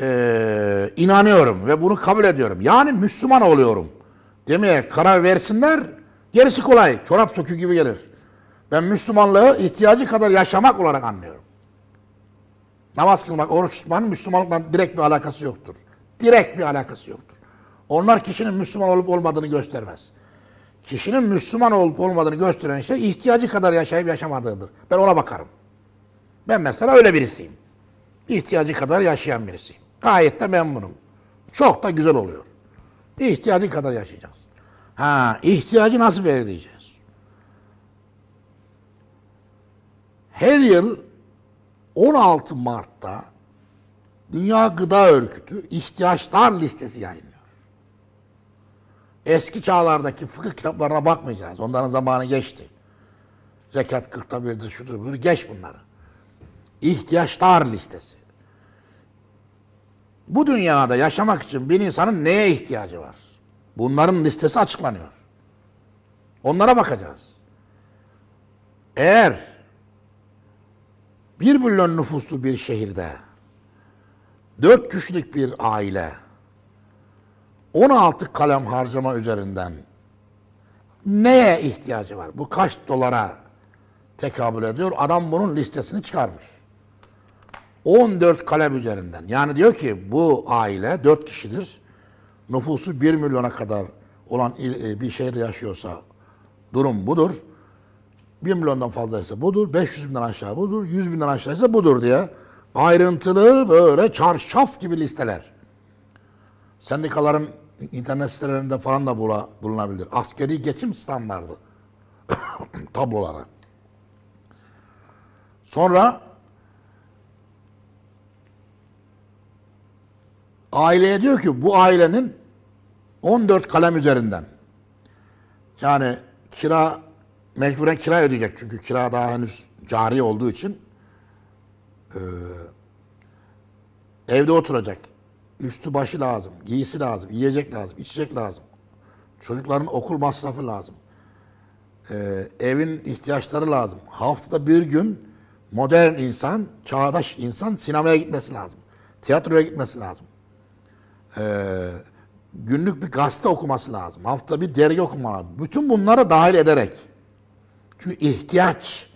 e, inanıyorum. Ve bunu kabul ediyorum. Yani Müslüman oluyorum demeye karar versinler. Gerisi kolay. Çorap sökü gibi gelir. Ben Müslümanlığı ihtiyacı kadar yaşamak olarak anlıyorum. Namaz kılmak, oruç tutmanın Müslümanlıkla direkt bir alakası yoktur. Direkt bir alakası yoktur. Onlar kişinin Müslüman olup olmadığını göstermez. Kişinin Müslüman olup olmadığını gösteren şey ihtiyacı kadar yaşayıp yaşamadığıdır. Ben ona bakarım. Ben mesela öyle birisiyim. İhtiyacı kadar yaşayan birisiyim. Gayet de memnunum. Çok da güzel oluyor. İhtiyacı kadar yaşayacağız. Ha, ihtiyacı nasıl belirleyeceğiz? Her yıl on altı Mart'ta Dünya Gıda Örgütü ihtiyaçlar listesi yayınlıyor. Eski çağlardaki fıkıh kitaplarına bakmayacağız. Onların zamanı geçti. Zekat kırkta birdir, şudur budur. Geç bunları. İhtiyaçlar listesi. Bu dünyada yaşamak için bir insanın neye ihtiyacı var? Bunların listesi açıklanıyor. Onlara bakacağız. Eğer bir milyon nüfuslu bir şehirde dört kişilik bir aile on altı kalem harcama üzerinden neye ihtiyacı var? Bu kaç dolara tekabül ediyor? Adam bunun listesini çıkarmış. on dört kalem üzerinden. Yani diyor ki bu aile dört kişidir. Nüfusu bir milyona kadar olan bir şehirde yaşıyorsa durum budur. bir milyondan fazlaysa budur, beş yüz binden aşağı budur, yüz binden aşağıysa budur diye ayrıntılı böyle çarşaf gibi listeler. Sendikaların internet sitelerinde falan da bulunabilir. Askeri geçim standardı tablolara. Sonra aileye diyor ki bu ailenin on dört kalem üzerinden yani kira mecburen kira ödeyecek çünkü kira daha henüz cari olduğu için e, evde oturacak. Üstü başı lazım, giysi lazım, yiyecek lazım, içecek lazım. Çocukların okul masrafı lazım. E, evin ihtiyaçları lazım. Haftada bir gün modern insan, çağdaş insan sinemaya gitmesi lazım. Tiyatroya gitmesi lazım. E, günlük bir gazete okuması lazım. Haftada bir dergi okuması lazım. Bütün bunlara dahil ederek. Çünkü ihtiyaç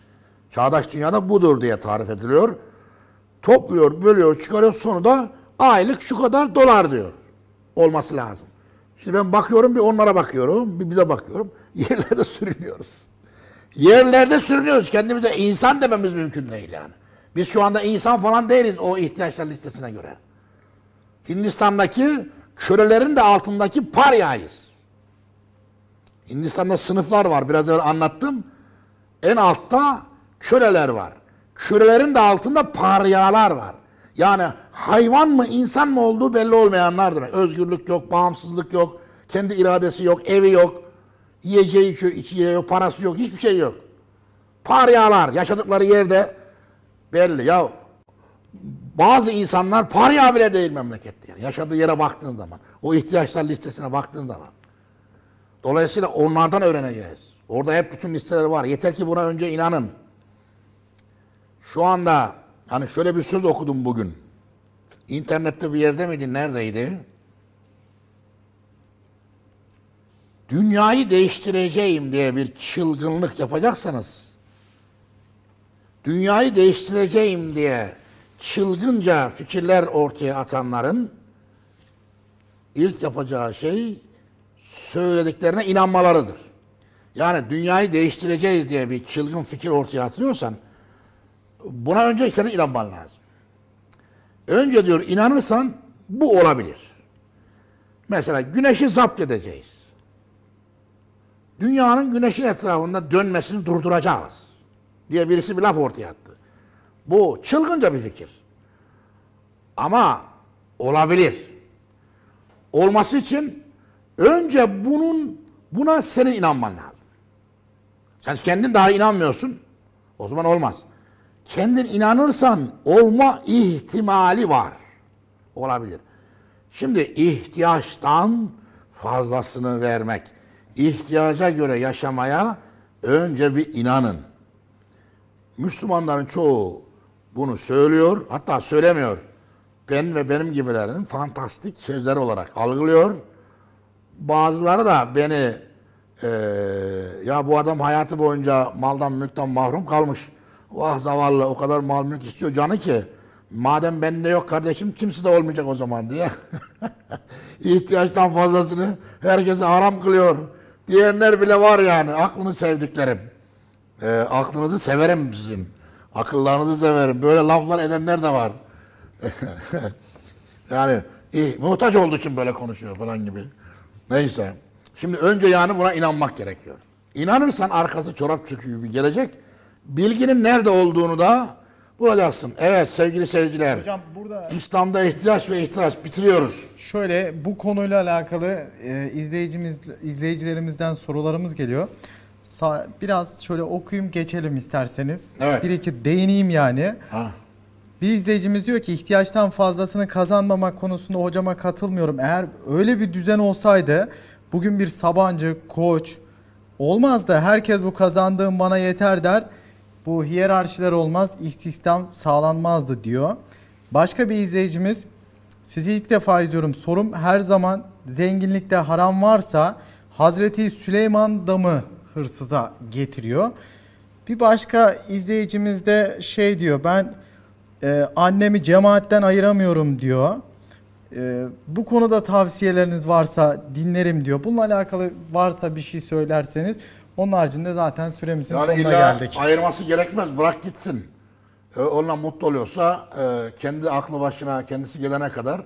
çağdaş dünyada budur diye tarif ediliyor. Topluyor, bölüyor, çıkarıyor. Sonunda aylık şu kadar dolar diyor. Olması lazım. Şimdi ben bakıyorum bir onlara bakıyorum, bir bize bakıyorum. Yerlerde sürünüyoruz. Yerlerde sürünüyoruz. Kendimize insan dememiz mümkün değil yani. Biz şu anda insan falan değiliz o ihtiyaçlar listesine göre. Hindistan'daki kölelerin de altındaki paryayız. Hindistan'da sınıflar var. Biraz evvel anlattım. En altta köleler var. Kölelerin de altında paryalar var. Yani hayvan mı insan mı olduğu belli olmayanlar demek. Özgürlük yok, bağımsızlık yok, kendi iradesi yok, evi yok, yiyeceği içiyor, içeceği yok, parası yok, hiçbir şey yok. Paryalar yaşadıkları yerde belli. Ya Bazı insanlar parya bile değil memlekette. Yani yaşadığı yere baktığın zaman, o ihtiyaçlar listesine baktığın zaman. Dolayısıyla onlardan öğreneceğiz. Orada hep bütün listeler var. Yeter ki buna önce inanın. Şu anda hani şöyle bir söz okudum bugün. İnternette bir yerde miydi, neredeydi? Dünyayı değiştireceğim diye bir çılgınlık yapacaksanız, dünyayı değiştireceğim diye çılgınca fikirler ortaya atanların ilk yapacağı şey söylediklerine inanmalarıdır. Yani dünyayı değiştireceğiz diye bir çılgın fikir ortaya atıyorsan buna önce senin inanman lazım. Önce diyor inanırsan bu olabilir. Mesela güneşi zapt edeceğiz. Dünyanın güneşin etrafında dönmesini durduracağız diye birisi bir laf ortaya attı. Bu çılgınca bir fikir. Ama olabilir. Olması için önce bunun buna senin inanman lazım. Sen kendin daha inanmıyorsun. O zaman olmaz. Kendin inanırsan olma ihtimali var. Olabilir. Şimdi ihtiyaçtan fazlasını vermek, ihtiyaca göre yaşamaya önce bir inanın. Müslümanların çoğu bunu söylüyor, hatta söylemiyor. Ben ve benim gibilerin fantastik sözleri olarak algılıyor. Bazıları da beni e, ya bu adam hayatı boyunca maldan mülkten mahrum kalmış. Vah zavallı, o kadar mal mülk istiyor canı ki. Madem bende yok kardeşim, kimse de olmayacak o zaman diye. İhtiyaçtan fazlasını herkese haram kılıyor. Diyenler bile var yani, aklını sevdiklerim. E, aklınızı severim bizim. Akıllarınızı severim. Böyle laflar edenler de var. Yani eh, muhtaç olduğu için böyle konuşuyor falan gibi. Neyse. Şimdi önce yani buna inanmak gerekiyor. İnanırsan arkası çorap çöküğü gibi gelecek. Bilginin nerede olduğunu da bulacaksın. Evet sevgili seyirciler. Hocam burada İslam'da ihtiyaç ve ihtiras bitiriyoruz. Şöyle bu konuyla alakalı e, izleyicimiz izleyicilerimizden sorularımız geliyor. Sa biraz şöyle okuyayım geçelim isterseniz. Evet. Bir iki değineyim yani. Ha. Bir izleyicimiz diyor ki ihtiyaçtan fazlasını kazanmamak konusunda hocama katılmıyorum. Eğer öyle bir düzen olsaydı bugün bir Sabancı, Koç olmaz da herkes bu kazandığım bana yeter der. Bu hiyerarşiler olmaz, istihdam sağlanmazdı diyor. Başka bir izleyicimiz sizi ilk defa izliyorum. Sorum her zaman zenginlikte haram varsa Hazreti Süleyman da mı hırsıza getiriyor? Bir başka izleyicimiz de şey diyor ben e, annemi cemaatten ayıramıyorum diyor. E, bu konuda tavsiyeleriniz varsa dinlerim diyor. Bununla alakalı varsa bir şey söylerseniz. Onun haricinde zaten süremizin yani sonuna geldik. Ayırması gerekmez, bırak gitsin. E, onunla mutlu oluyorsa e, kendi aklı başına kendisi gelene kadar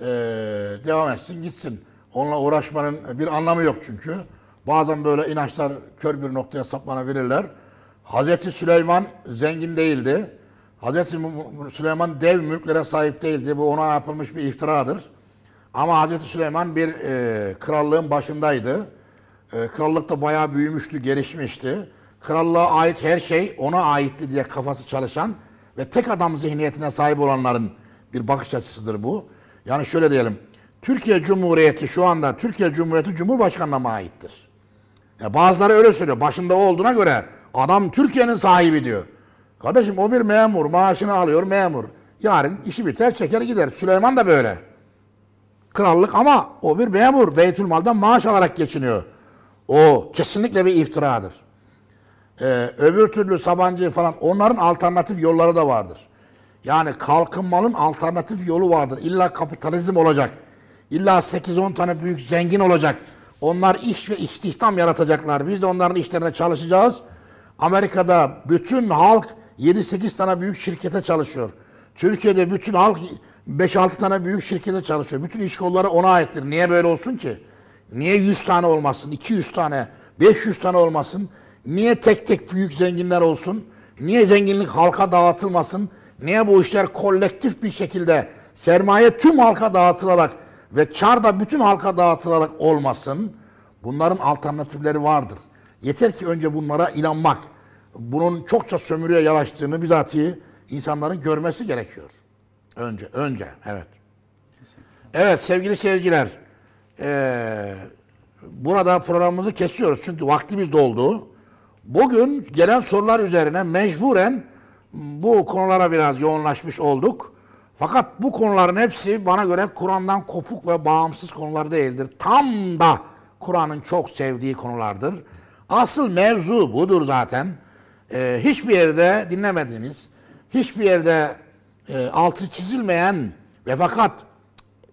e, devam etsin gitsin. Onunla uğraşmanın bir anlamı yok çünkü. Bazen böyle inançlar kör bir noktaya saplanabilirler. Hazreti Süleyman zengin değildi. Hazreti Süleyman dev mülklere sahip değildi. Bu ona yapılmış bir iftiradır. Ama Hazreti Süleyman bir e, krallığın başındaydı. E, krallık da bayağı büyümüştü, gelişmişti. Krallığa ait her şey ona aitti diye kafası çalışan ve tek adam zihniyetine sahip olanların bir bakış açısıdır bu. Yani şöyle diyelim. Türkiye Cumhuriyeti şu anda Türkiye Cumhuriyeti Cumhurbaşkanı'na mı aittir? Ya bazıları öyle söylüyor. Başında o olduğuna göre adam Türkiye'nin sahibi diyor. Kardeşim o bir memur. Maaşını alıyor memur. Yarın işi biter çeker gider. Süleyman da böyle. Krallık ama o bir memur. Beytülmal'dan maaş alarak geçiniyor. O kesinlikle bir iftiradır. Ee, öbür türlü Sabancı falan onların alternatif yolları da vardır. Yani kalkınmanın alternatif yolu vardır. İlla kapitalizm olacak. İlla sekiz on tane büyük zengin olacak. Onlar iş ve istihdam yaratacaklar. Biz de onların işlerine çalışacağız. Amerika'da bütün halk yedi sekiz tane büyük şirkete çalışıyor. Türkiye'de bütün halk beş altı tane büyük şirkete çalışıyor. Bütün iş kolları ona aittir. Niye böyle olsun ki? Niye yüz tane olmasın? iki yüz tane, beş yüz tane olmasın? Niye tek tek büyük zenginler olsun? Niye zenginlik halka dağıtılmasın? Niye bu işler kolektif bir şekilde sermaye tüm halka dağıtılarak ve kar da bütün halka dağıtılarak olmasın? Bunların alternatifleri vardır. Yeter ki önce bunlara inanmak. Bunun çokça sömürüye yanaştığını bizatihi insanların görmesi gerekiyor. Önce, önce, evet. Evet sevgili seyirciler, ee, burada programımızı kesiyoruz çünkü vaktimiz doldu. Bugün gelen sorular üzerine mecburen bu konulara biraz yoğunlaşmış olduk. Fakat bu konuların hepsi bana göre Kur'an'dan kopuk ve bağımsız konular değildir. Tam da Kur'an'ın çok sevdiği konulardır. Asıl mevzu budur zaten. Ee, hiçbir yerde dinlemediğiniz, hiçbir yerde e, altı çizilmeyen ve fakat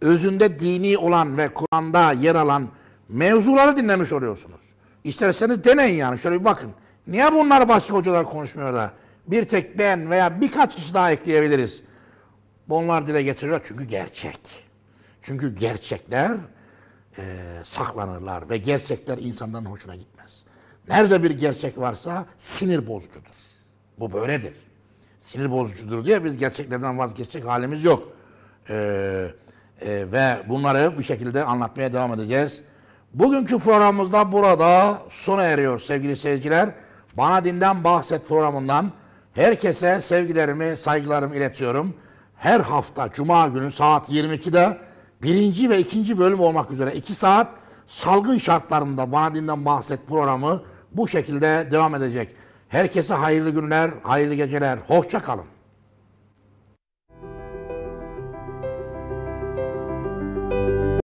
özünde dini olan ve Kur'an'da yer alan mevzuları dinlemiş oluyorsunuz. İsterseniz deneyin yani. Şöyle bir bakın. Niye bunlar başka hocalar konuşmuyor da? Bir tek ben veya birkaç kişi daha ekleyebiliriz. Bunlar dile getiriyor çünkü gerçek. Çünkü gerçekler e, saklanırlar ve gerçekler insanların hoşuna gitmez. Nerede bir gerçek varsa sinir bozucudur. Bu böyledir. Sinir bozucudur diye biz gerçeklerden vazgeçecek halimiz yok. E, e, ve bunları bir şekilde anlatmaya devam edeceğiz. Bugünkü programımızda burada sona eriyor sevgili seyirciler. Bana Dinden Bahset programından herkese sevgilerimi, saygılarımı iletiyorum. Her hafta Cuma günü saat yirmi ikide birinci ve ikinci bölüm olmak üzere iki saat salgın şartlarında Bana Dinden Bahset programı bu şekilde devam edecek. Herkese hayırlı günler, hayırlı geceler. Hoşça kalın.